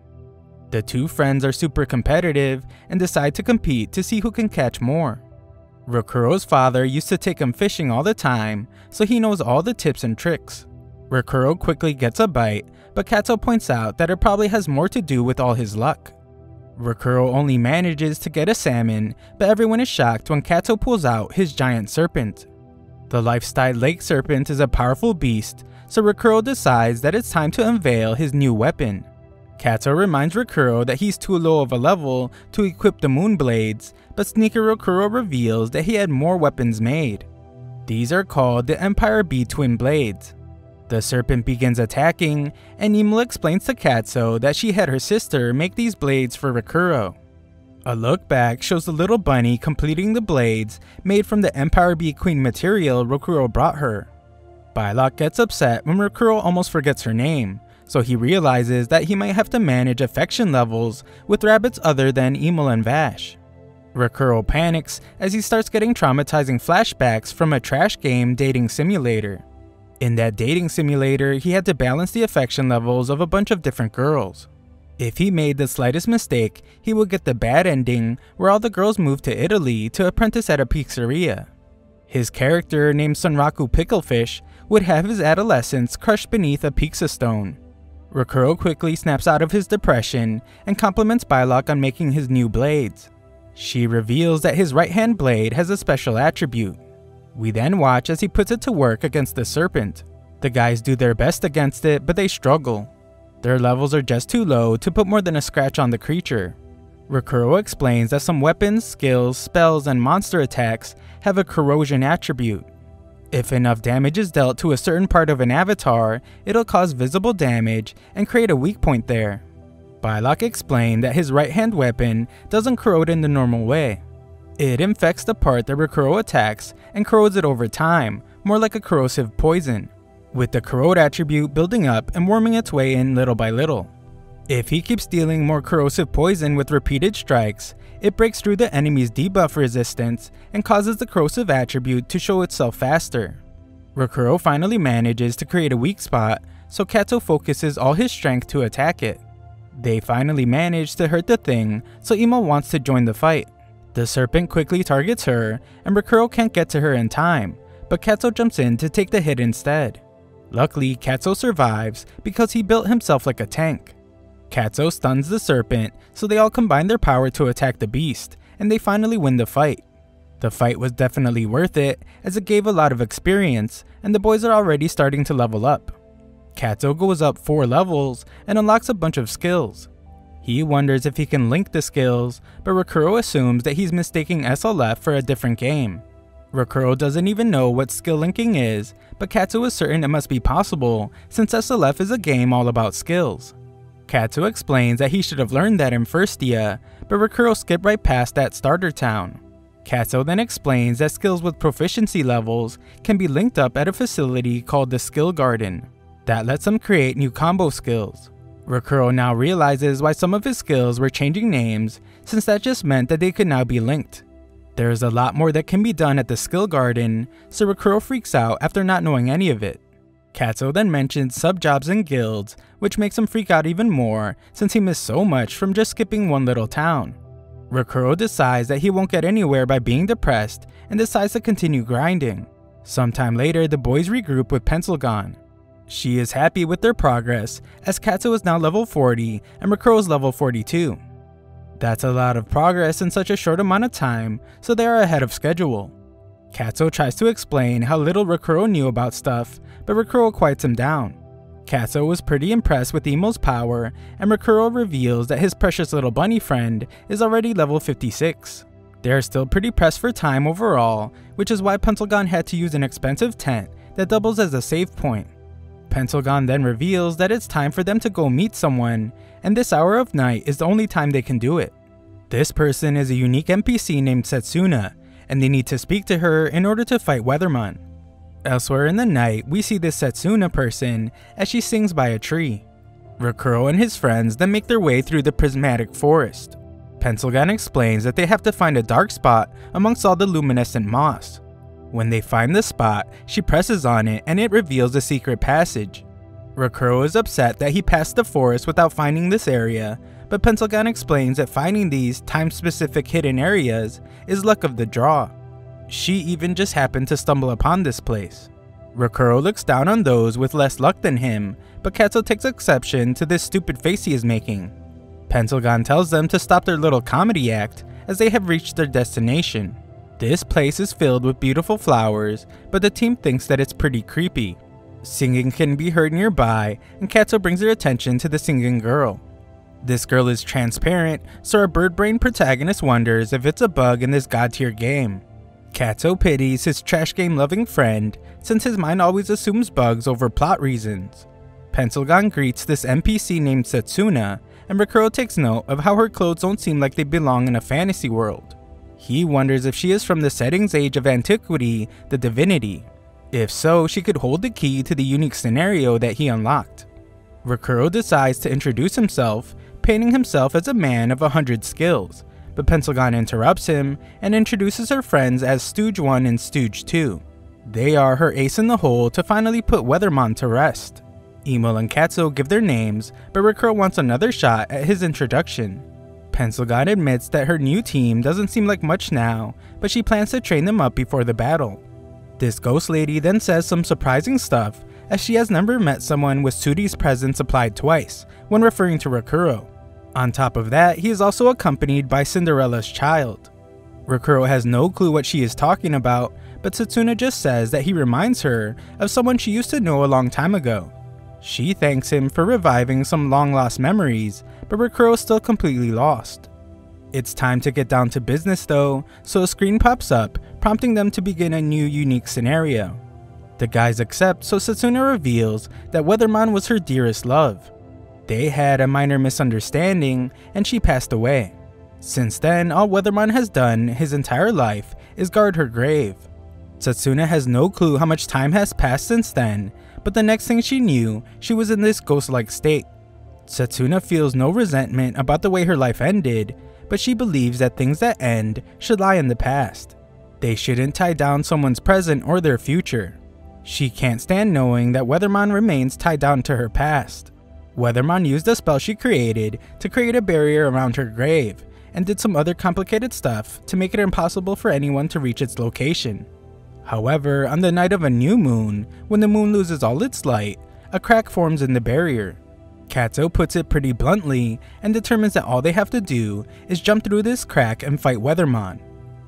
The two friends are super competitive and decide to compete to see who can catch more. Rokuro's father used to take him fishing all the time, so he knows all the tips and tricks. Rokuro quickly gets a bite, but Katzo points out that it probably has more to do with all his luck. Rokuro only manages to get a salmon, but everyone is shocked when Katzo pulls out his giant serpent. The Life-Side Lake Serpent is a powerful beast, so Rokuro decides that it's time to unveil his new weapon. Katzo reminds Rokuro that he's too low of a level to equip the moon blades, but sneaker Rokuro reveals that he had more weapons made. These are called the Empire B Twin Blades. The serpent begins attacking, and Emul explains to Katzo that she had her sister make these blades for Rokuro. A look back shows the little bunny completing the blades made from the Empire Bee Queen material Rokuro brought her. Bilok gets upset when Rokuro almost forgets her name, so he realizes that he might have to manage affection levels with rabbits other than Emul and Vash. Rokuro panics as he starts getting traumatizing flashbacks from a trash game dating simulator. In that dating simulator, he had to balance the affection levels of a bunch of different girls. If he made the slightest mistake, he would get the bad ending where all the girls moved to Italy to apprentice at a pizzeria. His character, named Sunraku Picklefish, would have his adolescence crushed beneath a pizza stone. Rokuro quickly snaps out of his depression and compliments Bilok on making his new blades. She reveals that his right-hand blade has a special attribute. We then watch as he puts it to work against the serpent. The guys do their best against it, but they struggle. Their levels are just too low to put more than a scratch on the creature. Rokuro explains that some weapons, skills, spells, and monster attacks have a corrosion attribute. If enough damage is dealt to a certain part of an avatar, it'll cause visible damage and create a weak point there. Bilok explained that his right-hand weapon doesn't corrode in the normal way. It infects the part that Rokuro attacks and corrodes it over time, more like a corrosive poison, with the corrode attribute building up and worming its way in little by little. If he keeps dealing more corrosive poison with repeated strikes, it breaks through the enemy's debuff resistance and causes the corrosive attribute to show itself faster. Rokuro finally manages to create a weak spot, so Katzo focuses all his strength to attack it. They finally manage to hurt the thing, so Emul wants to join the fight. The serpent quickly targets her, and Rokuro can't get to her in time, but Katzo jumps in to take the hit instead. Luckily, Katzo survives because he built himself like a tank. Katzo stuns the serpent, so they all combine their power to attack the beast, and they finally win the fight. The fight was definitely worth it, as it gave a lot of experience, and the boys are already starting to level up. Katzo goes up 4 levels and unlocks a bunch of skills. He wonders if he can link the skills, but Rokuro assumes that he's mistaking SLF for a different game. Rokuro doesn't even know what skill linking is, but Katzo is certain it must be possible since SLF is a game all about skills. Katzo explains that he should have learned that in Firstia, but Rokuro skipped right past that starter town. Katzo then explains that skills with proficiency levels can be linked up at a facility called the Skill Garden. That lets him create new combo skills. Rokuro now realizes why some of his skills were changing names, since that just meant that they could now be linked. There is a lot more that can be done at the Skill Garden, so Rokuro freaks out after not knowing any of it. Katzo then mentions sub-jobs and guilds, which makes him freak out even more since he missed so much from just skipping one little town. Rokuro decides that he won't get anywhere by being depressed and decides to continue grinding. Sometime later, the boys regroup with Pencilgon. She is happy with their progress, as Katzo is now level 40 and Rokuro is level 42. That's a lot of progress in such a short amount of time, so they are ahead of schedule. Katzo tries to explain how little Rokuro knew about stuff, but Rokuro quiets him down. Katzo was pretty impressed with Emul's power, and Rokuro reveals that his precious little bunny friend is already level 56. They are still pretty pressed for time overall, which is why Pencilgon had to use an expensive tent that doubles as a save point. Pencilgon then reveals that it's time for them to go meet someone, and this hour of night is the only time they can do it. This person is a unique NPC named Setsuna, and they need to speak to her in order to fight Wethermon. Elsewhere in the night, we see this Setsuna person as she sings by a tree. Rokuro and his friends then make their way through the prismatic forest. Pencilgon explains that they have to find a dark spot amongst all the luminescent moss. When they find the spot, she presses on it and it reveals a secret passage. Rokuro is upset that he passed the forest without finding this area, but Pencilgon explains that finding these time-specific hidden areas is luck of the draw. She even just happened to stumble upon this place. Rokuro looks down on those with less luck than him, but Katzo takes exception to this stupid face he is making. Pencilgon tells them to stop their little comedy act as they have reached their destination. This place is filled with beautiful flowers, but the team thinks that it's pretty creepy. Singing can be heard nearby, and Katzo brings their attention to the singing girl. This girl is transparent, so our bird-brained protagonist wonders if it's a bug in this god-tier game. Katzo pities his trash game-loving friend, since his mind always assumes bugs over plot reasons. Pencilgon greets this NPC named Setsuna, and Rokuro takes note of how her clothes don't seem like they belong in a fantasy world. He wonders if she is from the setting's age of antiquity, the Divinity. If so, she could hold the key to the unique scenario that he unlocked. Rokuro decides to introduce himself, painting himself as a man of 100 skills, but Pencilgon interrupts him and introduces her friends as Stooge 1 and Stooge 2. They are her ace in the hole to finally put Wethermon to rest. Emul and Katzo give their names, but Rokuro wants another shot at his introduction. Pencilgon admits that her new team doesn't seem like much now, but she plans to train them up before the battle. This ghost lady then says some surprising stuff, as she has never met someone with Tsuri's presence applied twice, when referring to Rokuro. On top of that, he is also accompanied by Cinderella's child. Rokuro has no clue what she is talking about, but Setsuna just says that he reminds her of someone she used to know a long time ago. She thanks him for reviving some long-lost memories, but Rokuro is still completely lost. It's time to get down to business though, so a screen pops up, prompting them to begin a new unique scenario. The guys accept, so Setsuna reveals that Wethermon was her dearest love. They had a minor misunderstanding, and she passed away. Since then, all Wethermon has done his entire life is guard her grave. Setsuna has no clue how much time has passed since then, but the next thing she knew, she was in this ghost-like state. Setsuna feels no resentment about the way her life ended, but she believes that things that end should lie in the past. They shouldn't tie down someone's present or their future. She can't stand knowing that Wethermon remains tied down to her past. Wethermon used a spell she created to create a barrier around her grave, and did some other complicated stuff to make it impossible for anyone to reach its location. However, on the night of a new moon, when the moon loses all its light, a crack forms in the barrier. Katzo puts it pretty bluntly and determines that all they have to do is jump through this crack and fight Wethermon.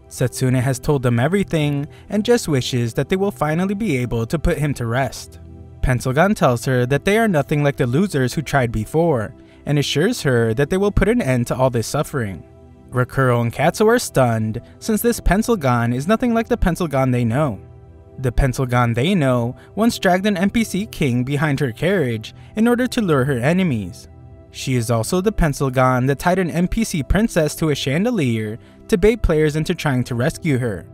Setsuna has told them everything and just wishes that they will finally be able to put him to rest. Pencilgon tells her that they are nothing like the losers who tried before, and assures her that they will put an end to all this suffering. Rokuro and Katzo are stunned, since this Pencilgon is nothing like the Pencilgon they know. The Pencilgon they know once dragged an NPC king behind her carriage in order to lure her enemies. She is also the Pencilgon that tied an NPC princess to a chandelier to bait players into trying to rescue her.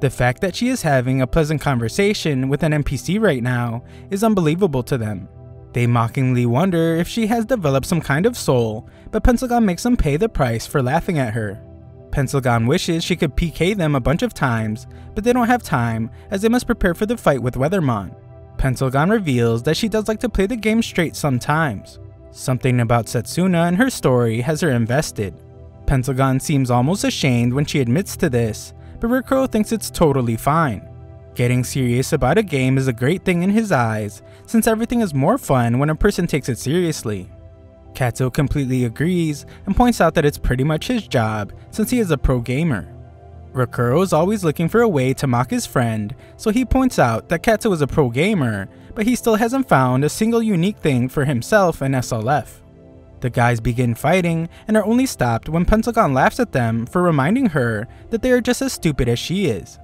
The fact that she is having a pleasant conversation with an NPC right now is unbelievable to them. They mockingly wonder if she has developed some kind of soul, but Pencilgon makes them pay the price for laughing at her. Pencilgon wishes she could PK them a bunch of times, but they don't have time as they must prepare for the fight with Wethermon. Pencilgon reveals that she does like to play the game straight sometimes. Something about Setsuna and her story has her invested. Pencilgon seems almost ashamed when she admits to this, but Rokuro thinks it's totally fine. Getting serious about a game is a great thing in his eyes, since everything is more fun when a person takes it seriously. Katzo completely agrees and points out that it's pretty much his job since he is a pro gamer. Rokuro is always looking for a way to mock his friend, so he points out that Katzo is a pro gamer, but he still hasn't found a single unique thing for himself in SLF. The guys begin fighting and are only stopped when Pencilgon laughs at them for reminding her that they are just as stupid as she is.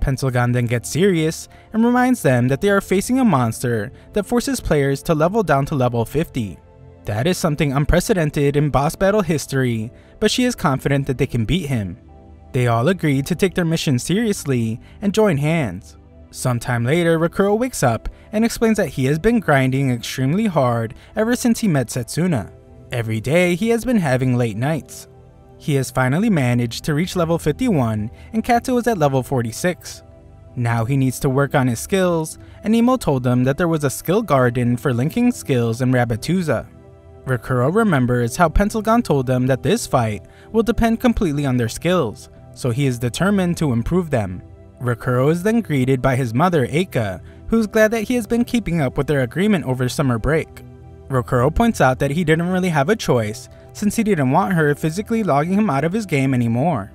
Pencilgon then gets serious and reminds them that they are facing a monster that forces players to level down to level 50. That is something unprecedented in boss battle history, but she is confident that they can beat him. They all agree to take their mission seriously and join hands. Sometime later, Rokuro wakes up and explains that he has been grinding extremely hard ever since he met Setsuna. Every day he has been having late nights. He has finally managed to reach level 51 and Katzo is at level 46. Now he needs to work on his skills, and Emul told him that there was a skill garden for linking skills in Rabbituza. Rokuro remembers how Pencilgon told them that this fight will depend completely on their skills, so he is determined to improve them. Rokuro is then greeted by his mother Eika, who is glad that he has been keeping up with their agreement over summer break. Rokuro points out that he didn't really have a choice since he didn't want her physically logging him out of his game anymore.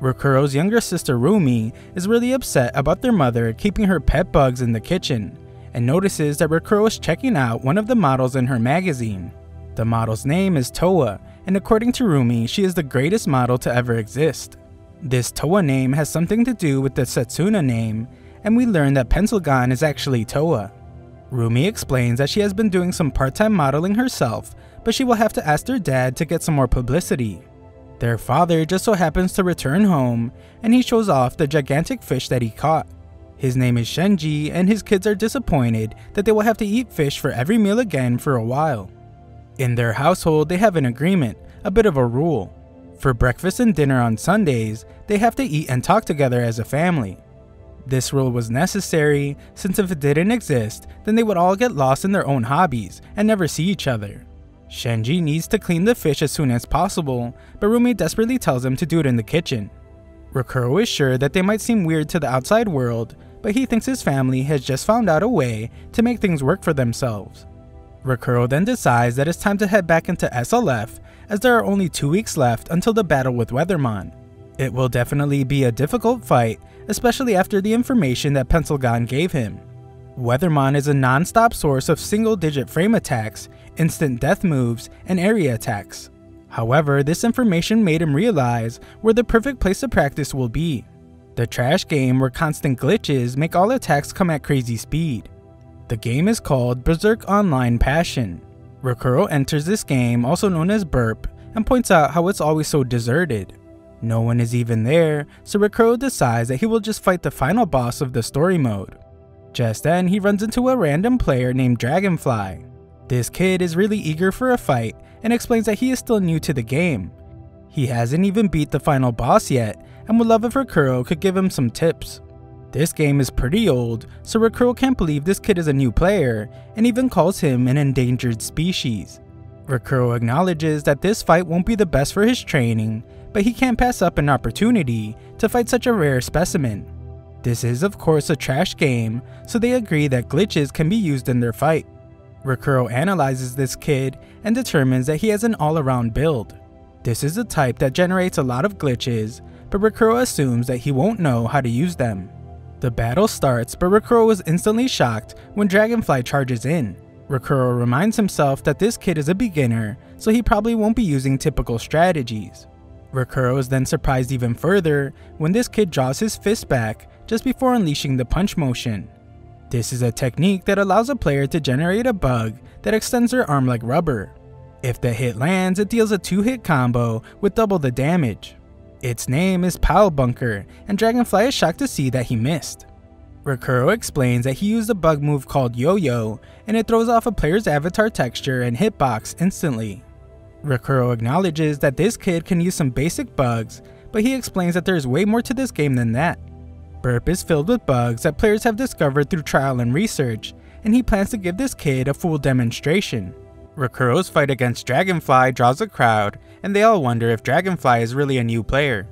Rokuro's younger sister Rumi is really upset about their mother keeping her pet bugs in the kitchen, and notices that Rokuro is checking out one of the models in her magazine. The model's name is Toa, and according to Rumi, she is the greatest model to ever exist. This Toa name has something to do with the Setsuna name, and we learn that Pencilgon is actually Toa. Rumi explains that she has been doing some part-time modeling herself, but she will have to ask their dad to get some more publicity. Their father just so happens to return home, and he shows off the gigantic fish that he caught. His name is Shenji, and his kids are disappointed that they will have to eat fish for every meal again for a while. In their household, they have an agreement, a bit of a rule. For breakfast and dinner on Sundays, they have to eat and talk together as a family. This rule was necessary, since if it didn't exist, then they would all get lost in their own hobbies and never see each other. Shenji needs to clean the fish as soon as possible, but Rumi desperately tells him to do it in the kitchen. Rokuro is sure that they might seem weird to the outside world, but he thinks his family has just found out a way to make things work for themselves. Rokuro then decides that it's time to head back into SLF, as there are only 2 weeks left until the battle with Wethermon. It will definitely be a difficult fight, especially after the information that Pencilgon gave him. Wethermon is a non-stop source of single-digit frame attacks, instant death moves, and area attacks. However, this information made him realize where the perfect place to practice will be: the trash game where constant glitches make all attacks come at crazy speed. The game is called Berserk Online Passion. Rokuro enters this game, also known as Burp, and points out how it's always so deserted. No one is even there, so Rokuro decides that he will just fight the final boss of the story mode. Just then, he runs into a random player named Dragonfly. This kid is really eager for a fight and explains that he is still new to the game. He hasn't even beat the final boss yet and would love if Rokuro could give him some tips. This game is pretty old, so Rokuro can't believe this kid is a new player, and even calls him an endangered species. Rokuro acknowledges that this fight won't be the best for his training, but he can't pass up an opportunity to fight such a rare specimen. This is of course a trash game, so they agree that glitches can be used in their fight. Rokuro analyzes this kid and determines that he has an all-around build. This is a type that generates a lot of glitches, but Rokuro assumes that he won't know how to use them. The battle starts, but Rokuro is instantly shocked when Dragonfly charges in. Rokuro reminds himself that this kid is a beginner, so he probably won't be using typical strategies. Rokuro is then surprised even further when this kid draws his fist back just before unleashing the punch motion. This is a technique that allows a player to generate a bug that extends their arm like rubber. If the hit lands, it deals a 2-hit combo with double the damage. Its name is Pal Bunker, and Dragonfly is shocked to see that he missed. Rokuro explains that he used a bug move called Yo-Yo, and it throws off a player's avatar texture and hitbox instantly. Rokuro acknowledges that this kid can use some basic bugs, but he explains that there is way more to this game than that. Burp is filled with bugs that players have discovered through trial and research, and he plans to give this kid a full demonstration. Rokuro's fight against Dragonfly draws a crowd, and they all wonder if Dragonfly is really a new player.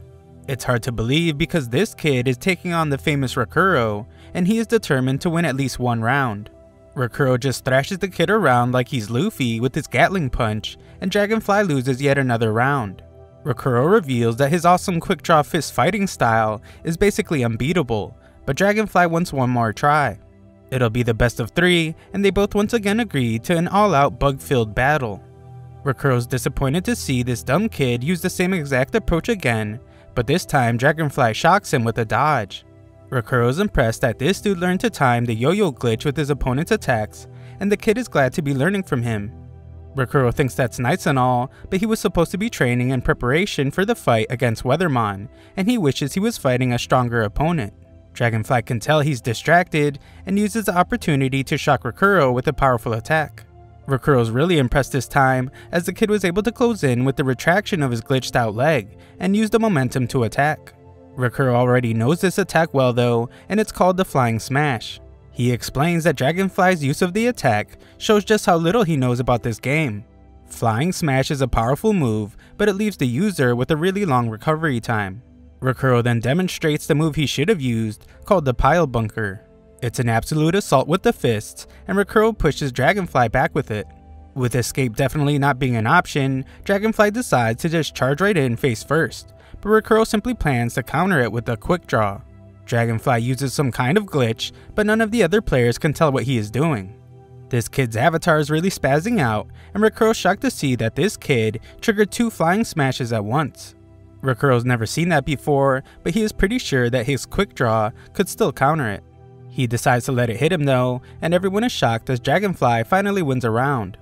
It's hard to believe because this kid is taking on the famous Rokuro, and he is determined to win at least one round. Rokuro just thrashes the kid around like he's Luffy with his Gatling punch, and Dragonfly loses yet another round. Rokuro reveals that his awesome quick draw fist fighting style is basically unbeatable, but Dragonfly wants one more try. It'll be the best of 3, and they both once again agree to an all-out bug-filled battle. Rokuro's disappointed to see this dumb kid use the same exact approach again, but this time Dragonfly shocks him with a dodge. Rokuro's impressed that this dude learned to time the yo-yo glitch with his opponent's attacks, and the kid is glad to be learning from him. Rokuro thinks that's nice and all, but he was supposed to be training in preparation for the fight against Wethermon, and he wishes he was fighting a stronger opponent. Dragonfly can tell he's distracted and uses the opportunity to shock Rokuro with a powerful attack. Rokuro's really impressed this time, as the kid was able to close in with the retraction of his glitched out leg and use the momentum to attack. Rokuro already knows this attack well though, and it's called the Flying Smash. He explains that Dragonfly's use of the attack shows just how little he knows about this game. Flying Smash is a powerful move, but it leaves the user with a really long recovery time. Rokuro then demonstrates the move he should have used, called the Pile Bunker. It's an absolute assault with the fists, and Rokuro pushes Dragonfly back with it. With escape definitely not being an option, Dragonfly decides to just charge right in face first, but Rokuro simply plans to counter it with a quick draw. Dragonfly uses some kind of glitch, but none of the other players can tell what he is doing. This kid's avatar is really spazzing out, and Rokuro's shocked to see that this kid triggered two Flying Smashes at once. Rokuro's never seen that before, but he is pretty sure that his quick draw could still counter it. He decides to let it hit him though, and everyone is shocked as Dragonfly finally wins a round.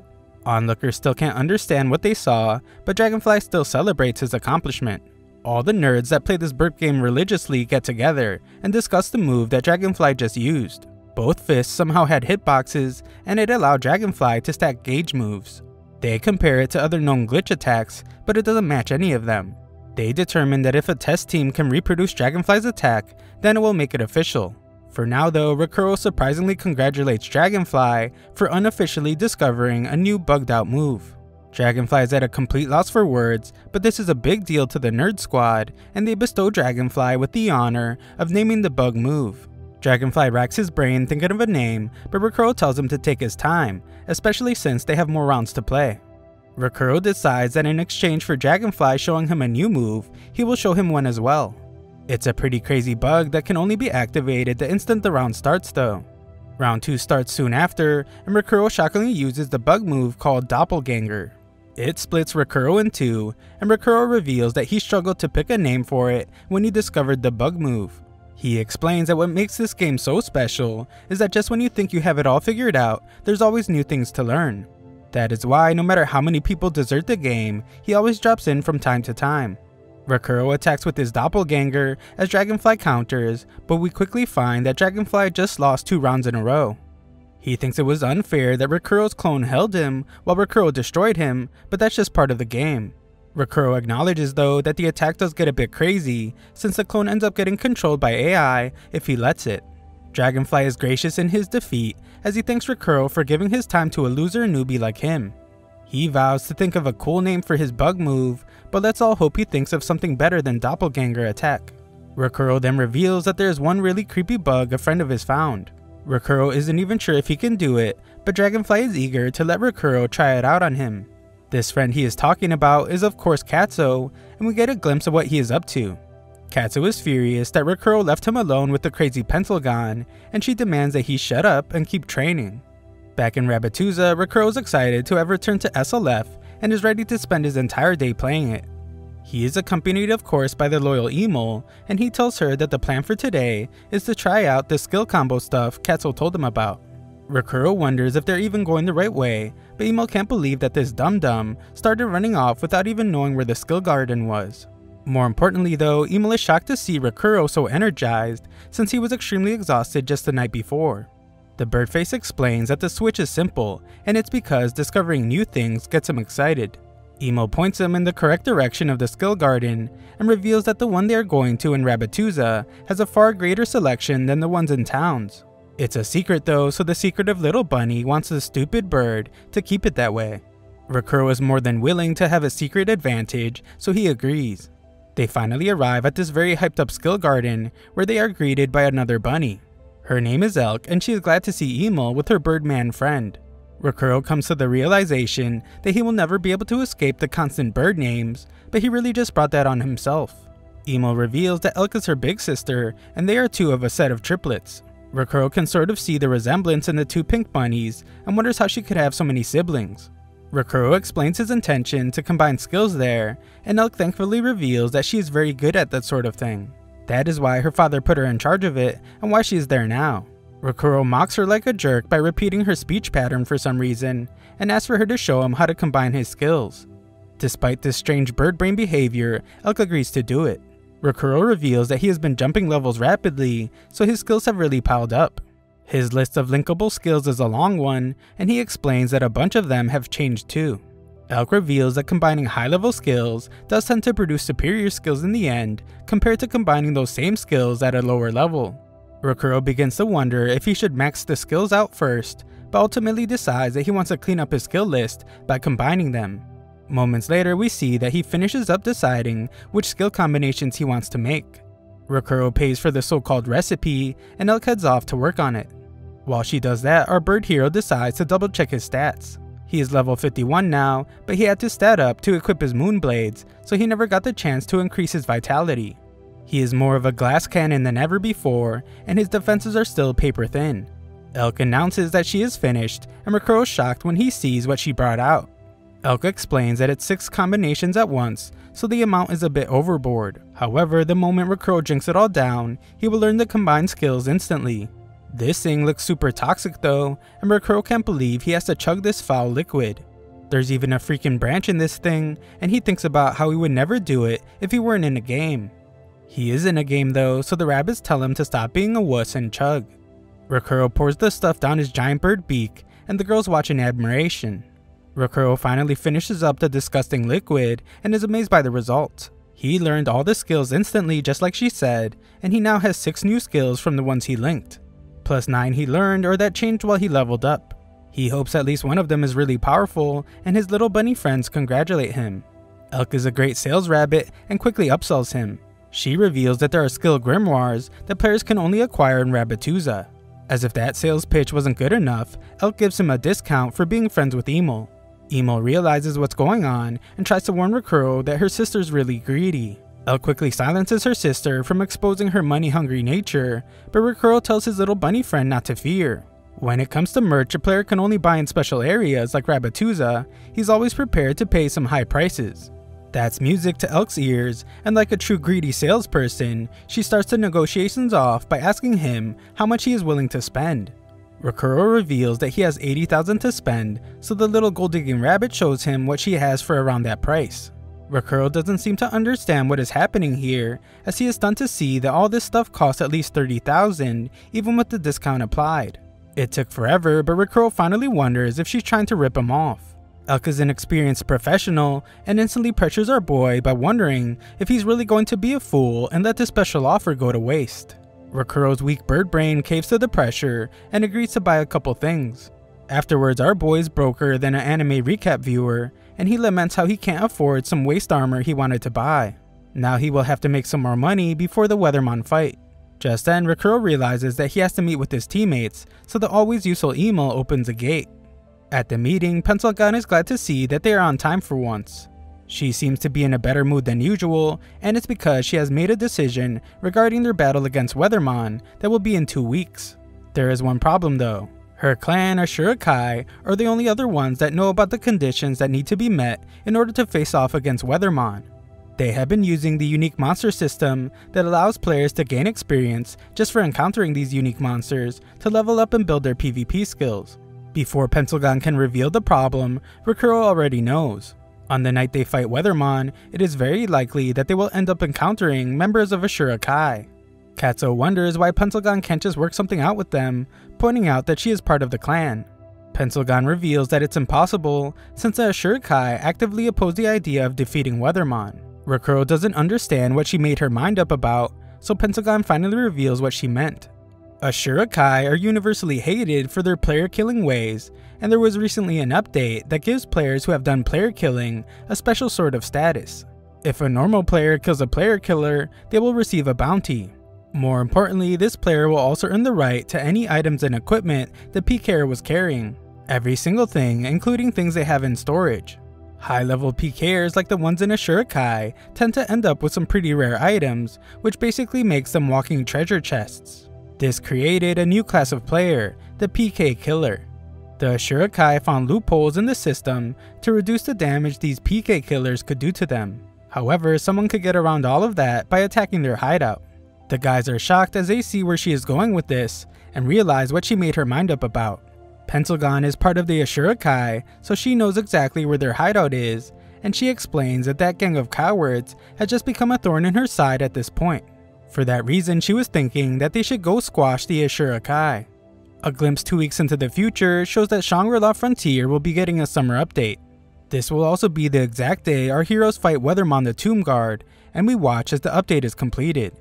Onlookers still can't understand what they saw, but Dragonfly still celebrates his accomplishment. All the nerds that play this burp game religiously get together and discuss the move that Dragonfly just used. Both fists somehow had hitboxes, and it allowed Dragonfly to stack gauge moves. They compare it to other known glitch attacks, but it doesn't match any of them. They determine that if a test team can reproduce Dragonfly's attack, then it will make it official. For now though, Rokuro surprisingly congratulates Dragonfly for unofficially discovering a new bugged out move. Dragonfly is at a complete loss for words, but this is a big deal to the nerd squad, and they bestow Dragonfly with the honor of naming the bug move. Dragonfly racks his brain thinking of a name, but Rokuro tells him to take his time, especially since they have more rounds to play. Rokuro decides that in exchange for Dragonfly showing him a new move, he will show him one as well. It's a pretty crazy bug that can only be activated the instant the round starts though. Round 2 starts soon after, and Rokuro shockingly uses the bug move called Doppelganger. It splits Rokuro in two, and Rokuro reveals that he struggled to pick a name for it when he discovered the bug move. He explains that what makes this game so special is that just when you think you have it all figured out, there's always new things to learn. That is why, no matter how many people desert the game, he always drops in from time to time. Rokuro attacks with his Doppelganger as Dragonfly counters, but we quickly find that Dragonfly just lost 2 rounds in a row. He thinks it was unfair that Rokuro's clone held him while Rokuro destroyed him, but that's just part of the game. Rokuro acknowledges though that the attack does get a bit crazy, since the clone ends up getting controlled by AI if he lets it. Dragonfly is gracious in his defeat, as he thanks Rokuro for giving his time to a loser newbie like him. He vows to think of a cool name for his bug move, but let's all hope he thinks of something better than Doppelganger attack. Rokuro then reveals that there is one really creepy bug a friend of his found. Rokuro isn't even sure if he can do it, but Dragonfly is eager to let Rokuro try it out on him. This friend he is talking about is of course Katzo, and we get a glimpse of what he is up to. Katzo is furious that Rokuro left him alone with the crazy Pencilgon, and she demands that he shut up and keep training. Back in Rabbituza, Rokuro is excited to have returned to SLF and is ready to spend his entire day playing it. He is accompanied of course by the loyal Emul, and he tells her that the plan for today is to try out the skill combo stuff Katzo told him about. Rokuro wonders if they're even going the right way, but Emul can't believe that this dum-dum started running off without even knowing where the skill garden was. More importantly though, Emul is shocked to see Rokuro so energized, since he was extremely exhausted just the night before. The birdface explains that the switch is simple, and it's because discovering new things gets him excited. Emul points him in the correct direction of the skill garden, and reveals that the one they are going to in Rabbituza has a far greater selection than the ones in towns. It's a secret though, so the secretive little bunny wants the stupid bird to keep it that way. Rokuro is more than willing to have a secret advantage, so he agrees. They finally arrive at this very hyped up skill garden where they are greeted by another bunny. Her name is Elk, and she is glad to see Emul with her birdman friend. Rokuro comes to the realization that he will never be able to escape the constant bird names, but he really just brought that on himself. Emul reveals that Elk is her big sister, and they are two of a set of triplets. Rokuro can sort of see the resemblance in the two pink bunnies and wonders how she could have so many siblings. Rokuro explains his intention to combine skills there, and Elk thankfully reveals that she is very good at that sort of thing. That is why her father put her in charge of it and why she is there now. Rokuro mocks her like a jerk by repeating her speech pattern for some reason and asks for her to show him how to combine his skills. Despite this strange bird brain behavior, Elk agrees to do it. Rokuro reveals that he has been jumping levels rapidly, so his skills have really piled up. His list of linkable skills is a long one, and he explains that a bunch of them have changed too. Elk reveals that combining high-level skills does tend to produce superior skills in the end compared to combining those same skills at a lower level. Rokuro begins to wonder if he should max the skills out first, but ultimately decides that he wants to clean up his skill list by combining them. Moments later, we see that he finishes up deciding which skill combinations he wants to make. Rokuro pays for the so-called recipe, and Elk heads off to work on it. While she does that, our bird hero decides to double check his stats. He is level 51 now, but he had to stat up to equip his moon blades, so he never got the chance to increase his vitality. He is more of a glass cannon than ever before, and his defenses are still paper thin. Elk announces that she is finished, and Rokuro is shocked when he sees what she brought out. Elk explains that it's 6 combinations at once, so the amount is a bit overboard. However, the moment Rokuro drinks it all down, he will learn the combined skills instantly. This thing looks super toxic though, and Rokuro can't believe he has to chug this foul liquid. There's even a freaking branch in this thing, and he thinks about how he would never do it if he weren't in a game. He is in a game though, so the rabbits tell him to stop being a wuss and chug. Rokuro pours the stuff down his giant bird beak, and the girls watch in admiration. Rokuro finally finishes up the disgusting liquid and is amazed by the result. He learned all the skills instantly just like she said, and he now has 6 new skills from the ones he linked. Plus 9 he learned or that changed while he leveled up. He hopes at least one of them is really powerful, and his little bunny friends congratulate him. Elk is a great sales rabbit and quickly upsells him. She reveals that there are skill grimoires that players can only acquire in Rabbituza. As if that sales pitch wasn't good enough, Elk gives him a discount for being friends with Emul. Emul realizes what's going on and tries to warn Rokuro that her sister's really greedy. Elk quickly silences her sister from exposing her money-hungry nature, but Rokuro tells his little bunny friend not to fear. When it comes to merch a player can only buy in special areas like Rabbituza, he's always prepared to pay some high prices. That's music to Elk's ears, and like a true greedy salesperson, she starts the negotiations off by asking him how much he is willing to spend. Rokuro reveals that he has 80,000 to spend, so the little gold-digging rabbit shows him what she has for around that price. Rokuro doesn't seem to understand what is happening here, as he is stunned to see that all this stuff costs at least 30,000, even with the discount applied. It took forever, but Rokuro finally wonders if she's trying to rip him off. Elk is an experienced professional, and instantly pressures our boy by wondering if he's really going to be a fool and let this special offer go to waste. Rokuro's weak bird brain caves to the pressure and agrees to buy a couple things. Afterwards, our boy is broker than an anime recap viewer, and he laments how he can't afford some waist armor he wanted to buy. Now he will have to make some more money before the Wethermon fight. Just then, Rokuro realizes that he has to meet with his teammates, so the always useful Emul opens a gate. At the meeting, Pencilgon is glad to see that they are on time for once. She seems to be in a better mood than usual, and it's because she has made a decision regarding their battle against Wethermon that will be in 2 weeks. There is one problem though. Her clan, Asura Kai, are the only other ones that know about the conditions that need to be met in order to face off against Wethermon. They have been using the unique monster system that allows players to gain experience just for encountering these unique monsters to level up and build their PvP skills. Before Pencilgon can reveal the problem, Rokuro already knows. On the night they fight Wethermon, it is very likely that they will end up encountering members of Asura Kai. Katzo wonders why Pencilgon can't just work something out with them, pointing out that she is part of the clan. Pencilgon reveals that it's impossible since the Asura Kai actively oppose the idea of defeating Wethermon. Rokuro doesn't understand what she made her mind up about, so Pencilgon finally reveals what she meant. Asura Kai are universally hated for their player killing ways, and there was recently an update that gives players who have done player killing a special sort of status. If a normal player kills a player killer, they will receive a bounty. More importantly, this player will also earn the right to any items and equipment the PKer was carrying. Every single thing, including things they have in storage. High-level PKers like the ones in Asura Kai tend to end up with some pretty rare items, which basically makes them walking treasure chests. This created a new class of player, the PK Killer. The Asura Kai found loopholes in the system to reduce the damage these PK killers could do to them. However, someone could get around all of that by attacking their hideout. The guys are shocked as they see where she is going with this and realize what she made her mind up about. Pencilgon is part of the Asura Kai, so she knows exactly where their hideout is, and she explains that that gang of cowards had just become a thorn in her side at this point. For that reason, she was thinking that they should go squash the Asura Kai. A glimpse 2 weeks into the future shows that Shangri-La Frontier will be getting a summer update. This will also be the exact day our heroes fight Wethermon the Tomb Guard, and we watch as the update is completed.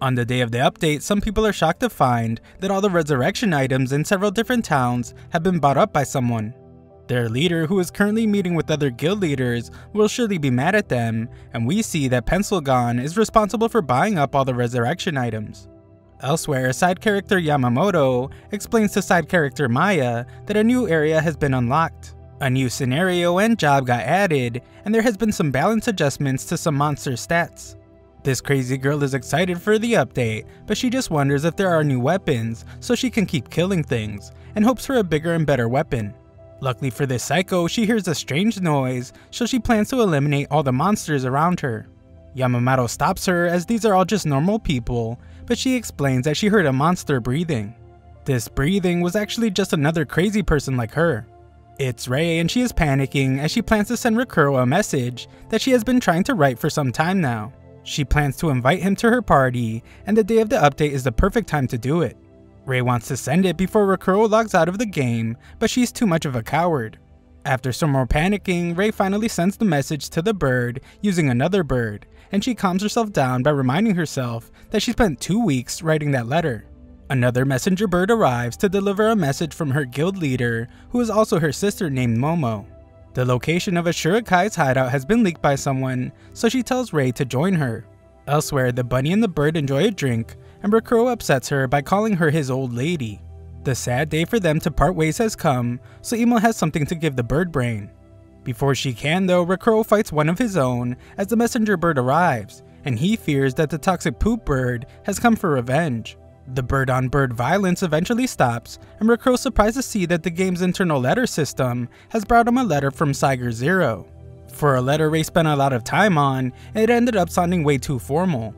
On the day of the update, some people are shocked to find that all the resurrection items in several different towns have been bought up by someone. Their leader, who is currently meeting with other guild leaders, will surely be mad at them, and we see that Pencilgon is responsible for buying up all the resurrection items. Elsewhere, side character Yamamoto explains to side character Maya that a new area has been unlocked. A new scenario and job got added, and there has been some balance adjustments to some monster stats. This crazy girl is excited for the update, but she just wonders if there are new weapons so she can keep killing things, and hopes for a bigger and better weapon. Luckily for this psycho, she hears a strange noise, so she plans to eliminate all the monsters around her. Yamamoto stops her as these are all just normal people, but she explains that she heard a monster breathing. This breathing was actually just another crazy person like her. It's Rei, and she is panicking as she plans to send Rokuro a message that she has been trying to write for some time now. She plans to invite him to her party, and the day of the update is the perfect time to do it. Rei wants to send it before Rokuro logs out of the game, but she's too much of a coward. After some more panicking, Rei finally sends the message to the bird using another bird, and she calms herself down by reminding herself that she spent 2 weeks writing that letter. Another messenger bird arrives to deliver a message from her guild leader, who is also her sister named Momo. The location of Asura Kai's hideout has been leaked by someone, so she tells Rei to join her. Elsewhere, the bunny and the bird enjoy a drink, and Rokuro upsets her by calling her his old lady. The sad day for them to part ways has come, so Emul has something to give the bird brain. Before she can though, Rokuro fights one of his own as the messenger bird arrives, and he fears that the toxic poop bird has come for revenge. The bird-on-bird violence eventually stops, and Rokuro is surprised to see that the game's internal letter system has brought him a letter from Saiga Zero. For a letter Rei spent a lot of time on, it ended up sounding way too formal.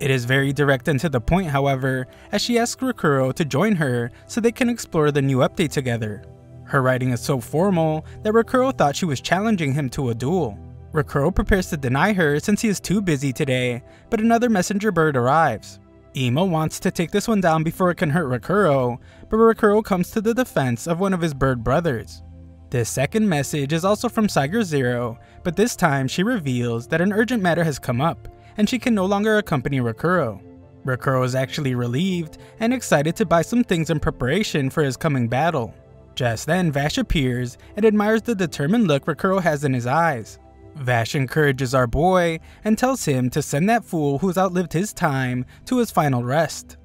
It is very direct and to the point, however, as she asks Rokuro to join her so they can explore the new update together. Her writing is so formal that Rokuro thought she was challenging him to a duel. Rokuro prepares to deny her since he is too busy today, but another messenger bird arrives. Emul wants to take this one down before it can hurt Rokuro, but Rokuro comes to the defense of one of his bird brothers. This second message is also from Saiga Zero, but this time she reveals that an urgent matter has come up, and she can no longer accompany Rokuro. Rokuro is actually relieved and excited to buy some things in preparation for his coming battle. Just then, Vash appears and admires the determined look Rokuro has in his eyes. Vash encourages our boy and tells him to send that fool who's outlived his time to his final rest.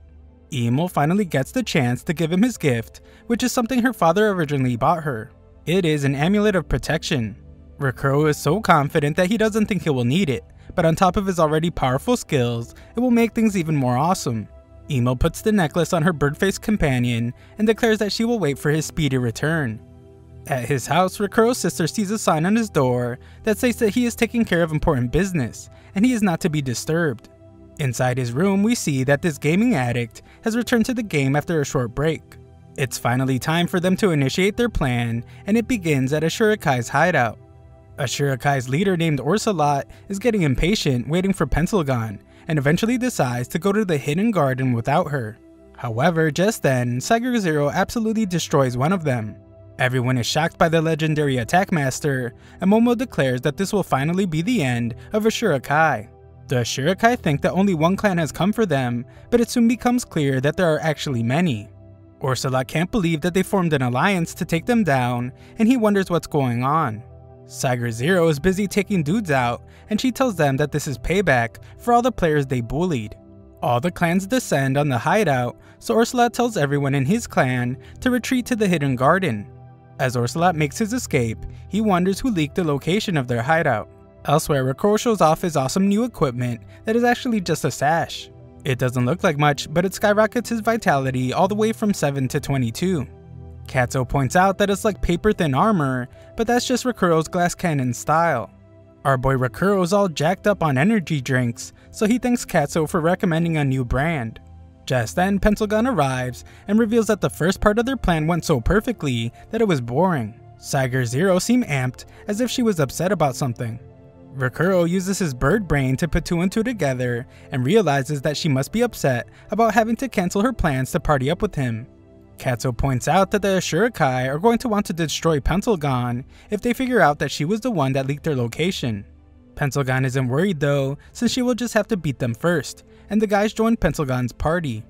Emul finally gets the chance to give him his gift, which is something her father originally bought her. It is an amulet of protection. Rokuro is so confident that he doesn't think he will need it, but on top of his already powerful skills, it will make things even more awesome. Emul puts the necklace on her bird-faced companion and declares that she will wait for his speedy return. At his house, Rokuro's sister sees a sign on his door that says that he is taking care of important business, and he is not to be disturbed. Inside his room, we see that this gaming addict has returned to the game after a short break. It's finally time for them to initiate their plan, and it begins at Asura Kai's hideout. Asura Kai's leader named Orcelot is getting impatient waiting for Pencilgon, and eventually decides to go to the hidden garden without her. However, just then, Saiga Zero absolutely destroys one of them. Everyone is shocked by the legendary attack master, and Momo declares that this will finally be the end of Asura Kai. The Asura Kai think that only one clan has come for them, but it soon becomes clear that there are actually many. Orcelot can't believe that they formed an alliance to take them down, and he wonders what's going on. Saiga Zero is busy taking dudes out, and she tells them that this is payback for all the players they bullied. All the clans descend on the hideout, so Orcelot tells everyone in his clan to retreat to the hidden garden. As Orcelot makes his escape, he wonders who leaked the location of their hideout. Elsewhere, Rokuro shows off his awesome new equipment that is actually just a sash. It doesn't look like much, but it skyrockets his vitality all the way from 7 to 22. Katzo points out that it's like paper-thin armor, but that's just Rokuro's glass cannon style. Our boy Rokuro's all jacked up on energy drinks, so he thanks Katzo for recommending a new brand. Just then, Pencilgon arrives and reveals that the first part of their plan went so perfectly that it was boring. Saiga Zero seemed amped, as if she was upset about something. Rokuro uses his bird brain to put two and two together and realizes that she must be upset about having to cancel her plans to party up with him. Katzo points out that the Asura Kai are going to want to destroy Pencilgon if they figure out that she was the one that leaked their location. Pencilgon isn't worried though, since she will just have to beat them first, and the guys join Pencilgon's party.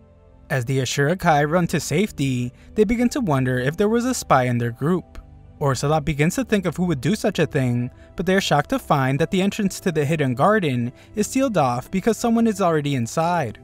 As the Asura Kai run to safety, they begin to wonder if there was a spy in their group. Orcelot begins to think of who would do such a thing, but they are shocked to find that the entrance to the hidden garden is sealed off because someone is already inside.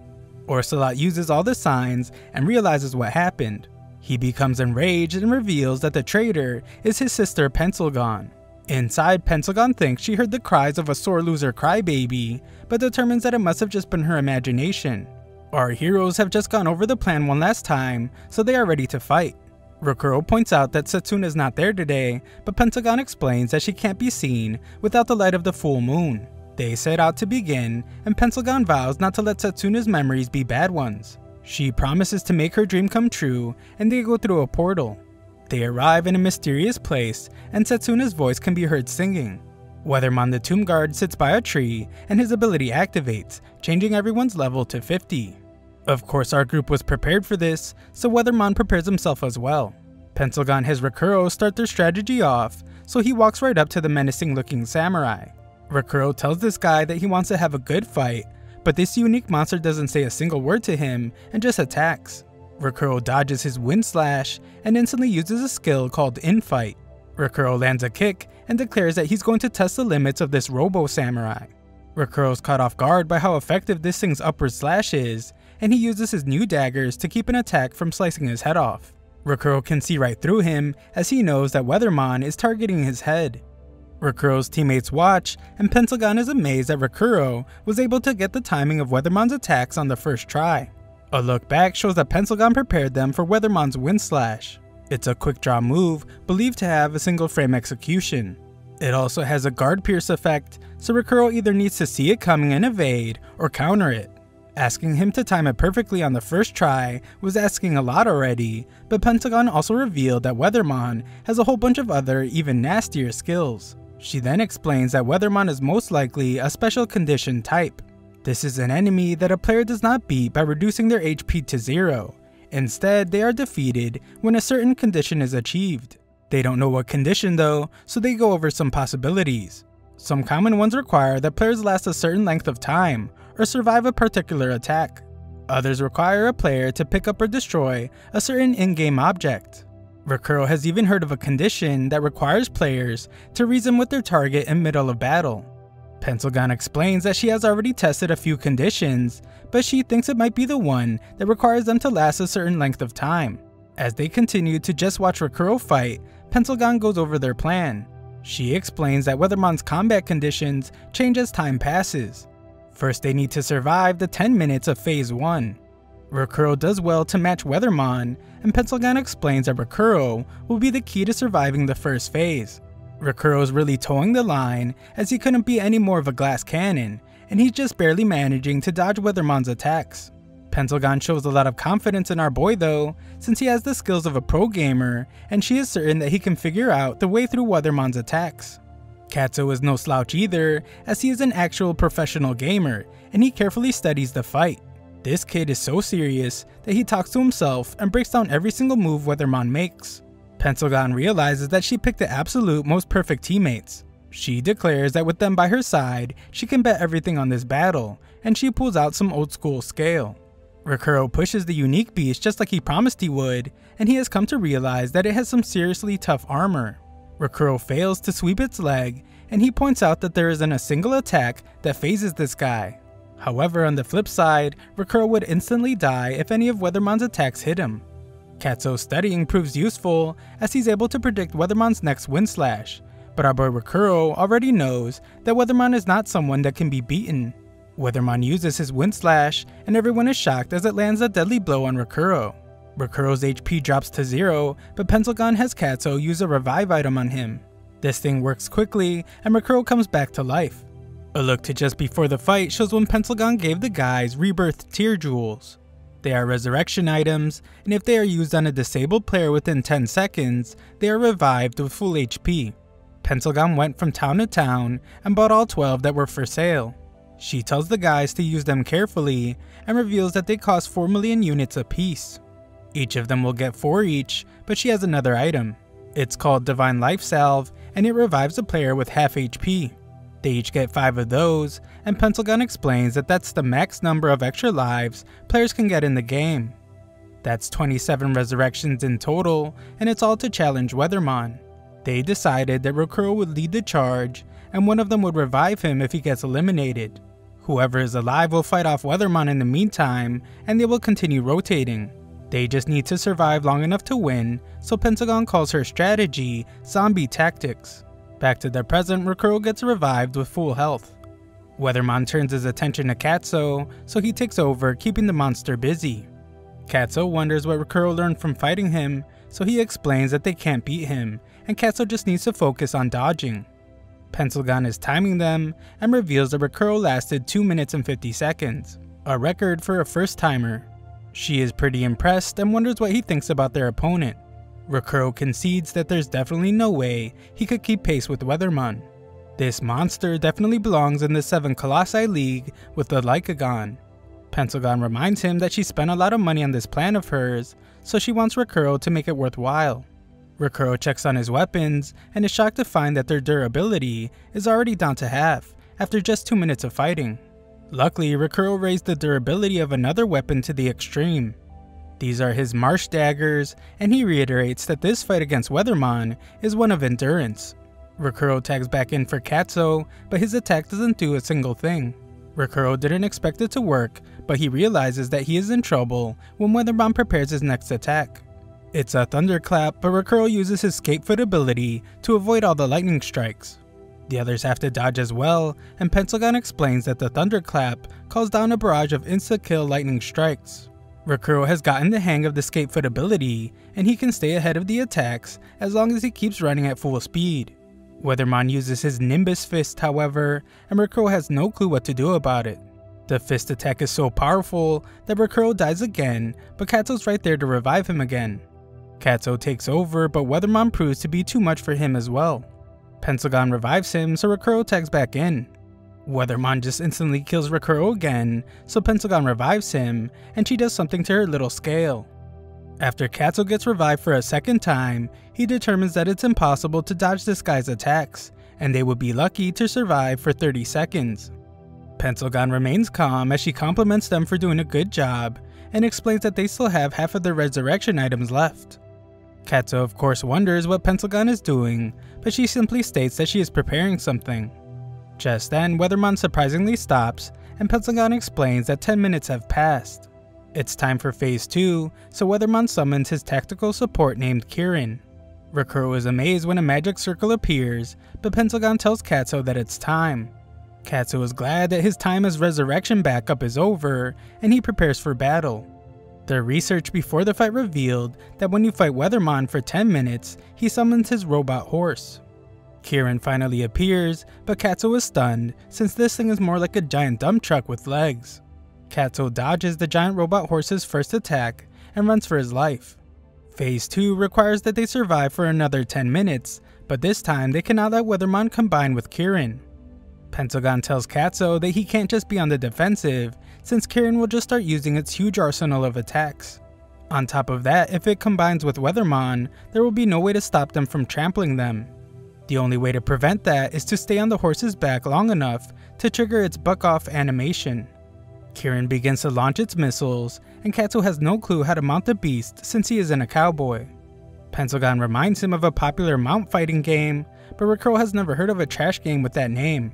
Orcelot uses all the signs and realizes what happened. He becomes enraged and reveals that the traitor is his sister Pencilgon. Inside, Pencilgon thinks she heard the cries of a sore loser crybaby, but determines that it must have just been her imagination. Our heroes have just gone over the plan one last time, so they are ready to fight. Rokuro points out that Setsuna is not there today, but Pencilgon explains that she can't be seen without the light of the full moon. They set out to begin, and Pencilgon vows not to let Setsuna's memories be bad ones. She promises to make her dream come true, and they go through a portal. They arrive in a mysterious place, and Setsuna's voice can be heard singing. Wethermon the Tomb Guard sits by a tree, and his ability activates, changing everyone's level to 50. Of course, our group was prepared for this, so Wethermon prepares himself as well. Pencilgon has Rokuro start their strategy off, so he walks right up to the menacing-looking samurai. Rokuro tells this guy that he wants to have a good fight, but this unique monster doesn't say a single word to him and just attacks. Rokuro dodges his wind slash and instantly uses a skill called Infight. Rokuro lands a kick and declares that he's going to test the limits of this robo-samurai. Rokuro's caught off guard by how effective this thing's upward slash is, and he uses his new daggers to keep an attack from slicing his head off. Rokuro can see right through him as he knows that Wethermon is targeting his head. Rokuro's teammates watch, and Pencilgon is amazed that Rokuro was able to get the timing of Wethermon's attacks on the first try. A look back shows that Pencilgon prepared them for Wethermon's wind slash. It's a quick draw move believed to have a single frame execution. It also has a guard pierce effect, so Rokuro either needs to see it coming and evade or counter it. Asking him to time it perfectly on the first try was asking a lot already, but Pencilgon also revealed that Wethermon has a whole bunch of other, even nastier skills. She then explains that Wethermon is most likely a special condition type. This is an enemy that a player does not beat by reducing their HP to 0. Instead, they are defeated when a certain condition is achieved. They don't know what condition though, so they go over some possibilities. Some common ones require that players last a certain length of time, or survive a particular attack. Others require a player to pick up or destroy a certain in-game object. Rokuro has even heard of a condition that requires players to reason with their target in middle of battle. Pencilgon explains that she has already tested a few conditions, but she thinks it might be the one that requires them to last a certain length of time. As they continue to just watch Rokuro fight, Pencilgon goes over their plan. She explains that Wethermon's combat conditions change as time passes. First, they need to survive the 10 minutes of Phase 1. Rokuro does well to match Wethermon, and Pencilgon explains that Rokuro will be the key to surviving the first phase. Rokuro's really towing the line, as he couldn't be any more of a glass cannon, and he's just barely managing to dodge Wethermon's attacks. Pencilgon shows a lot of confidence in our boy though, since he has the skills of a pro gamer, and she is certain that he can figure out the way through Wethermon's attacks. Katzo is no slouch either, as he is an actual professional gamer, and he carefully studies the fight. This kid is so serious that he talks to himself and breaks down every single move Wethermon makes. Pencilgon realizes that she picked the absolute most perfect teammates. She declares that with them by her side, she can bet everything on this battle, and she pulls out some old school scale. Rokuro pushes the unique beast just like he promised he would, and he has come to realize that it has some seriously tough armor. Rokuro fails to sweep its leg, and he points out that there isn't a single attack that phases this guy. However, on the flip side, Rokuro would instantly die if any of Wethermon's attacks hit him. Katzo's studying proves useful, as he's able to predict Wethermon's next wind slash, but our boy Rokuro already knows that Wethermon is not someone that can be beaten. Wethermon uses his wind slash, and everyone is shocked as it lands a deadly blow on Rokuro. Rokuro's HP drops to 0, but Pencilgon has Katzo use a revive item on him. This thing works quickly, and Rokuro comes back to life. A look to just before the fight shows when Pencilgon gave the guys Rebirth Tear Jewels. They are resurrection items, and if they are used on a disabled player within 10 seconds, they are revived with full HP. Pencilgon went from town to town and bought all 12 that were for sale. She tells the guys to use them carefully and reveals that they cost 4 million units apiece. Each of them will get 4 each, but she has another item. It's called Divine Life Salve, and it revives a player with half HP. They each get 5 of those, and Pencilgon explains that that's the max number of extra lives players can get in the game. That's 27 resurrections in total, and it's all to challenge Wethermon. They decided that Rokuro would lead the charge, and one of them would revive him if he gets eliminated. Whoever is alive will fight off Wethermon in the meantime, and they will continue rotating. They just need to survive long enough to win, so Pencilgon calls her strategy zombie tactics. Back to their present, Rokuro gets revived with full health. Wethermon turns his attention to Katzo, so he takes over, keeping the monster busy. Katzo wonders what Rokuro learned from fighting him, so he explains that they can't beat him, and Katzo just needs to focus on dodging. Pencilgon is timing them, and reveals that Rokuro lasted 2 minutes and 50 seconds, a record for a first-timer. She is pretty impressed and wonders what he thinks about their opponent. Rokuro concedes that there's definitely no way he could keep pace with Wethermon. This monster definitely belongs in the 7 Colossi League with the Lycagon. Pencilgon reminds him that she spent a lot of money on this plan of hers, so she wants Rokuro to make it worthwhile. Rokuro checks on his weapons and is shocked to find that their durability is already down to half after just 2 minutes of fighting. Luckily, Rokuro raised the durability of another weapon to the extreme. These are his marsh daggers, and he reiterates that this fight against Wethermon is one of endurance. Rokuro tags back in for Katzo, but his attack doesn't do a single thing. Rokuro didn't expect it to work, but he realizes that he is in trouble when Wethermon prepares his next attack. It's a thunderclap, but Rokuro uses his scapefoot ability to avoid all the lightning strikes. The others have to dodge as well, and Pencilgon explains that the thunderclap calls down a barrage of insta-kill lightning strikes. Rokuro has gotten the hang of the scapefoot ability, and he can stay ahead of the attacks as long as he keeps running at full speed. Wethermon uses his Nimbus Fist, however, and Rokuro has no clue what to do about it. The fist attack is so powerful that Rokuro dies again, but Katzo's right there to revive him again. Katzo takes over, but Wethermon proves to be too much for him as well. Pencilgon revives him, so Rokuro tags back in. Wethermon just instantly kills Rokuro again, so Pencilgon revives him, and she does something to her little scale. After Katzo gets revived for a second time, he determines that it's impossible to dodge this guy's attacks, and they would be lucky to survive for 30 seconds. Pencilgon remains calm as she compliments them for doing a good job, and explains that they still have half of their resurrection items left. Katzo of course wonders what Pencilgon is doing, but she simply states that she is preparing something. Just then, Wethermon surprisingly stops, and Pencilgon explains that 10 minutes have passed. It's time for phase 2, so Wethermon summons his tactical support named Kirin. Rokuro is amazed when a magic circle appears, but Pencilgon tells Katzo that it's time. Katzo is glad that his time as resurrection backup is over, and he prepares for battle. Their research before the fight revealed that when you fight Wethermon for 10 minutes, he summons his robot horse. Kirin finally appears, but Katzo is stunned since this thing is more like a giant dump truck with legs. Katzo dodges the giant robot horse's first attack and runs for his life. Phase 2 requires that they survive for another 10 minutes, but this time they cannot let Wethermon combine with Kirin. Pencilgon tells Katzo that he can't just be on the defensive, since Kirin will just start using its huge arsenal of attacks. On top of that, if it combines with Wethermon, there will be no way to stop them from trampling them. The only way to prevent that is to stay on the horse's back long enough to trigger its buck-off animation. Kirin begins to launch its missiles, and Katzo has no clue how to mount the beast since he isn't a cowboy. Pencilgon reminds him of a popular mount fighting game, but Rokuro has never heard of a trash game with that name.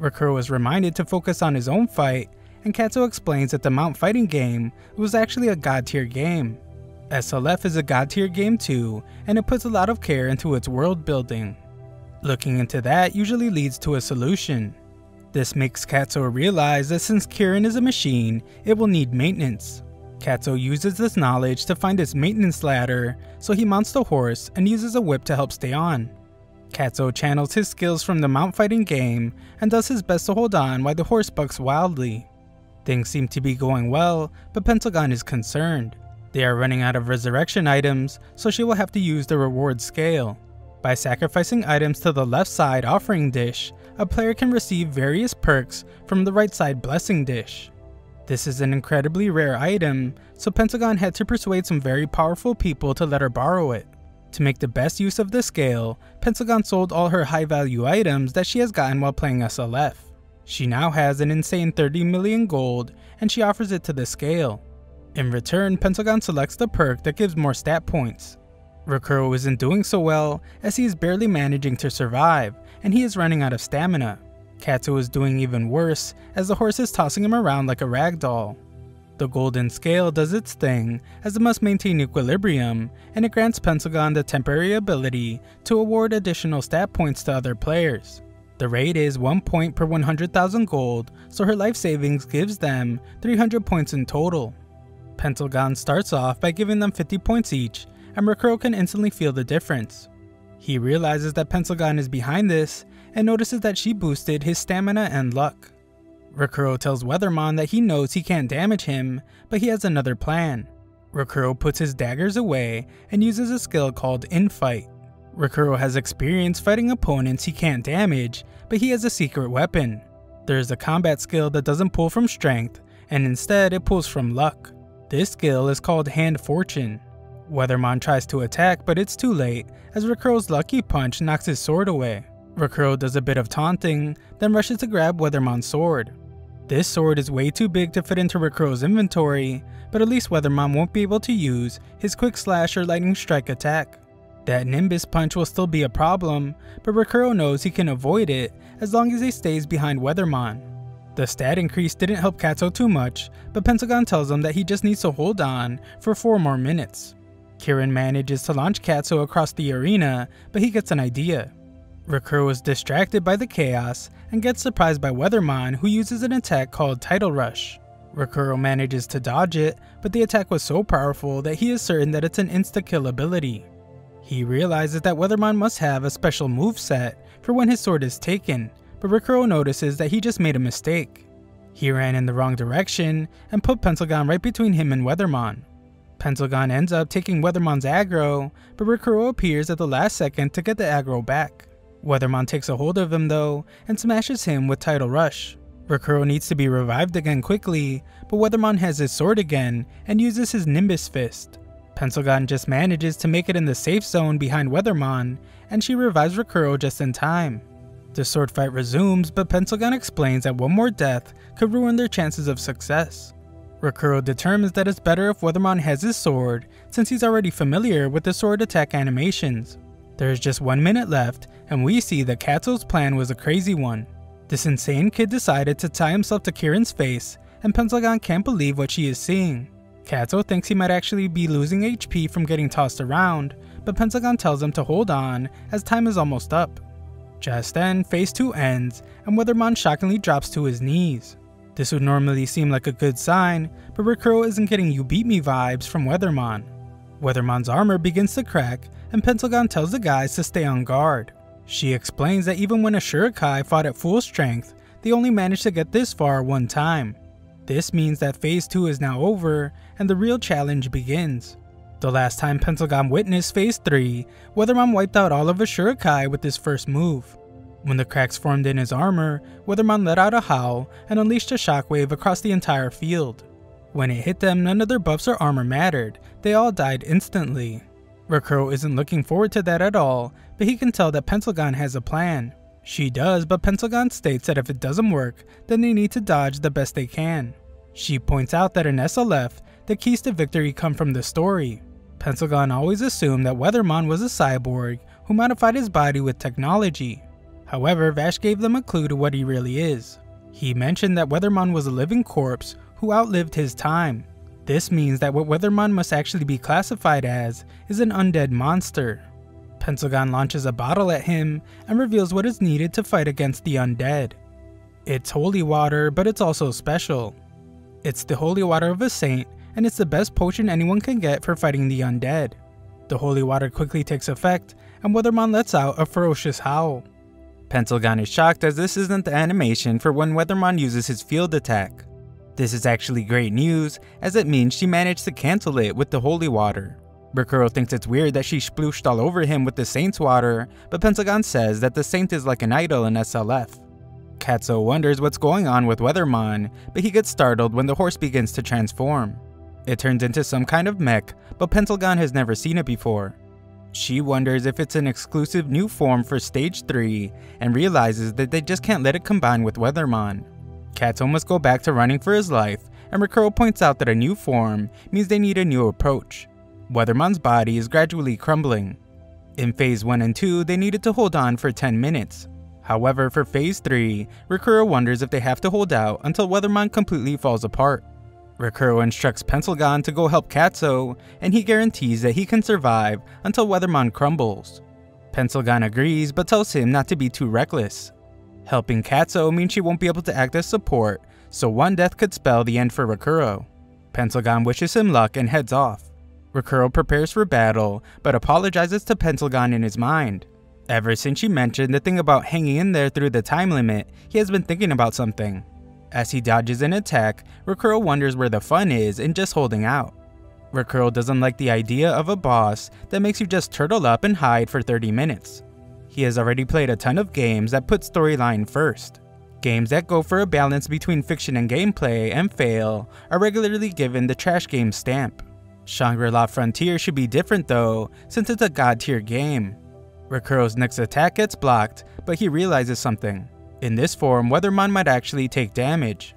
Rokuro is reminded to focus on his own fight, and Katzo explains that the mount fighting game was actually a god-tier game. SLF is a god-tier game too, and it puts a lot of care into its world building. Looking into that usually leads to a solution. This makes Katzo realize that since Kirin is a machine, it will need maintenance. Katzo uses this knowledge to find its maintenance ladder, so he mounts the horse and uses a whip to help stay on. Katzo channels his skills from the mount fighting game and does his best to hold on while the horse bucks wildly. Things seem to be going well, but Pencilgon is concerned. They are running out of resurrection items, so she will have to use the reward scale. By sacrificing items to the left side offering dish, a player can receive various perks from the right side blessing dish. This is an incredibly rare item, so Pencilgon had to persuade some very powerful people to let her borrow it. To make the best use of the scale, Pencilgon sold all her high-value items that she has gotten while playing SLF. She now has an insane 30 million gold, and she offers it to the scale. In return, Pencilgon selects the perk that gives more stat points. Rokuro isn't doing so well, as he is barely managing to survive, and he is running out of stamina. Katzo is doing even worse, as the horse is tossing him around like a ragdoll. The golden scale does its thing, as it must maintain equilibrium, and it grants Pencilgon the temporary ability to award additional stat points to other players. The rate is 1 point per 100,000 gold, so her life savings gives them 300 points in total. Pencilgon starts off by giving them 50 points each, and Rokuro can instantly feel the difference. He realizes that Pencilgon is behind this, and notices that she boosted his stamina and luck. Rokuro tells Wethermon that he knows he can't damage him, but he has another plan. Rokuro puts his daggers away and uses a skill called Infight. Rokuro has experience fighting opponents he can't damage, but he has a secret weapon. There is a combat skill that doesn't pull from strength, and instead it pulls from luck. This skill is called Hand Fortune. Wethermon tries to attack, but it's too late, as Rokuro's lucky punch knocks his sword away. Rokuro does a bit of taunting, then rushes to grab Wethermon's sword. This sword is way too big to fit into Rokuro's inventory, but at least Wethermon won't be able to use his Quick Slash or Lightning Strike attack. That Nimbus punch will still be a problem, but Rokuro knows he can avoid it as long as he stays behind Wethermon. The stat increase didn't help Katzo too much, but Pencilgon tells him that he just needs to hold on for 4 more minutes. Kirin manages to launch Katzo across the arena, but he gets an idea. Rokuro is distracted by the chaos and gets surprised by Wethermon, who uses an attack called Tidal Rush. Rokuro manages to dodge it, but the attack was so powerful that he is certain that it's an insta-kill ability. He realizes that Wethermon must have a special moveset for when his sword is taken, but Rokuro notices that he just made a mistake. He ran in the wrong direction and put Pencilgon right between him and Wethermon. Pencilgon ends up taking Wethermon's aggro, but Rokuro appears at the last second to get the aggro back. Wethermon takes a hold of him though, and smashes him with Tidal Rush. Rokuro needs to be revived again quickly, but Wethermon has his sword again and uses his Nimbus Fist. Pencilgon just manages to make it in the safe zone behind Wethermon, and she revives Rokuro just in time. The sword fight resumes, but Pencilgon explains that one more death could ruin their chances of success. Rokuro determines that it's better if Wethermon has his sword, since he's already familiar with the sword attack animations. There's just 1 minute left, and we see that Katzo's plan was a crazy one. This insane kid decided to tie himself to Kirin's face, and Pencilgon can't believe what she is seeing. Katzo thinks he might actually be losing HP from getting tossed around, but Pencilgon tells him to hold on, as time is almost up. Just then, phase 2 ends, and Wethermon shockingly drops to his knees. This would normally seem like a good sign, but Rokuro isn't getting "you beat me" vibes from Wethermon. Wethermon's armor begins to crack, and Pencilgon tells the guys to stay on guard. She explains that even when Asura Kai fought at full strength, they only managed to get this far one time. This means that phase 2 is now over, and the real challenge begins. The last time Pencilgon witnessed phase 3, Wethermon wiped out all of Asura Kai with his first move. When the cracks formed in his armor, Wethermon let out a howl and unleashed a shockwave across the entire field. When it hit them, none of their buffs or armor mattered, they all died instantly. Rokuro isn't looking forward to that at all, but he can tell that Pencilgon has a plan. She does, but Pencilgon states that if it doesn't work, then they need to dodge the best they can. She points out that in SLF, the keys to victory come from the story. Pencilgon always assumed that Wethermon was a cyborg who modified his body with technology. However, Vash gave them a clue to what he really is. He mentioned that Wethermon was a living corpse who outlived his time. This means that what Wethermon must actually be classified as is an undead monster. Pencilgon launches a bottle at him and reveals what is needed to fight against the undead. It's holy water, but it's also special. It's the holy water of a saint and it's the best potion anyone can get for fighting the undead. The holy water quickly takes effect, and Wethermon lets out a ferocious howl. Pencilgon is shocked as this isn't the animation for when Wethermon uses his field attack. This is actually great news, as it means she managed to cancel it with the holy water. Rokuro thinks it's weird that she splooshed all over him with the saint's water, but Pencilgon says that the saint is like an idol in SLF. Katzo wonders what's going on with Wethermon, but he gets startled when the horse begins to transform. It turns into some kind of mech, but Pencilgon has never seen it before. She wonders if it's an exclusive new form for Stage 3, and realizes that they just can't let it combine with Wethermon. Katzo must go back to running for his life, and Rokuro points out that a new form means they need a new approach. Wethermon's body is gradually crumbling. In Phase 1 and 2, they needed to hold on for 10 minutes. However, for Phase 3, Rokuro wonders if they have to hold out until Wethermon completely falls apart. Rokuro instructs Pencilgon to go help Katzo, and he guarantees that he can survive until Wethermon crumbles. Pencilgon agrees but tells him not to be too reckless. Helping Katzo means she won't be able to act as support, so one death could spell the end for Rokuro. Pencilgon wishes him luck and heads off. Rokuro prepares for battle, but apologizes to Pencilgon in his mind. Ever since she mentioned the thing about hanging in there through the time limit, he has been thinking about something. As he dodges an attack, Rokuro wonders where the fun is in just holding out. Rokuro doesn't like the idea of a boss that makes you just turtle up and hide for 30 minutes. He has already played a ton of games that put storyline first. Games that go for a balance between fiction and gameplay and fail are regularly given the trash game stamp. Shangri-La Frontier should be different though, since it's a god tier game. Rokuro's next attack gets blocked, but he realizes something. In this form, Wethermon might actually take damage.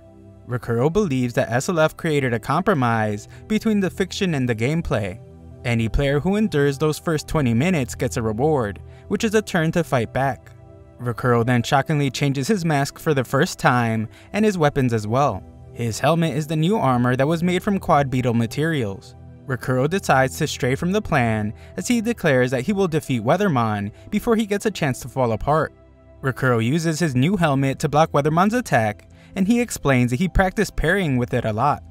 Rokuro believes that SLF created a compromise between the fiction and the gameplay. Any player who endures those first 20 minutes gets a reward, which is a turn to fight back. Rokuro then shockingly changes his mask for the first time and his weapons as well. His helmet is the new armor that was made from quad beetle materials. Rokuro decides to stray from the plan as he declares that he will defeat Wethermon before he gets a chance to fall apart. Rokuro uses his new helmet to block Wethermon's attack, and he explains that he practiced parrying with it a lot.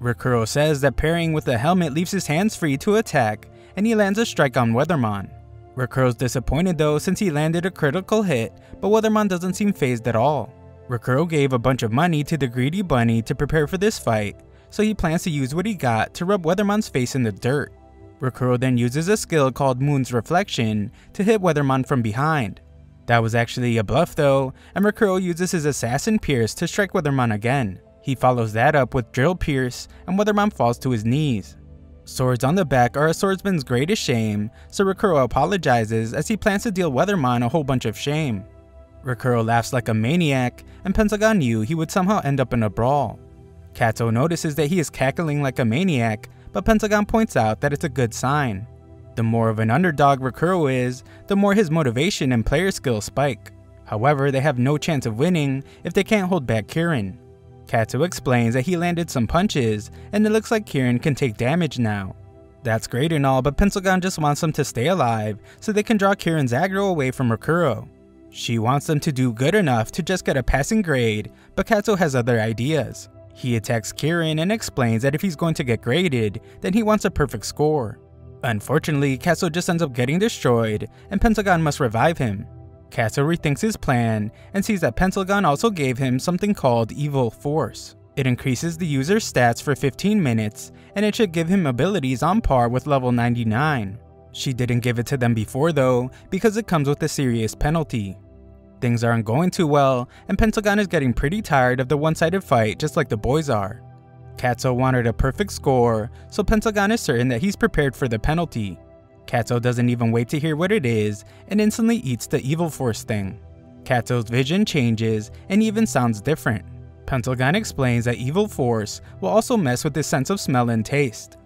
Rokuro says that parrying with the helmet leaves his hands free to attack, and he lands a strike on Wethermon. Rokuro's disappointed though since he landed a critical hit, but Wethermon doesn't seem fazed at all. Rokuro gave a bunch of money to the greedy bunny to prepare for this fight, so he plans to use what he got to rub Wethermon's face in the dirt. Rokuro then uses a skill called Moon's Reflection to hit Wethermon from behind. That was actually a bluff though, and Rokuro uses his Assassin Pierce to strike Wethermon again. He follows that up with Drill Pierce, and Wethermon falls to his knees. Swords on the back are a swordsman's greatest shame, so Rokuro apologizes as he plans to deal Wethermon a whole bunch of shame. Rokuro laughs like a maniac, and Pencilgon knew he would somehow end up in a brawl. Katzo notices that he is cackling like a maniac, but Pencilgon points out that it's a good sign. The more of an underdog Rokuro is, the more his motivation and player skill spike. However, they have no chance of winning if they can't hold back Kirin. Katzo explains that he landed some punches, and it looks like Kirin can take damage now. That's great and all, but Pencilgon just wants them to stay alive so they can draw Kirin's aggro away from Rokuro. She wants them to do good enough to just get a passing grade, but Katzo has other ideas. He attacks Kirin and explains that if he's going to get graded, then he wants a perfect score. Unfortunately, Katzo just ends up getting destroyed, and Pencilgon must revive him. Katzo rethinks his plan, and sees that Pencilgon also gave him something called Evil Force. It increases the user's stats for 15 minutes, and it should give him abilities on par with level 99. She didn't give it to them before though, because it comes with a serious penalty. Things aren't going too well, and Pencilgon is getting pretty tired of the one-sided fight just like the boys are. Katzo wanted a perfect score, so Pencilgon is certain that he's prepared for the penalty. Katzo doesn't even wait to hear what it is, and instantly eats the Evil Force thing. Katzo's vision changes, and even sounds different. Pencilgon explains that Evil Force will also mess with his sense of smell and taste.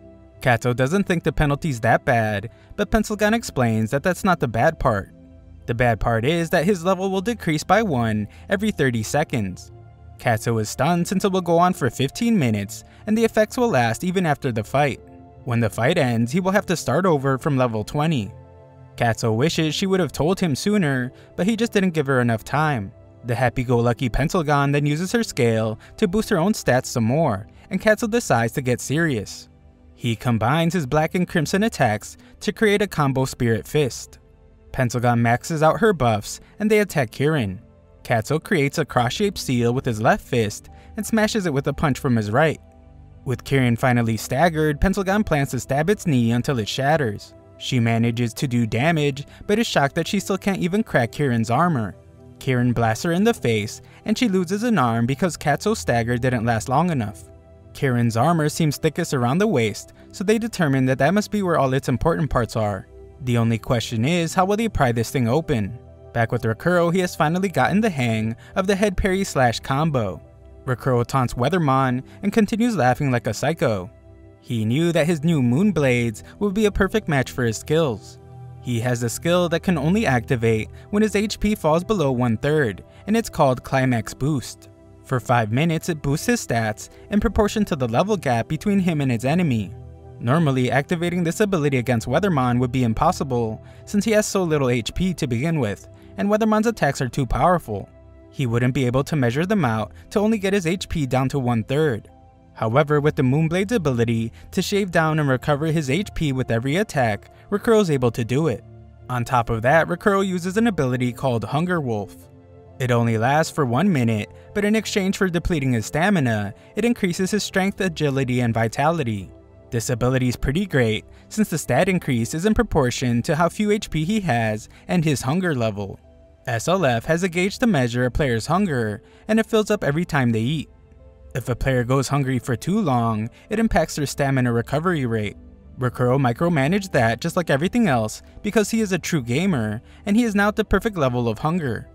Katzo doesn't think the penalty's that bad, but Pencilgon explains that that's not the bad part. The bad part is that his level will decrease by 1 every 30 seconds. Katzo is stunned since it will go on for 15 minutes, and the effects will last even after the fight. When the fight ends, he will have to start over from level 20. Katzo wishes she would have told him sooner, but he just didn't give her enough time. The happy-go-lucky Pencilgon then uses her scale to boost her own stats some more, and Katzo decides to get serious. He combines his black and crimson attacks to create a combo Spirit Fist. Pencilgon maxes out her buffs and they attack Kirin. Katzo creates a cross-shaped seal with his left fist and smashes it with a punch from his right. With Kirin finally staggered, Pencilgon plans to stab its knee until it shatters. She manages to do damage, but is shocked that she still can't even crack Kirin's armor. Kirin blasts her in the face, and she loses an arm because Katzo's stagger didn't last long enough. Kirin's armor seems thickest around the waist, so they determine that must be where all its important parts are. The only question is, how will they pry this thing open? Back with Rokuro, he has finally gotten the hang of the head parry slash combo. Rokuro taunts Wethermon and continues laughing like a psycho. He knew that his new moon blades would be a perfect match for his skills. He has a skill that can only activate when his HP falls below 1/3, and it's called Climax Boost. For 5 minutes it boosts his stats in proportion to the level gap between him and his enemy. Normally activating this ability against Wethermon would be impossible since he has so little HP to begin with, and Weathermon's attacks are too powerful. He wouldn't be able to measure them out to only get his HP down to 1/3. However, with the Moonblade's ability to shave down and recover his HP with every attack, Rokuro's able to do it. On top of that, Rokuro uses an ability called Hunger Wolf. It only lasts for 1 minute, but in exchange for depleting his stamina, it increases his strength, agility, and vitality. This ability is pretty great, since the stat increase is in proportion to how few HP he has and his hunger level. SLF has a gauge to measure a player's hunger, and it fills up every time they eat. If a player goes hungry for too long, it impacts their stamina recovery rate. Rokuro micromanaged that just like everything else because he is a true gamer, and he is now at the perfect level of hunger.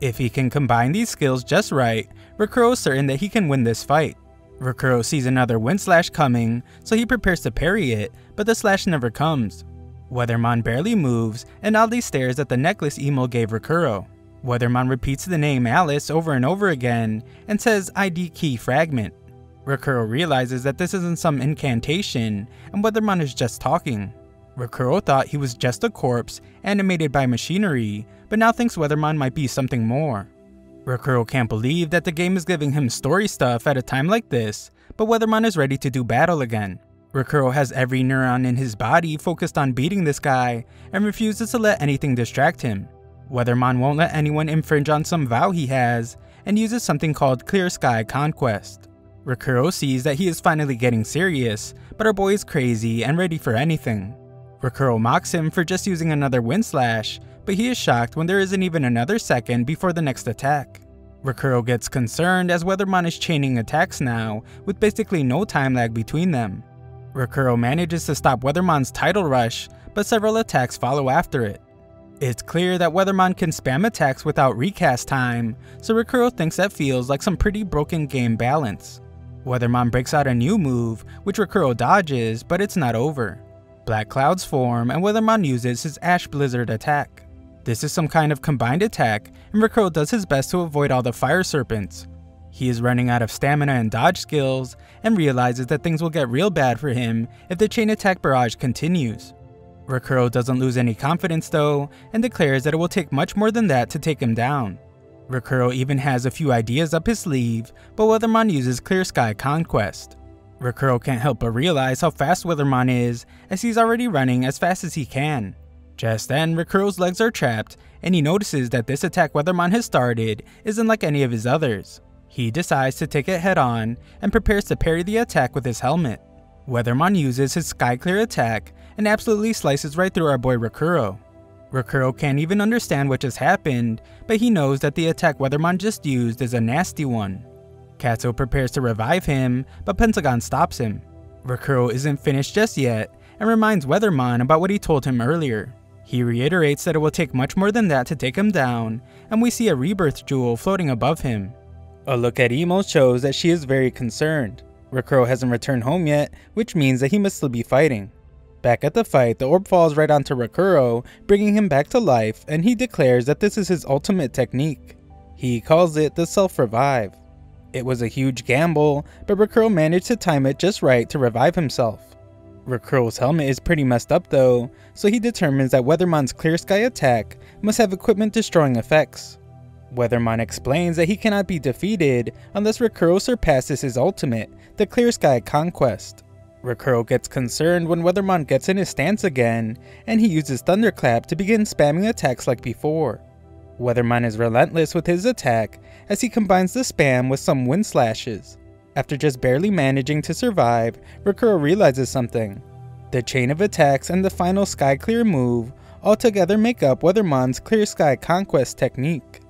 If he can combine these skills just right, Rokuro is certain that he can win this fight. Rokuro sees another wind slash coming, so he prepares to parry it, but the slash never comes. Wethermon barely moves and oddly stares at the necklace Emul gave Rokuro. Wethermon repeats the name Alice over and over again and says ID key fragment. Rokuro realizes that this isn't some incantation and Wethermon is just talking. Rokuro thought he was just a corpse animated by machinery, but now thinks Wethermon might be something more. Rokuro can't believe that the game is giving him story stuff at a time like this, but Wethermon is ready to do battle again. Rokuro has every neuron in his body focused on beating this guy and refuses to let anything distract him. Wethermon won't let anyone infringe on some vow he has and uses something called Clear Sky Conquest. Rokuro sees that he is finally getting serious, but our boy is crazy and ready for anything. Rokuro mocks him for just using another wind slash, but he is shocked when there isn't even another second before the next attack. Rokuro gets concerned as Wethermon is chaining attacks now with basically no time lag between them. Rokuro manages to stop Weathermon's title rush, but several attacks follow after it. It's clear that Wethermon can spam attacks without recast time, so Rokuro thinks that feels like some pretty broken game balance. Wethermon breaks out a new move, which Rokuro dodges, but it's not over. Black clouds form and Wethermon uses his Ash Blizzard attack. This is some kind of combined attack, and Rokuro does his best to avoid all the fire serpents. He is running out of stamina and dodge skills, and realizes that things will get real bad for him if the chain attack barrage continues. Rokuro doesn't lose any confidence though, and declares that it will take much more than that to take him down. Rokuro even has a few ideas up his sleeve, but Wethermon uses Clear Sky Conquest. Rokuro can't help but realize how fast Wethermon is, as he's already running as fast as he can. Just then, Rokuro's legs are trapped, and he notices that this attack Wethermon has started isn't like any of his others. He decides to take it head on and prepares to parry the attack with his helmet. Wethermon uses his Sky Clear attack and absolutely slices right through our boy Rokuro. Rokuro can't even understand what just happened, but he knows that the attack Wethermon just used is a nasty one. Katzo prepares to revive him, but Pencilgon stops him. Rokuro isn't finished just yet and reminds Wethermon about what he told him earlier. He reiterates that it will take much more than that to take him down, and we see a rebirth jewel floating above him. A look at Emul shows that she is very concerned. Rokuro hasn't returned home yet, which means that he must still be fighting. Back at the fight, the orb falls right onto Rokuro, bringing him back to life, and he declares that this is his ultimate technique. He calls it the self-revive. It was a huge gamble, but Rokuro managed to time it just right to revive himself. Rokuro's helmet is pretty messed up though, so he determines that Wethermon's Clear Sky attack must have equipment destroying effects. Wethermon explains that he cannot be defeated unless Rokuro surpasses his ultimate, the Clear Sky Conquest. Rokuro gets concerned when Wethermon gets in his stance again, and he uses Thunderclap to begin spamming attacks like before. Wethermon is relentless with his attack as he combines the spam with some wind slashes. After just barely managing to survive, Rokuro realizes something. The chain of attacks and the final Sky Clear move altogether make up Wethermon's Clear Sky Conquest technique.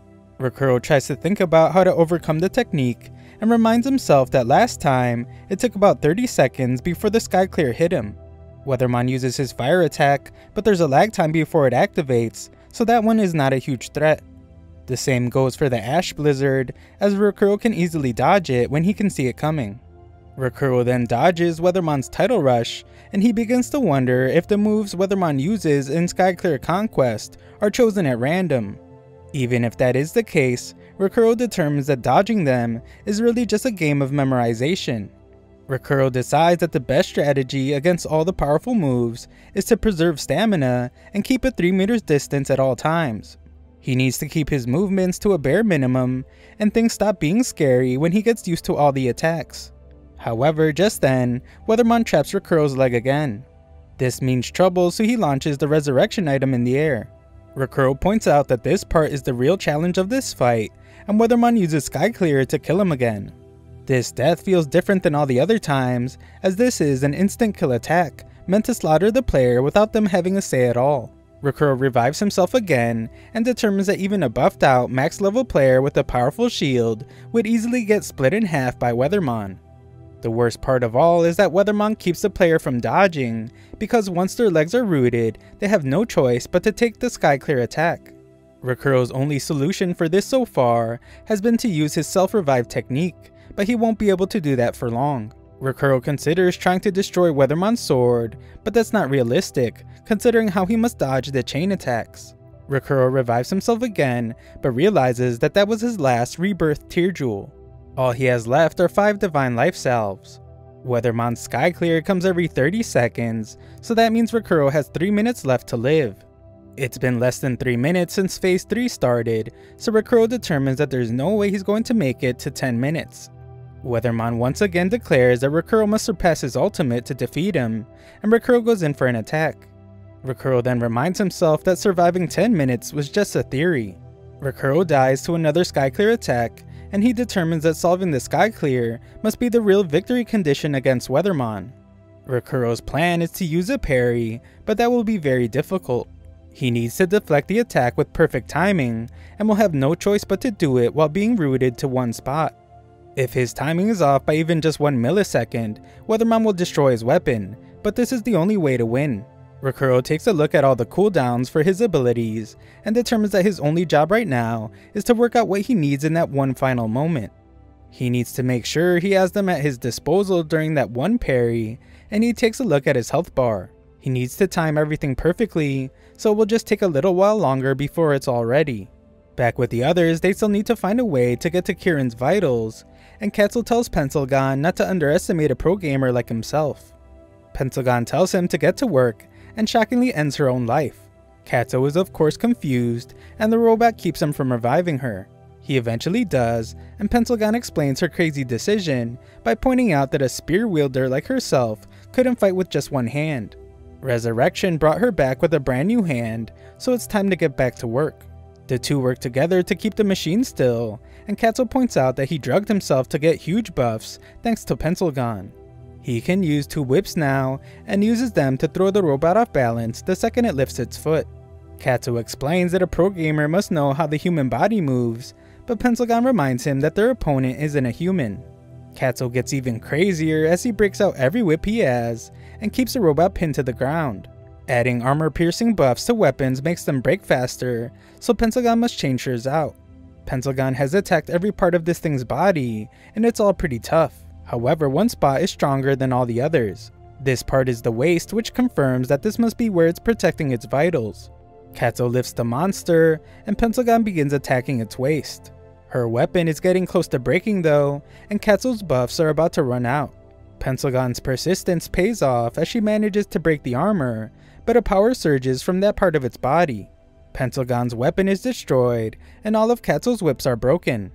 Rokuro tries to think about how to overcome the technique and reminds himself that last time, it took about 30 seconds before the Sky Clear hit him. Wethermon uses his fire attack, but there's a lag time before it activates, so that one is not a huge threat. The same goes for the Ash Blizzard, as Rokuro can easily dodge it when he can see it coming. Rokuro then dodges Wethermon's Tidal Rush, and he begins to wonder if the moves Wethermon uses in Sky Clear Conquest are chosen at random. Even if that is the case, Rokuro determines that dodging them is really just a game of memorization. Rokuro decides that the best strategy against all the powerful moves is to preserve stamina and keep a 3 meters distance at all times. He needs to keep his movements to a bare minimum, and things stop being scary when he gets used to all the attacks. However, just then, Wethermon traps Rokuro's leg again. This means trouble, so he launches the resurrection item in the air. Rokuro points out that this part is the real challenge of this fight, and Wethermon uses Sky Clear to kill him again. This death feels different than all the other times, as this is an instant kill attack, meant to slaughter the player without them having a say at all. Rokuro revives himself again and determines that even a buffed out max level player with a powerful shield would easily get split in half by Wethermon. The worst part of all is that Wethermon keeps the player from dodging, because once their legs are rooted, they have no choice but to take the Sky Clear attack. Rokuro's only solution for this so far has been to use his self-revive technique, but he won't be able to do that for long. Rokuro considers trying to destroy Wethermon's sword, but that's not realistic, considering how he must dodge the chain attacks. Rokuro revives himself again, but realizes that that was his last rebirth tear jewel. All he has left are 5 divine life salves. Wethermon's Sky Clear comes every 30 seconds, so that means Rokuro has 3 minutes left to live. It's been less than 3 minutes since phase 3 started, so Rokuro determines that there's no way he's going to make it to 10 minutes. Wethermon once again declares that Rokuro must surpass his ultimate to defeat him, and Rokuro goes in for an attack. Rokuro then reminds himself that surviving 10 minutes was just a theory. Rokuro dies to another Sky Clear attack, and he determines that solving the Sky Clear must be the real victory condition against Wethermon. Rokuro's plan is to use a parry, but that will be very difficult. He needs to deflect the attack with perfect timing, and will have no choice but to do it while being rooted to one spot. If his timing is off by even just 1 millisecond, Wethermon will destroy his weapon, but this is the only way to win. Rokuro takes a look at all the cooldowns for his abilities and determines that his only job right now is to work out what he needs in that one final moment. He needs to make sure he has them at his disposal during that one parry, and he takes a look at his health bar. He needs to time everything perfectly, so it will just take a little while longer before it's all ready. Back with the others, they still need to find a way to get to Kirin's vitals, and Katzo tells Pencilgon not to underestimate a pro gamer like himself. Pencilgon tells him to get to work and shockingly ends her own life. Katzo is of course confused, and the robot keeps him from reviving her. He eventually does, and Pencilgon explains her crazy decision by pointing out that a spear wielder like herself couldn't fight with just one hand. Resurrection brought her back with a brand new hand, so it's time to get back to work. The two work together to keep the machine still, and Katzo points out that he drugged himself to get huge buffs thanks to Pencilgon. He can use 2 whips now, and uses them to throw the robot off balance the second it lifts its foot. Katzo explains that a pro gamer must know how the human body moves, but Pencilgon reminds him that their opponent isn't a human. Katzo gets even crazier as he breaks out every whip he has, and keeps the robot pinned to the ground. Adding armor-piercing buffs to weapons makes them break faster, so Pencilgon must change hers out. Pencilgon has attacked every part of this thing's body, and it's all pretty tough. However, one spot is stronger than all the others. This part is the waist, which confirms that this must be where it's protecting its vitals. Katzo lifts the monster, and Pencilgon begins attacking its waist. Her weapon is getting close to breaking though, and Katzo's buffs are about to run out. Pencilgon's persistence pays off as she manages to break the armor, but a power surges from that part of its body. Pencilgon's weapon is destroyed, and all of Katzo's whips are broken.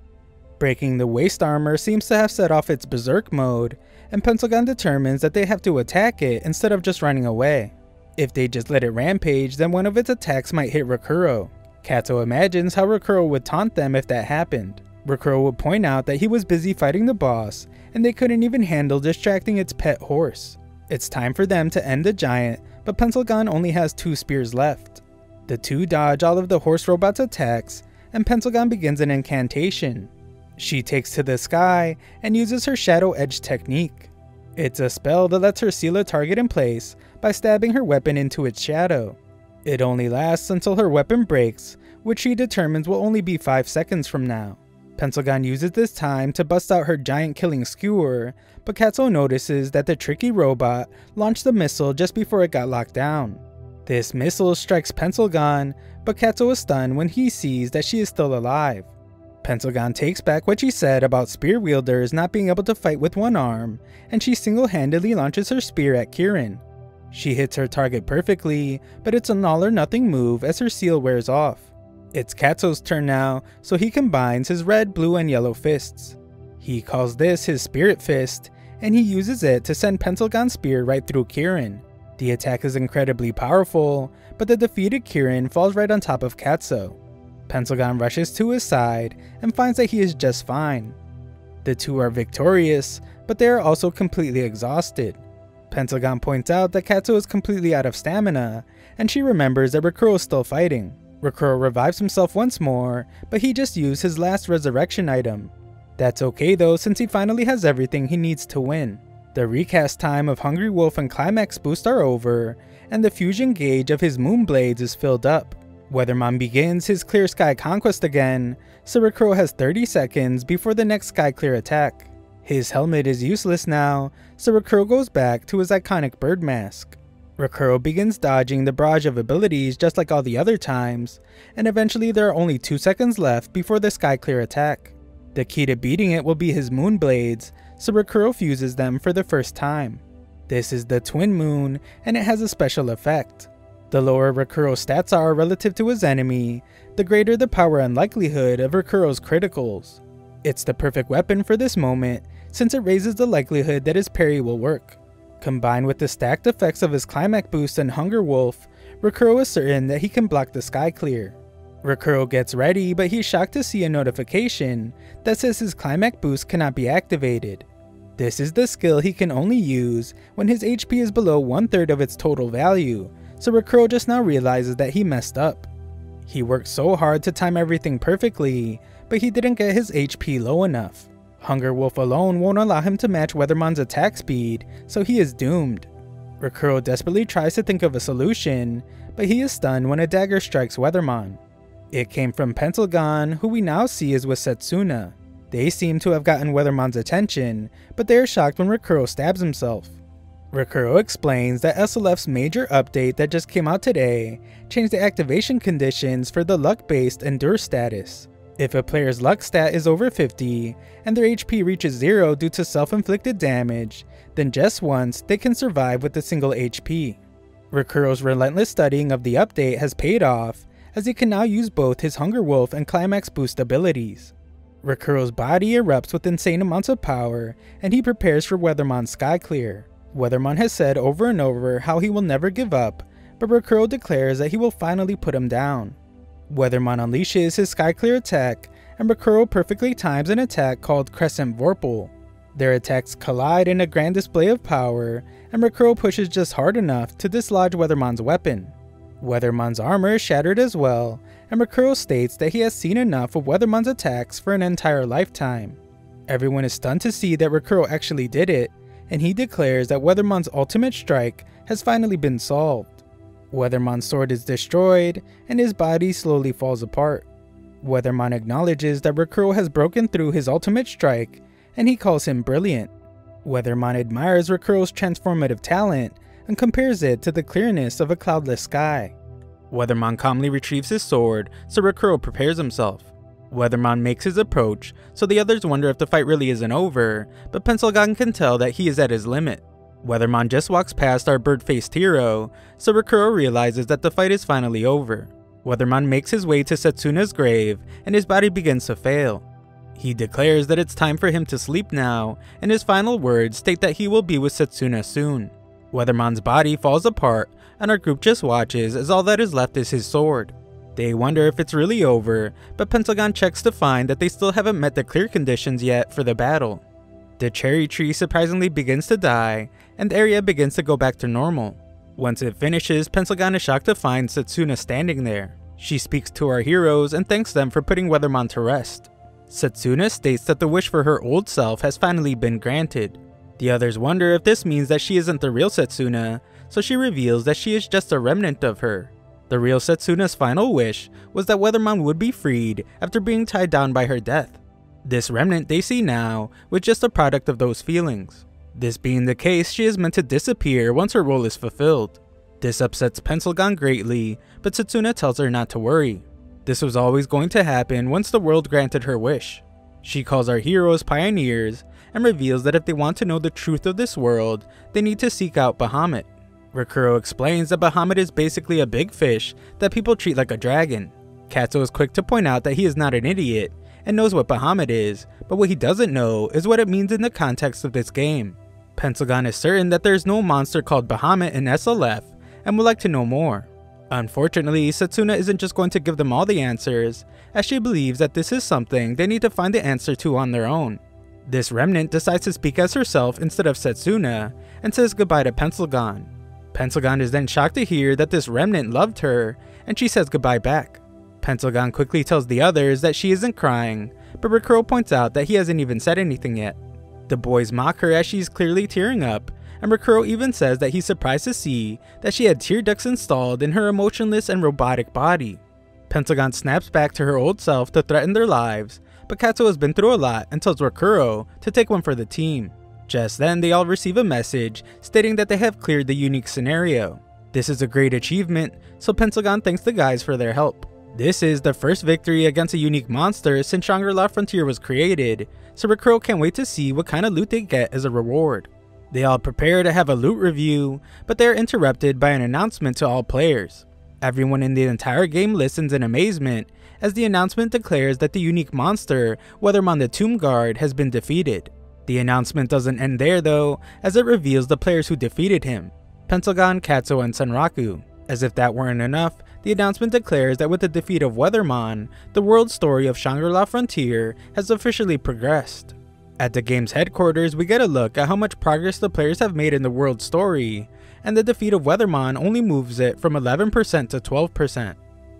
Breaking the waist armor seems to have set off its berserk mode, and Pencilgon determines that they have to attack it instead of just running away. If they just let it rampage, then one of its attacks might hit Rokuro. Katzo imagines how Rokuro would taunt them if that happened. Rokuro would point out that he was busy fighting the boss, and they couldn't even handle distracting its pet horse. It's time for them to end the giant, but Pencilgon only has 2 spears left. The two dodge all of the horse robot's attacks, and Pencilgon begins an incantation. She takes to the sky and uses her Shadow Edge technique. It's a spell that lets her seal a target in place by stabbing her weapon into its shadow. It only lasts until her weapon breaks, which she determines will only be 5 seconds from now. Pencilgon uses this time to bust out her giant killing skewer, but Katzo notices that the tricky robot launched the missile just before it got locked down. This missile strikes Pencilgon, but Katzo is stunned when he sees that she is still alive. Pencilgon takes back what she said about spear wielders not being able to fight with one arm, and she single-handedly launches her spear at Kirin. She hits her target perfectly, but it's an all-or-nothing move as her seal wears off. It's Katzo's turn now, so he combines his red, blue, and yellow fists. He calls this his Spirit Fist, and he uses it to send Pencilgon's spear right through Kirin. The attack is incredibly powerful, but the defeated Kirin falls right on top of Katzo. Pencilgon rushes to his side and finds that he is just fine. The two are victorious, but they are also completely exhausted. Pencilgon points out that Katzo is completely out of stamina, and she remembers that Rokuro is still fighting. Rokuro revives himself once more, but he just used his last resurrection item. That's okay though, since he finally has everything he needs to win. The recast time of Hungry Wolf and Climax Boost are over, and the fusion gauge of his Moonblades is filled up. Wethermon begins his Clear Sky Conquest again, so Rokuro has 30 seconds before the next Sky Clear attack. His helmet is useless now, so Rokuro goes back to his iconic bird mask. Rokuro begins dodging the barrage of abilities just like all the other times, and eventually there are only 2 seconds left before the Sky Clear attack. The key to beating it will be his Moonblades, so Rokuro fuses them for the first time. This is the Twin Moon, and it has a special effect. The lower Rokuro's stats are relative to his enemy, the greater the power and likelihood of Rokuro's criticals. It's the perfect weapon for this moment, since it raises the likelihood that his parry will work. Combined with the stacked effects of his Climax Boost and Hunger Wolf, Rokuro is certain that he can block the Sky Clear. Rokuro gets ready, but he's shocked to see a notification that says his Climax Boost cannot be activated. This is the skill he can only use when his HP is below 1/3 of its total value, so Rokuro just now realizes that he messed up. He worked so hard to time everything perfectly, but he didn't get his HP low enough. Hunger Wolf alone won't allow him to match Wethermon's attack speed, so he is doomed. Rokuro desperately tries to think of a solution, but he is stunned when a dagger strikes Wethermon. It came from Pencilgon, who we now see is with Setsuna. They seem to have gotten Wethermon's attention, but they are shocked when Rokuro stabs himself. Rokuro explains that SLF's major update that just came out today changed the activation conditions for the luck-based endure status. If a player's luck stat is over 50, and their HP reaches 0 due to self-inflicted damage, then just once they can survive with a single HP. Rokuro's relentless studying of the update has paid off, as he can now use both his Hunger Wolf and Climax Boost abilities. Rokuro's body erupts with insane amounts of power, and he prepares for Wethermon's Sky Clear. Wethermon has said over and over how he will never give up, but Rokuro declares that he will finally put him down. Wethermon unleashes his Sky Clear attack, and Rokuro perfectly times an attack called Crescent Vorpal. Their attacks collide in a grand display of power, and Rokuro pushes just hard enough to dislodge Wethermon's weapon. Wethermon's armor is shattered as well, and Rokuro states that he has seen enough of Wethermon's attacks for an entire lifetime. Everyone is stunned to see that Rokuro actually did it, and he declares that Wethermon's ultimate strike has finally been solved. Wethermon's sword is destroyed, and his body slowly falls apart. Wethermon acknowledges that Rokuro has broken through his ultimate strike, and he calls him brilliant. Wethermon admires Rokuro's transformative talent, and compares it to the clearness of a cloudless sky. Wethermon calmly retrieves his sword, so Rokuro prepares himself. Wethermon makes his approach, so the others wonder if the fight really isn't over, but Pencilgon can tell that he is at his limit. Wethermon just walks past our bird-faced hero, so Rokuro realizes that the fight is finally over. Wethermon makes his way to Setsuna's grave, and his body begins to fail. He declares that it's time for him to sleep now, and his final words state that he will be with Setsuna soon. Wethermon's body falls apart, and our group just watches as all that is left is his sword. They wonder if it's really over, but Pencilgon checks to find that they still haven't met the clear conditions yet for the battle. The cherry tree surprisingly begins to die, and the area begins to go back to normal. Once it finishes, Pencilgon is shocked to find Setsuna standing there. She speaks to our heroes and thanks them for putting Wethermon to rest. Setsuna states that the wish for her old self has finally been granted. The others wonder if this means that she isn't the real Setsuna, so she reveals that she is just a remnant of her. The real Setsuna's final wish was that Wethermon would be freed after being tied down by her death. This remnant they see now was just a product of those feelings. This being the case, she is meant to disappear once her role is fulfilled. This upsets Pencilgon greatly, but Setsuna tells her not to worry. This was always going to happen once the world granted her wish. She calls our heroes pioneers and reveals that if they want to know the truth of this world, they need to seek out Bahamut. Rokuro explains that Bahamut is basically a big fish that people treat like a dragon. Katzo is quick to point out that he is not an idiot and knows what Bahamut is, but what he doesn't know is what it means in the context of this game. Pencilgon is certain that there is no monster called Bahamut in SLF and would like to know more. Unfortunately, Setsuna isn't just going to give them all the answers, as she believes that this is something they need to find the answer to on their own. This remnant decides to speak as herself instead of Setsuna and says goodbye to Pencilgon. Pencilgon is then shocked to hear that this remnant loved her, and she says goodbye back. Pencilgon quickly tells the others that she isn't crying, but Rokuro points out that he hasn't even said anything yet. The boys mock her as she's clearly tearing up, and Rokuro even says that he's surprised to see that she had tear ducts installed in her emotionless and robotic body. Pencilgon snaps back to her old self to threaten their lives, but Katzo has been through a lot and tells Rokuro to take one for the team. Just then, they all receive a message stating that they have cleared the unique scenario. This is a great achievement, so Pencilgon thanks the guys for their help. This is the first victory against a unique monster since Shangri-La Frontier was created, so Rokuro can't wait to see what kind of loot they get as a reward. They all prepare to have a loot review, but they are interrupted by an announcement to all players. Everyone in the entire game listens in amazement as the announcement declares that the unique monster, Wethermon the Tomb Guard, has been defeated. The announcement doesn't end there though, as it reveals the players who defeated him: Pencilgon, Katzo, and Sunraku. As if that weren't enough, the announcement declares that with the defeat of Wethermon, the world story of Shangri-La Frontier has officially progressed. At the game's headquarters, we get a look at how much progress the players have made in the world story, and the defeat of Wethermon only moves it from 11% to 12%.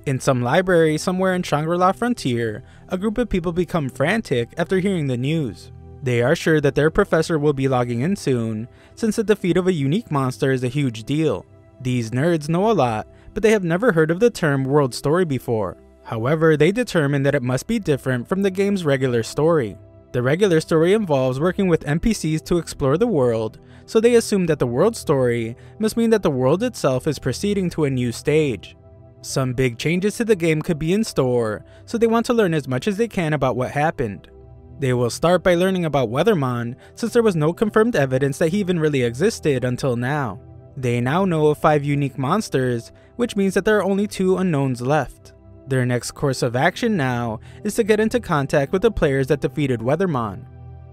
In some library somewhere in Shangri-La Frontier, a group of people become frantic after hearing the news. They are sure that their professor will be logging in soon, since the defeat of a unique monster is a huge deal. These nerds know a lot, but they have never heard of the term world story before. However, they determine that it must be different from the game's regular story. The regular story involves working with NPCs to explore the world, so they assume that the world story must mean that the world itself is proceeding to a new stage. Some big changes to the game could be in store, so they want to learn as much as they can about what happened. They will start by learning about Wethermon, since there was no confirmed evidence that he even really existed until now. They now know of 5 unique monsters, which means that there are only 2 unknowns left. Their next course of action now is to get into contact with the players that defeated Wethermon.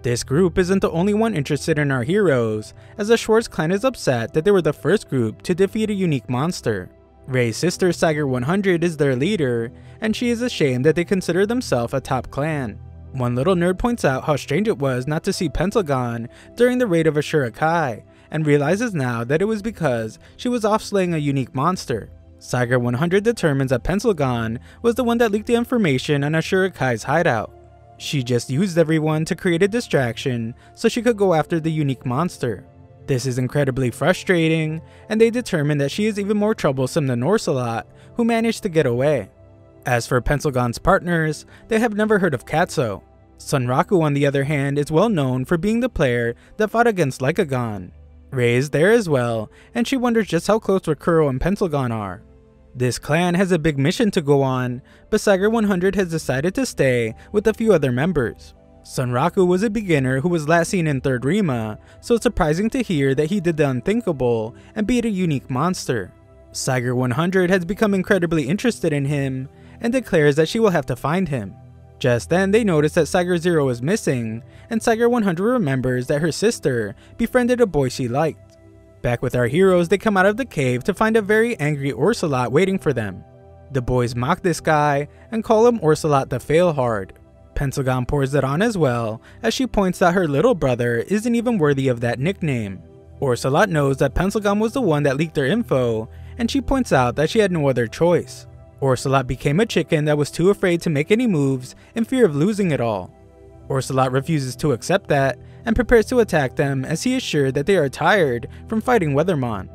This group isn't the only one interested in our heroes, as the Schwartz clan is upset that they were the first group to defeat a unique monster. Rei's sister Saiga 100 is their leader, and she is ashamed that they consider themselves a top clan. One little nerd points out how strange it was not to see Pencilgon during the raid of Asura Kai, and realizes now that it was because she was off slaying a unique monster. Saiga 100 determines that Pencilgon was the one that leaked the information on Asura Kai's hideout. She just used everyone to create a distraction so she could go after the unique monster. This is incredibly frustrating, and they determine that she is even more troublesome than Orcelot, who managed to get away. As for Pencilgon's partners, they have never heard of Katzo. Sunraku, on the other hand, is well known for being the player that fought against Lycagon. Rei is there as well, and she wonders just how close Rokuro and Pencilgon are. This clan has a big mission to go on, but Saiga 100 has decided to stay with a few other members. Sunraku was a beginner who was last seen in Third Rima, so it's surprising to hear that he did the unthinkable and beat a unique monster. Saiga 100 has become incredibly interested in him and declares that she will have to find him. Just then, they notice that Saiga Zero is missing, and Saiga 100 remembers that her sister befriended a boy she liked. Back with our heroes, they come out of the cave to find a very angry Orcelot waiting for them. The boys mock this guy and call him Orcelot the Failhard. Pencilgon pours it on as well, as she points out her little brother isn't even worthy of that nickname. Orcelot knows that Pencilgon was the one that leaked their info, and she points out that she had no other choice. Orcelot became a chicken that was too afraid to make any moves in fear of losing it all. Orcelot refuses to accept that and prepares to attack them, as he is sure that they are tired from fighting Wethermon.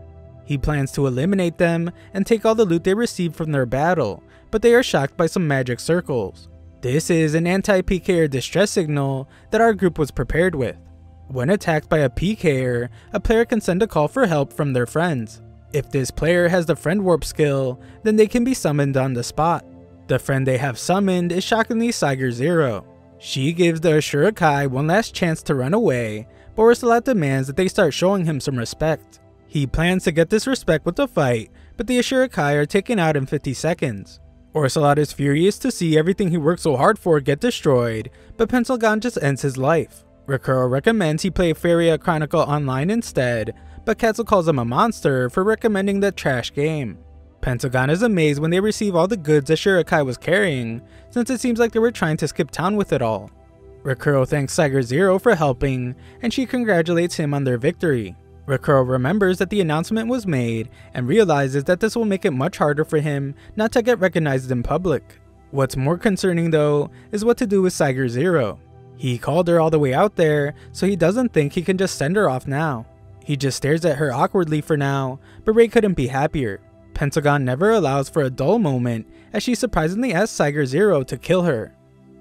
He plans to eliminate them and take all the loot they received from their battle, but they are shocked by some magic circles. This is an anti-PKer distress signal that our group was prepared with. When attacked by a PKer, a player can send a call for help from their friends. If this player has the friend warp skill, then they can be summoned on the spot. The friend they have summoned is shockingly Saiga Zero. She gives the Asura Kai one last chance to run away, but Orcelot demands that they start showing him some respect. He plans to get this respect with the fight, but the Asura Kai are taken out in 50 seconds. Orcelot is furious to see everything he worked so hard for get destroyed, but Pencilgon just ends his life. Rokuro recommends he play Feria Chronicle Online instead, but Katzo calls him a monster for recommending that trash game. Pencilgon is amazed when they receive all the goods Asura Kai was carrying, since it seems like they were trying to skip town with it all. Rokuro thanks Saiga Zero for helping, and she congratulates him on their victory. Rokuro remembers that the announcement was made and realizes that this will make it much harder for him not to get recognized in public. What's more concerning though is what to do with Saiga Zero. He called her all the way out there, so he doesn't think he can just send her off now. He just stares at her awkwardly for now, but Rei couldn't be happier. Pencilgon never allows for a dull moment, as she surprisingly asks Saiga Zero to kill her.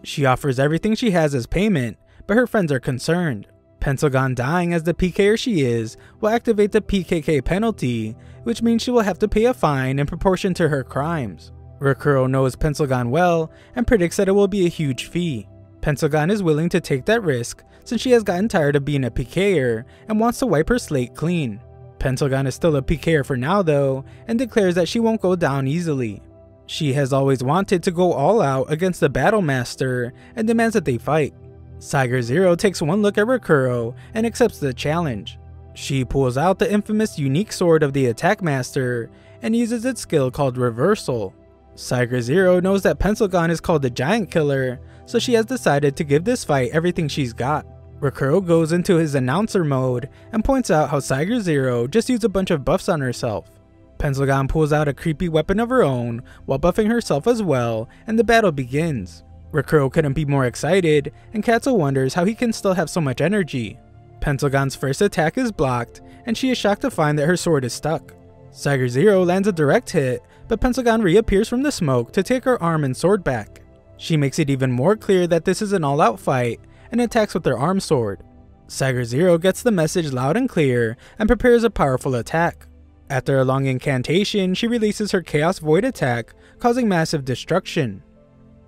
She offers everything she has as payment, but her friends are concerned. Pencilgon, dying as the PKer she is, will activate the PKK penalty, which means she will have to pay a fine in proportion to her crimes. Rokuro knows Pencilgon well and predicts that it will be a huge fee. Pencilgon is willing to take that risk, since she has gotten tired of being a PKer and wants to wipe her slate clean. Pencilgon is still a PKer for now though, and declares that she won't go down easily. She has always wanted to go all out against the Battlemaster and demands that they fight. Saiga Zero takes one look at Rokuro and accepts the challenge. She pulls out the infamous unique sword of the Attack Master and uses its skill called Reversal. Saiga Zero knows that Pencilgon is called the Giant Killer, so she has decided to give this fight everything she's got. Rokuro goes into his announcer mode and points out how Saiga Zero just used a bunch of buffs on herself. Pencilgon pulls out a creepy weapon of her own while buffing herself as well, and the battle begins. Rokuro couldn't be more excited, and Katzo wonders how he can still have so much energy. Pencilgon's first attack is blocked, and she is shocked to find that her sword is stuck. Saiga Zero lands a direct hit, but Pencilgon reappears from the smoke to take her arm and sword back. She makes it even more clear that this is an all-out fight, and attacks with their arm sword. Saiga Zero gets the message loud and clear and prepares a powerful attack. After a long incantation, she releases her Chaos Void attack, causing massive destruction.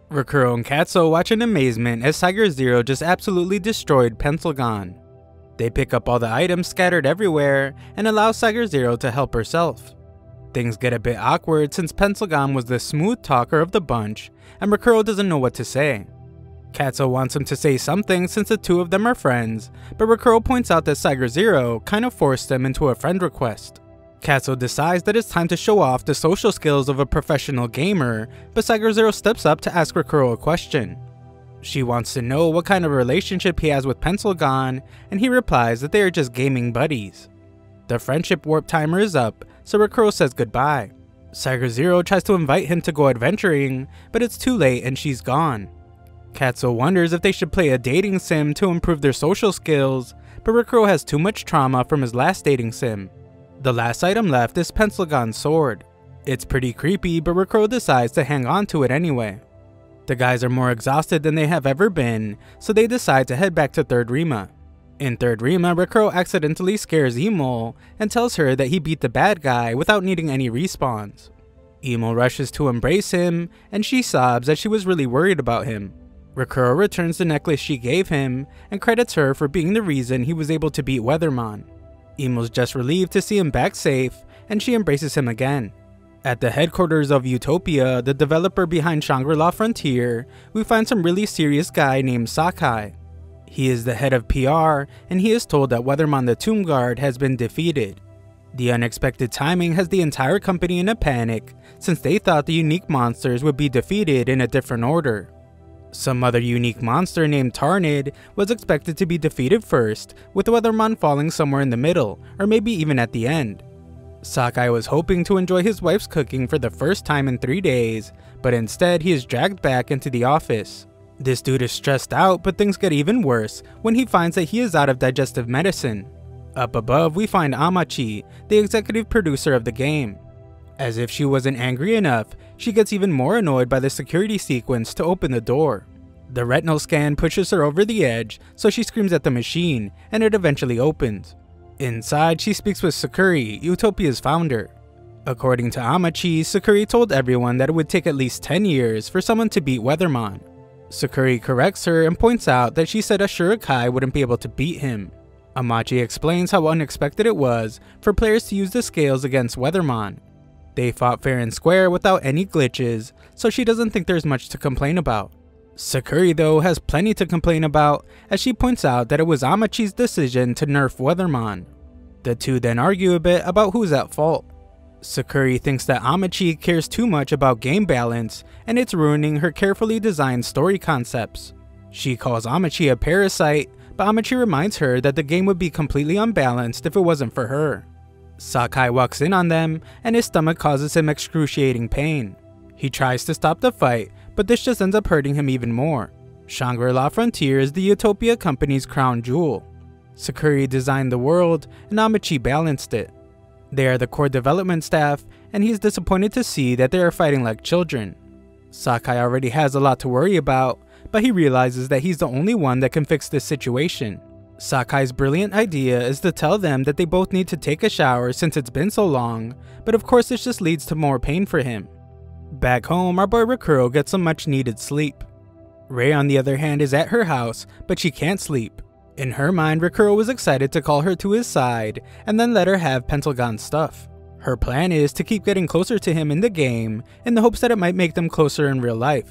Rokuro and Katzo watch in amazement as Saiga Zero just absolutely destroyed Pencilgon. They pick up all the items scattered everywhere and allow Saiga Zero to help herself. Things get a bit awkward, since Pencilgon was the smooth talker of the bunch and Rokuro doesn't know what to say. Katzo wants him to say something, since the two of them are friends, but Rokuro points out that Saiga Zero kind of forced them into a friend request. Katzo decides that it's time to show off the social skills of a professional gamer, but Saiga Zero steps up to ask Rokuro a question. She wants to know what kind of relationship he has with Pencilgon, and he replies that they are just gaming buddies. The friendship warp timer is up, so Rokuro says goodbye. Saiga Zero tries to invite him to go adventuring, but it's too late and she's gone. Katzo wonders if they should play a dating sim to improve their social skills, but Rokuro has too much trauma from his last dating sim. The last item left is Pencilgon's sword. It's pretty creepy, but Rokuro decides to hang on to it anyway. The guys are more exhausted than they have ever been, so they decide to head back to Third Rima. In Third Rima, Rokuro accidentally scares Emul and tells her that he beat the bad guy without needing any respawns. Emul rushes to embrace him, and she sobs that she was really worried about him. Rokuro returns the necklace she gave him and credits her for being the reason he was able to beat Wethermon. Emul's just relieved to see him back safe, and she embraces him again. At the headquarters of Utopia, the developer behind Shangri-La Frontier, we find some really serious guy named Sakai. He is the head of PR, and he is told that Wethermon the Tomb Guard has been defeated. The unexpected timing has the entire company in a panic, since they thought the unique monsters would be defeated in a different order. Some other unique monster named Tarnid was expected to be defeated first, with Wethermon falling somewhere in the middle, or maybe even at the end. Sakai was hoping to enjoy his wife's cooking for the first time in 3 days, but instead he is dragged back into the office. This dude is stressed out, but things get even worse when he finds that he is out of digestive medicine. Up above, we find Amachi, the executive producer of the game. As if she wasn't angry enough, she gets even more annoyed by the security sequence to open the door. The retinal scan pushes her over the edge, so she screams at the machine, and it eventually opens. Inside, she speaks with Sakuri, Utopia's founder. According to Amachi, Sakuri told everyone that it would take at least 10 years for someone to beat Wethermon. Sakuri corrects her and points out that she said Asura Kai wouldn't be able to beat him. Amachi explains how unexpected it was for players to use the scales against Wethermon. They fought fair and square without any glitches, so she doesn't think there's much to complain about. Sakuri, though, has plenty to complain about, as she points out that it was Amachi's decision to nerf Wethermon. The two then argue a bit about who's at fault. Sakuri thinks that Amachi cares too much about game balance, and it's ruining her carefully designed story concepts. She calls Amachi a parasite, but Amachi reminds her that the game would be completely unbalanced if it wasn't for her. Sakai walks in on them, and his stomach causes him excruciating pain. He tries to stop the fight, but this just ends up hurting him even more. Shangri-La Frontier is the Utopia company's crown jewel. Sakuri designed the world, and Amachi balanced it. They are the core development staff, and he's disappointed to see that they are fighting like children. Sakai already has a lot to worry about, but he realizes that he's the only one that can fix this situation. Sakai's brilliant idea is to tell them that they both need to take a shower since it's been so long, but of course this just leads to more pain for him. Back home, our boy Rokuro gets some much needed sleep. Rei, on the other hand, is at her house, but she can't sleep. In her mind, Rokuro was excited to call her to his side and then let her have Pencilgon's stuff. Her plan is to keep getting closer to him in the game in the hopes that it might make them closer in real life.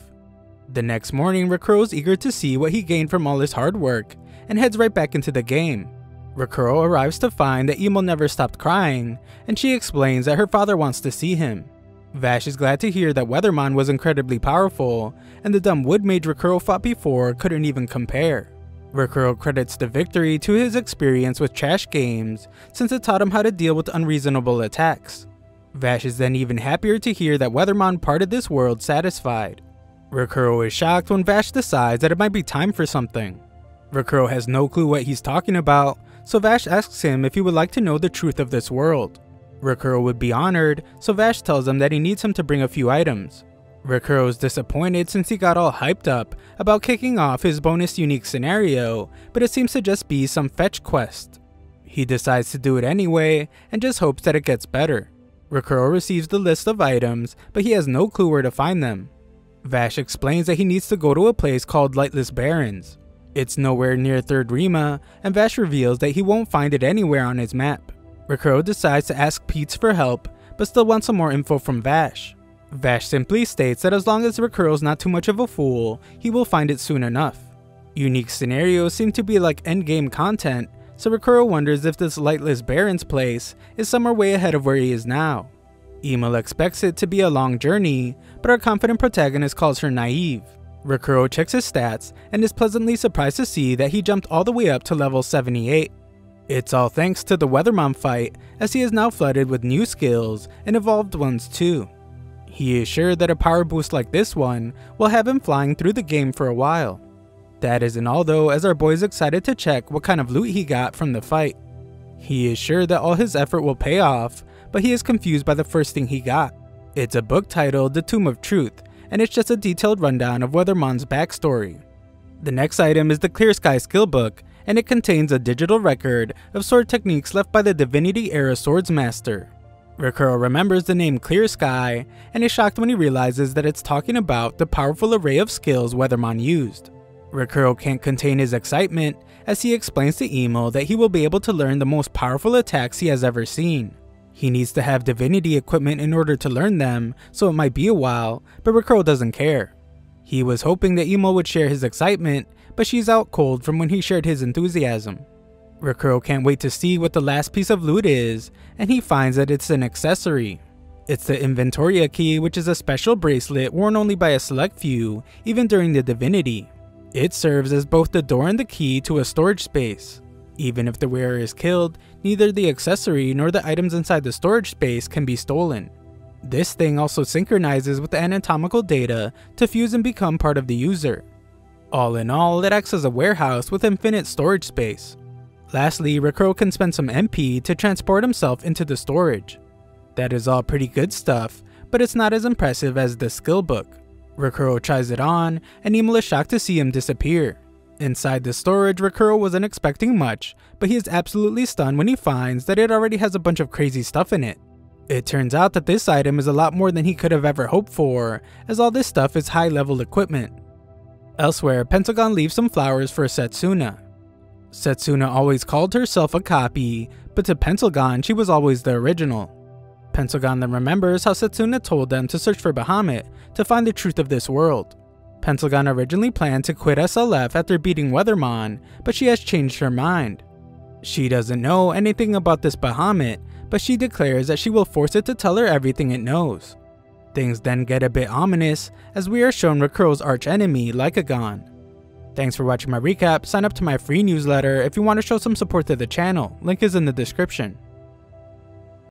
The next morning, Rokuro's eager to see what he gained from all his hard work and heads right back into the game. Rokuro arrives to find that Emul never stopped crying, and she explains that her father wants to see him. Vash is glad to hear that Wethermon was incredibly powerful, and the dumb wood mage Rokuro fought before couldn't even compare. Rokuro credits the victory to his experience with trash games, since it taught him how to deal with unreasonable attacks. Vash is then even happier to hear that Wethermon parted this world satisfied. Rokuro is shocked when Vash decides that it might be time for something. Rokuro has no clue what he's talking about, so Vash asks him if he would like to know the truth of this world. Rokuro would be honored, so Vash tells him that he needs him to bring a few items. Rokuro is disappointed since he got all hyped up about kicking off his bonus unique scenario, but it seems to just be some fetch quest. He decides to do it anyway and just hopes that it gets better. Rokuro receives the list of items, but he has no clue where to find them. Vash explains that he needs to go to a place called Lightless Barrens. It's nowhere near Third Rima, and Vash reveals that he won't find it anywhere on his map. Rokuro decides to ask Pete's for help, but still wants some more info from Vash. Vash simply states that as long as Rokuro's not too much of a fool, he will find it soon enough. Unique scenarios seem to be like endgame content, so Rokuro wonders if this Lightless Barrens place is somewhere way ahead of where he is now. Emul expects it to be a long journey, but our confident protagonist calls her naive. Rokuro checks his stats and is pleasantly surprised to see that he jumped all the way up to level 78. It's all thanks to the Wethermon fight, as he is now flooded with new skills and evolved ones too. He is sure that a power boost like this one will have him flying through the game for a while. That isn't all though, as our boy is excited to check what kind of loot he got from the fight. He is sure that all his effort will pay off, but he is confused by the first thing he got. It's a book titled The Tomb of Truth, and it's just a detailed rundown of Wethermon's backstory. The next item is the Clear Sky skill book, and it contains a digital record of sword techniques left by the Divinity Era Swordsmaster. Rokuro remembers the name Clear Sky and is shocked when he realizes that it's talking about the powerful array of skills Wethermon used. Rokuro can't contain his excitement as he explains to Emul that he will be able to learn the most powerful attacks he has ever seen. He needs to have divinity equipment in order to learn them, so it might be a while, but Rokuro doesn't care. He was hoping that Emul would share his excitement, but she's out cold from when he shared his enthusiasm. Rokuro can't wait to see what the last piece of loot is, and he finds that it's an accessory. It's the Inventoria key, which is a special bracelet worn only by a select few, even during the divinity. It serves as both the door and the key to a storage space. Even if the wearer is killed, neither the accessory nor the items inside the storage space can be stolen. This thing also synchronizes with the anatomical data to fuse and become part of the user. All in all, it acts as a warehouse with infinite storage space. Lastly, Rokuro can spend some MP to transport himself into the storage. That is all pretty good stuff, but it's not as impressive as the skill book. Rokuro tries it on, and Emul is shocked to see him disappear. Inside the storage, Rokuro wasn't expecting much, but he is absolutely stunned when he finds that it already has a bunch of crazy stuff in it. It turns out that this item is a lot more than he could have ever hoped for, as all this stuff is high-level equipment. Elsewhere, Pencilgon leaves some flowers for Setsuna. Setsuna always called herself a copy, but to Pencilgon, she was always the original. Pencilgon then remembers how Setsuna told them to search for Bahamut to find the truth of this world. Pencilgon originally planned to quit SLF after beating Wethermon, but she has changed her mind. She doesn't know anything about this Bahamut, but she declares that she will force it to tell her everything it knows. Things then get a bit ominous, as we are shown Rokuro's archenemy, Lycagon. Thanks for watching my recap. Sign up to my free newsletter if you want to show some support to the channel, link is in the description.